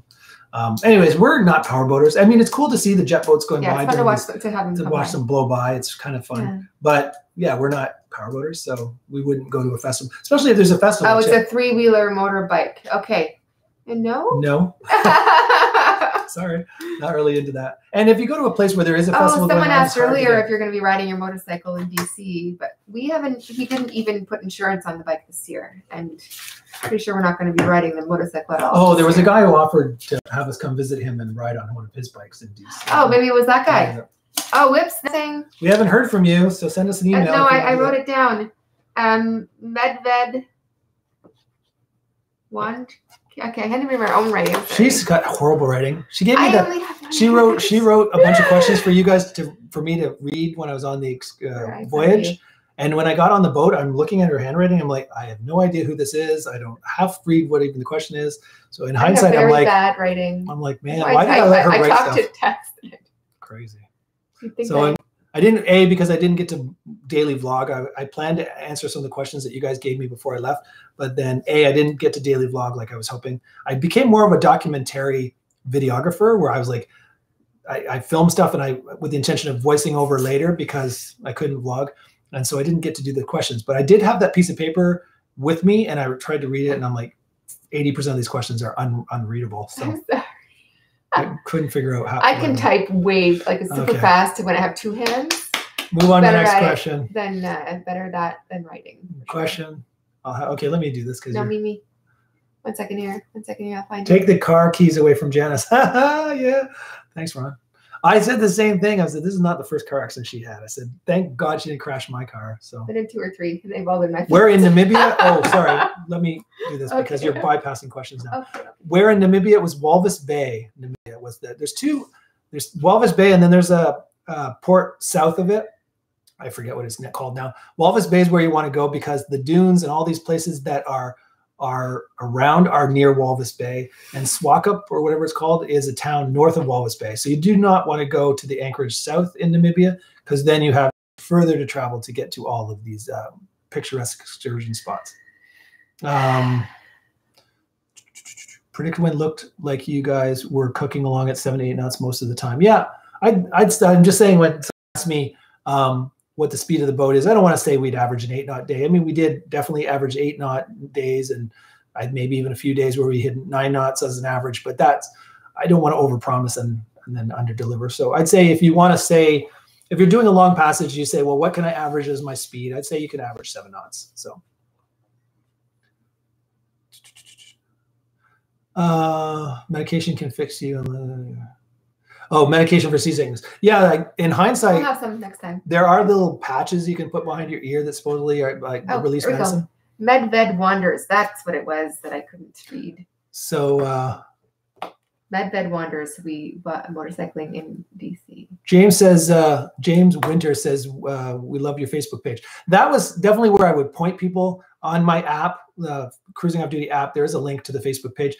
Anyways, we're not power boaters. I mean, it's cool to see the jet boats going by. It's fun to watch, them blow by. It's kind of fun. Yeah. But yeah, we're not power boaters, so we wouldn't go to a festival, especially if there's a festival. Oh, it's a 3-wheeler motorbike. Okay. And no. Sorry, not really into that. And if you go to a place where there is a festival, someone asked earlier if you're going to be riding your motorcycle in DC, but we haven't. He didn't even put insurance on the bike this year, and I'm pretty sure we're not going to be riding the motorcycle at all. Oh, there was a guy who offered to have us come visit him and ride on one of his bikes in DC. Oh, maybe it was that guy. Oh, whoops! Nothing. We haven't heard from you, so send us an email. No, I wrote it down. Medved. One. Okay, I had to remember my own writing. She's got horrible writing. She gave me she wrote a bunch of questions for you guys for me to read when I was on the voyage. And when I got on the boat, I'm looking at her handwriting. I'm like, I have no idea who this is. I don't half read what even the question is. So in hindsight, I'm like, bad writing. I'm like, man, why did I let her write stuff? I talked to text. Crazy. So I didn't, because I didn't get to daily vlog. I planned to answer some of the questions that you guys gave me before I left, but then I didn't get to daily vlog like I was hoping. I became more of a documentary videographer where I was like, I filmed stuff and with the intention of voicing over later because I couldn't vlog. And so I didn't get to do the questions, but I did have that piece of paper with me and I tried to read it and I'm like, 80% of these questions are unreadable. So. I'm sorry. I couldn't figure out how. I can type wave like super fast when I have two hands. Move on to the next question. Then better that than writing. Question. Okay, let me do this because. No, me. One second here. I'll find. Take the car keys away from Janice. Yeah. Thanks, Ron. I said the same thing. I said, this is not the first car accident she had. I said, thank God she didn't crash my car. So. Been in 2 or 3. They've all been my. Where in Namibia? Oh, sorry. Let me do this because you're bypassing questions now. Okay. Where in Namibia? It was Walvis Bay. Namibia was that. There's Walvis Bay, and then there's a port south of it. I forget what it's called now. Walvis Bay is where you want to go because the dunes and all these places that are around are near Walvis Bay, and Swakop or whatever it's called is a town north of Walvis Bay. So you do not want to go to the anchorage south in Namibia because then you have further to travel to get to all of these picturesque excursion spots. Predict Wind looked like you guys were cooking along at 7 to 8 knots most of the time. Yeah, I'm just saying when someone asks me what the speed of the boat is. I don't want to say we'd average an 8-knot day. I mean, we did definitely average 8-knot days, and I'd maybe even a few days where we hit 9 knots as an average, but that's, I don't want to overpromise and then underdeliver. So I'd say if you want to say, if you're doing a long passage, you say, well, what can I average as my speed? I'd say you can average 7 knots. So, medication can fix you. Oh, medication for seasickness. Yeah, like in hindsight, we'll have some next time. There are little patches you can put behind your ear that supposedly are like release medicine. MedVed Wanders. That's what it was that I couldn't read. So MedVed Wanders. We bought motorcycling in DC. James says. James Winter says we love your Facebook page. That was definitely where I would point people on my app, the Cruising Off Duty app. There is a link to the Facebook page.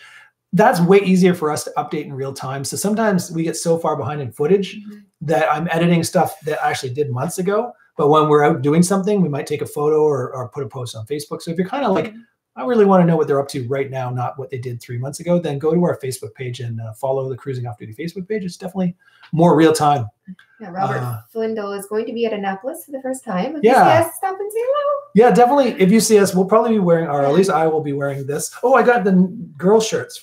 That's way easier for us to update in real time. So sometimes we get so far behind in footage that I'm editing stuff that I actually did months ago. But when we're out doing something, we might take a photo or put a post on Facebook. So if you're kind of like, I really want to know what they're up to right now, not what they did 3 months ago, then go to our Facebook page and follow the Cruising Off Duty Facebook page. It's definitely more real time. Yeah, Robert Flindell is going to be at Annapolis for the first time. If you see us, stop and say hello. Yeah, definitely. If you see us, we'll probably be wearing, or at least I will be wearing this. Oh, I got the girl shirts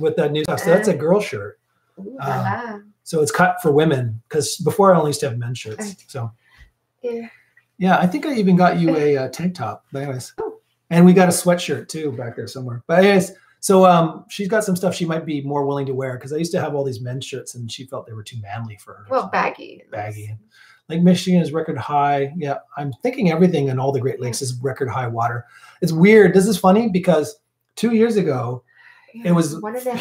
with that new stuff. So that's a girl shirt. Ooh, so it's cut for women because before I only used to have men's shirts. So yeah, I think I even got you a tank top. But anyways. And we got a sweatshirt too back there somewhere. But anyways, so she's got some stuff she might be more willing to wear because I used to have all these men's shirts and she felt they were too manly for her. Well, baggy. Baggy. Lake Michigan is record high. Yeah, I'm thinking everything in all the Great Lakes is record high water. It's weird. This is funny because 2 years ago, it was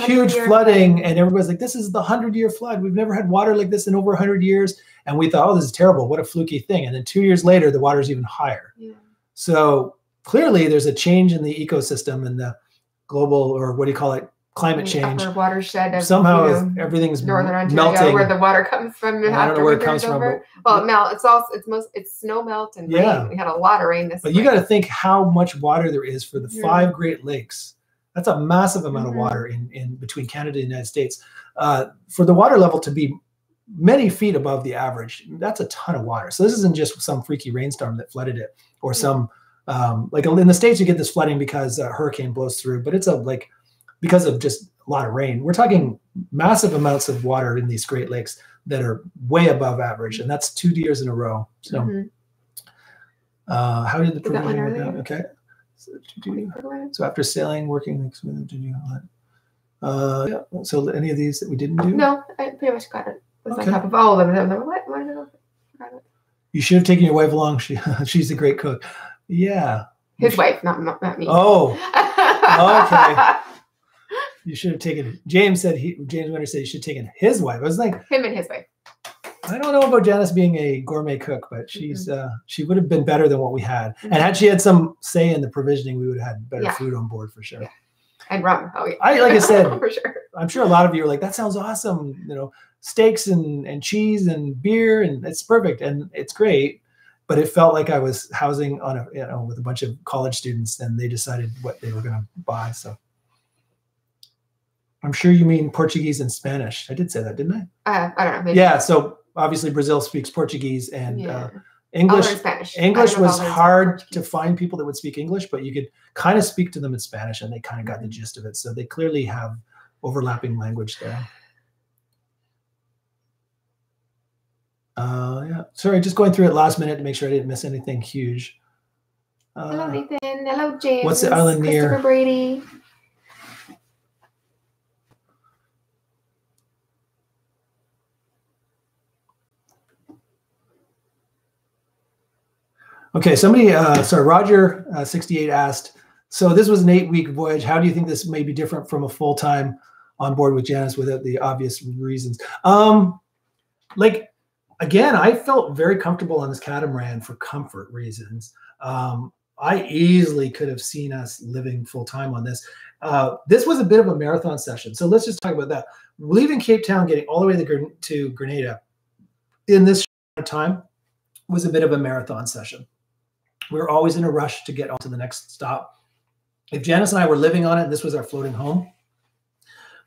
huge flooding and everybody's like, this is the 100-year flood. We've never had water like this in over 100 years. And we thought, oh, this is terrible. What a fluky thing. And then 2 years later, the water's even higher. Yeah. So clearly there's a change in the ecosystem and the global, or what do you call it, climate change. Upper watershed. Somehow everything's northern Ontario, melting. Where the water comes from. And I don't know where it comes from. Well, now it's snow melt and rain. We had a lot of rain this spring. You got to think how much water there is for the 5 Great Lakes. That's a massive amount of water in between Canada and the United States. For the water level to be many feet above the average, that's a ton of water. So this isn't just some freaky rainstorm that flooded it or some. Like in the States, you get this flooding because a hurricane blows through, but it's because of just a lot of rain. We're talking massive amounts of water in these Great Lakes that are way above average, and that's 2 years in a row. So, how did the program go? Okay. So after sailing, working, did you? So any of these that we didn't do? No, I pretty much got it. It's on top of all of them. What did I forget? You should have taken your wife along. She's a great cook. Yeah. His wife, not me. Oh, okay. You should have taken. James Winter said you should have taken his wife. I was like him and his wife. I don't know about Janice being a gourmet cook, but she's she would have been better than what we had. And had she had some say in the provisioning, we would have had better food on board for sure. Yeah. And rum. Oh yeah. Like I said, for sure. I'm sure a lot of you are like, that sounds awesome. You know, steaks and cheese and beer, and it's perfect and it's great. But it felt like I was housing on a, you know, with a bunch of college students, and they decided what they were going to buy. So I'm sure you mean Portuguese and Spanish. I did say that, didn't I? I don't know. Maybe. Yeah. So obviously Brazil speaks Portuguese and English. English was hard to find people that would speak English, but you could kind of speak to them in Spanish, and they kind of got the gist of it. So they clearly have overlapping language there. Yeah, sorry, just going through it last minute to make sure I didn't miss anything huge. Hello, Nathan. Hello, James. What's the island near? Christopher Brady. Okay, somebody, sorry, Roger 68 asked, so this was an 8-week voyage. How do you think this may be different from a full-time on board with Janice without the obvious reasons? Like, again, I felt very comfortable on this catamaran for comfort reasons. I easily could have seen us living full-time on this. This was a bit of a marathon session. So let's just talk about that. Leaving Cape Town, getting all the way to Grenada in this short time was a bit of a marathon session. We were always in a rush to get on to the next stop. If Janice and I were living on it, this was our floating home,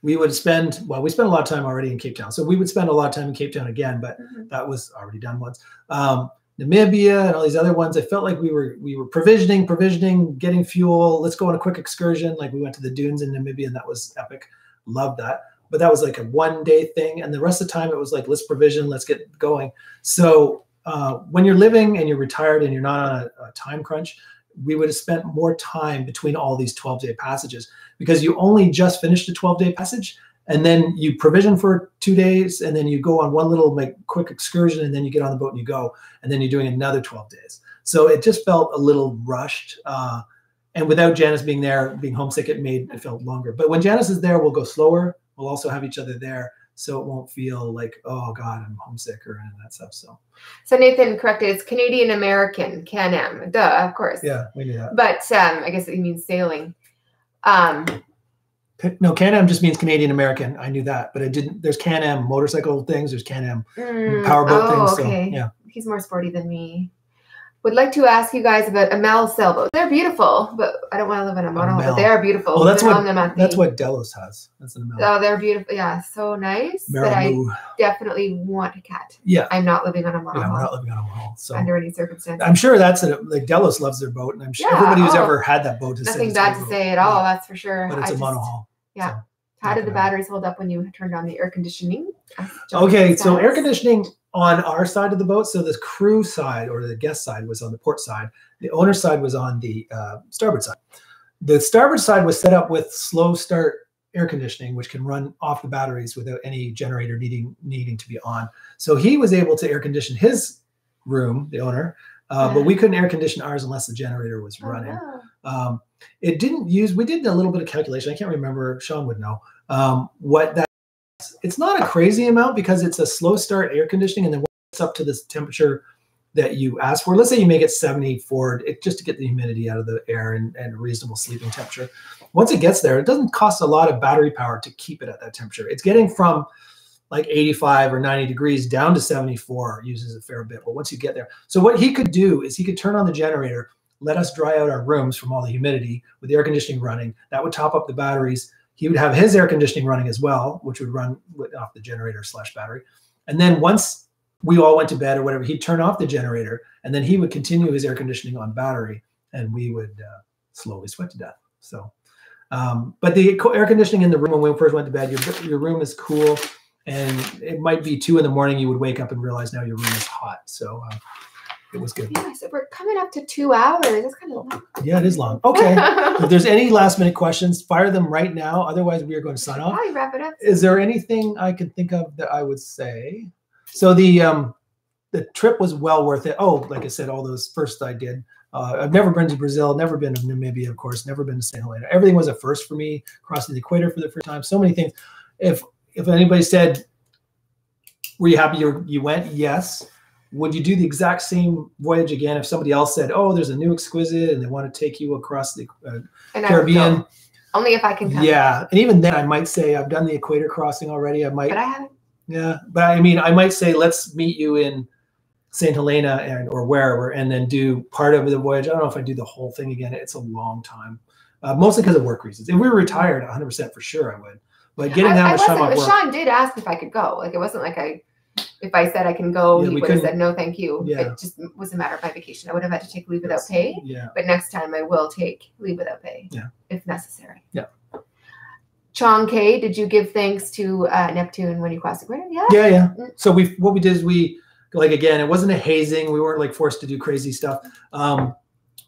we would spend, well, we spent a lot of time already in Cape Town. So we would spend a lot of time in Cape Town again, but that was already done once. Namibia and all these other ones, I felt like we were provisioning, getting fuel. Let's go on a quick excursion. Like we went to the dunes in Namibia, and that was epic. Loved that. But that was like a one-day thing. And the rest of the time it was like, let's provision, let's get going. So when you're living and you're retired and you're not on a time crunch, we would have spent more time between all these 12-day passages, because you only just finished a 12-day passage, and then you provision for 2 days, and then you go on one little like quick excursion, and then you get on the boat and you go, and then you're doing another 12 days. So it just felt a little rushed. And without Janice being there, being homesick, it felt longer. But when Janice is there, we'll go slower. We'll also have each other there, so it won't feel like, oh God, I'm homesick or any of that stuff. So Nathan corrected, it's Canadian American, Can-Am, duh, of course. Yeah, we knew that. But I guess it means sailing. No, Can-Am just means Canadian American. I knew that, but I didn't. There's Can-Am motorcycle things. There's Can-Am powerboat things. So, okay. Yeah, he's more sporty than me. Would like to ask you guys about Amal sailboats. They're beautiful, but I don't want to live in a monohull, but they are beautiful. Oh, that's what Delos has. That's an Amal. Oh, they're beautiful. Yeah, so nice. But I definitely want a cat. Yeah. I'm not living on a monohull. Yeah, we're not living on a monohull. So under any circumstances. I'm sure that's like Delos loves their boat, and I'm sure everybody who's ever had that boat has nothing bad to say at all, that's for sure. But it's a monohull. Yeah. So how did the batteries hold up when you turned on the air conditioning? Okay, so air conditioning on our side of the boat. So the crew side or the guest side was on the port side. The owner side was on the starboard side. The starboard side was set up with slow start air conditioning, which can run off the batteries without any generator needing to be on. So he was able to air condition his room, the owner, but we couldn't air condition ours unless the generator was running. It didn't use, we did a little bit of calculation. I can't remember, Sean would know what that. It's not a crazy amount because it's a slow start air conditioning, and then when it's up to this temperature that you ask for, let's say you make it 74, just to get the humidity out of the air and a reasonable sleeping temperature. Once it gets there, it doesn't cost a lot of battery power to keep it at that temperature. It's getting from like 85 or 90 degrees down to 74 uses a fair bit, but once you get there. So what he could do is he could turn on the generator, let us dry out our rooms from all the humidity with the air conditioning running. That would top up the batteries. He would have his air conditioning running as well, which would run off the generator / battery. And then once we all went to bed or whatever, he'd turn off the generator, and then he would continue his air conditioning on battery, and we would slowly sweat to death. So, but the air conditioning in the room when we first went to bed, your room is cool, and it might be 2 in the morning, you would wake up and realize now your room is hot. So it was good. Yeah, so we're coming up to 2 hours. That's kind of long. Yeah, it is long. Okay. If there's any last minute questions, fire them right now. Otherwise, we are going to sign off. Probably wrap it up. Is there anything I could think of that I would say? So the trip was well worth it. Oh, like I said, all those firsts I did. I've never been to Brazil, never been to Namibia, of course, never been to St. Helena. Everything was a first for me, crossing the equator for the first time. So many things. If anybody said, were you happy you went? Yes. Would you do the exact same voyage again? If somebody else said, oh, there's a new exquisite and they want to take you across the Caribbean. Only if I can come. Yeah. And even then I might say I've done the equator crossing already. I might. But I haven't. Yeah, but I mean, I might say let's meet you in St. Helena and or wherever, and then do part of the voyage. I don't know if I do the whole thing again. It's a long time, mostly because of work reasons. If we were retired, 100% for sure I would. But getting that much time off work. Sean did ask if I could go. Like, it wasn't like if I said I can go, he would have said no, thank you. Yeah. It just was a matter of my vacation. I would have had to take leave without pay. Yeah. But next time I will take leave without pay, yeah, if necessary. Yeah. Chong K, did you give thanks to Neptune when you crossed the equator? Yeah. Yeah, yeah. So we, what we did is we, like, again, it wasn't a hazing. We weren't like forced to do crazy stuff.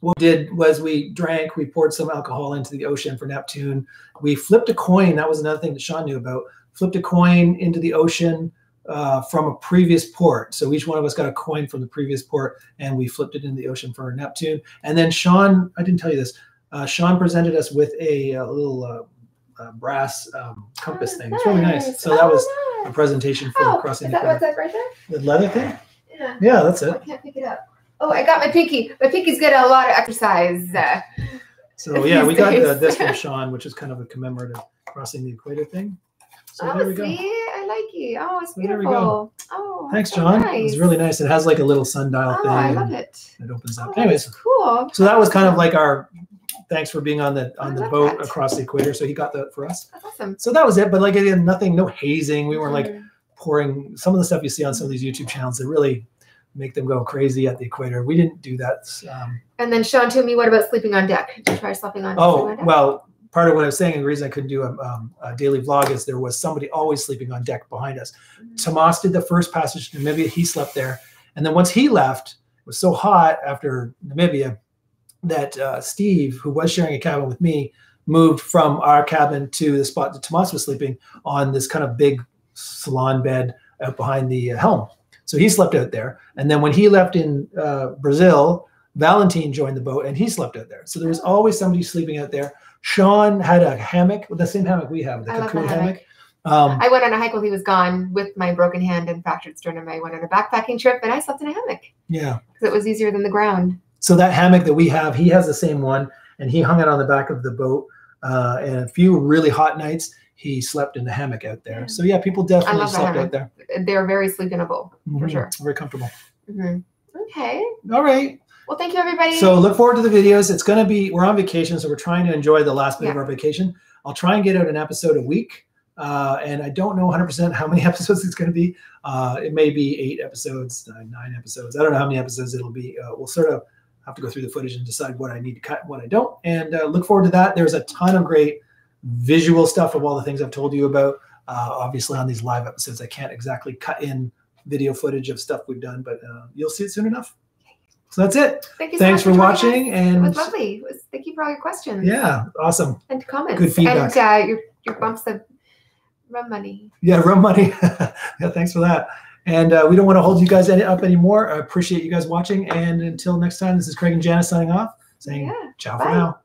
What we did was we drank, we poured some alcohol into the ocean for Neptune. We flipped a coin. That was another thing that Sean knew about. Flipped a coin into the ocean from a previous port. So each one of us got a coin from the previous port and we flipped it into the ocean for Neptune. And then Sean, I didn't tell you this, Sean presented us with a little brass compass thing. It's really nice. So that was a presentation for crossing the equator. Is that what's up right there? The leather thing? Yeah. Yeah, that's it. I can't pick it up. Oh, I got my pinky. My pinky's getting a lot of exercise. So yeah, we got this from Sean, which is kind of a commemorative crossing the equator thing. So there we go. See, I like you. Oh, it's beautiful. There we go. Oh, thanks, John. Nice. It's really nice. It has like a little sundial thing. I love it. It opens up. Anyways, cool. So that was kind of like our thanks for being on the boat across the equator. So he got that for us. That's awesome. So that was it. But like again, nothing, no hazing. We weren't like pouring some of the stuff you see on some of these YouTube channels that really make them go crazy at the equator. We didn't do that. And then Sean told me, what about sleeping on deck? Did you try sleeping on deck? Oh, well, part of what I was saying, and the reason I couldn't do a daily vlog is there was somebody always sleeping on deck behind us. Tomas did the first passage to Namibia. He slept there. And then once he left, it was so hot after Namibia that Steve, who was sharing a cabin with me, moved from our cabin to the spot that Tomas was sleeping on, this kind of big salon bed out behind the helm. So he slept out there. And then when he left in Brazil, Valentin joined the boat and he slept out there. So there was always somebody sleeping out there. Sean had a hammock, the same hammock we have, the cocoon hammock. I went on a hike while he was gone with my broken hand and fractured sternum. I went on a backpacking trip and I slept in a hammock. Yeah. Because it was easier than the ground. So that hammock that we have, he has the same one and he hung it on the back of the boat. And a few really hot nights, he slept in the hammock out there. So yeah, people definitely slept out there. They're very sleepable, for sure. Very comfortable. Okay. All right. Well, thank you, everybody. So look forward to the videos. It's going to be, we're on vacation, so we're trying to enjoy the last bit of our vacation. I'll try and get out an episode a week. And I don't know 100% how many episodes it's going to be. It may be 8 episodes, 9 episodes. I don't know how many episodes it'll be. We'll sort of have to go through the footage and decide what I need to cut and what I don't. And look forward to that. There's a ton of great visual stuff of all the things I've told you about. Obviously on these live episodes, I can't exactly cut in video footage of stuff we've done, but you'll see it soon enough. So that's it. Thank you so much for watching. And it was lovely. It was, thank you for all your questions. Yeah. Awesome. And comments. Good feedback. And your bumps of rum money. Yeah. Rum money. Yeah. Thanks for that. And we don't want to hold you guys up anymore. I appreciate you guys watching. And until next time, this is Craig and Janice signing off, saying ciao for now.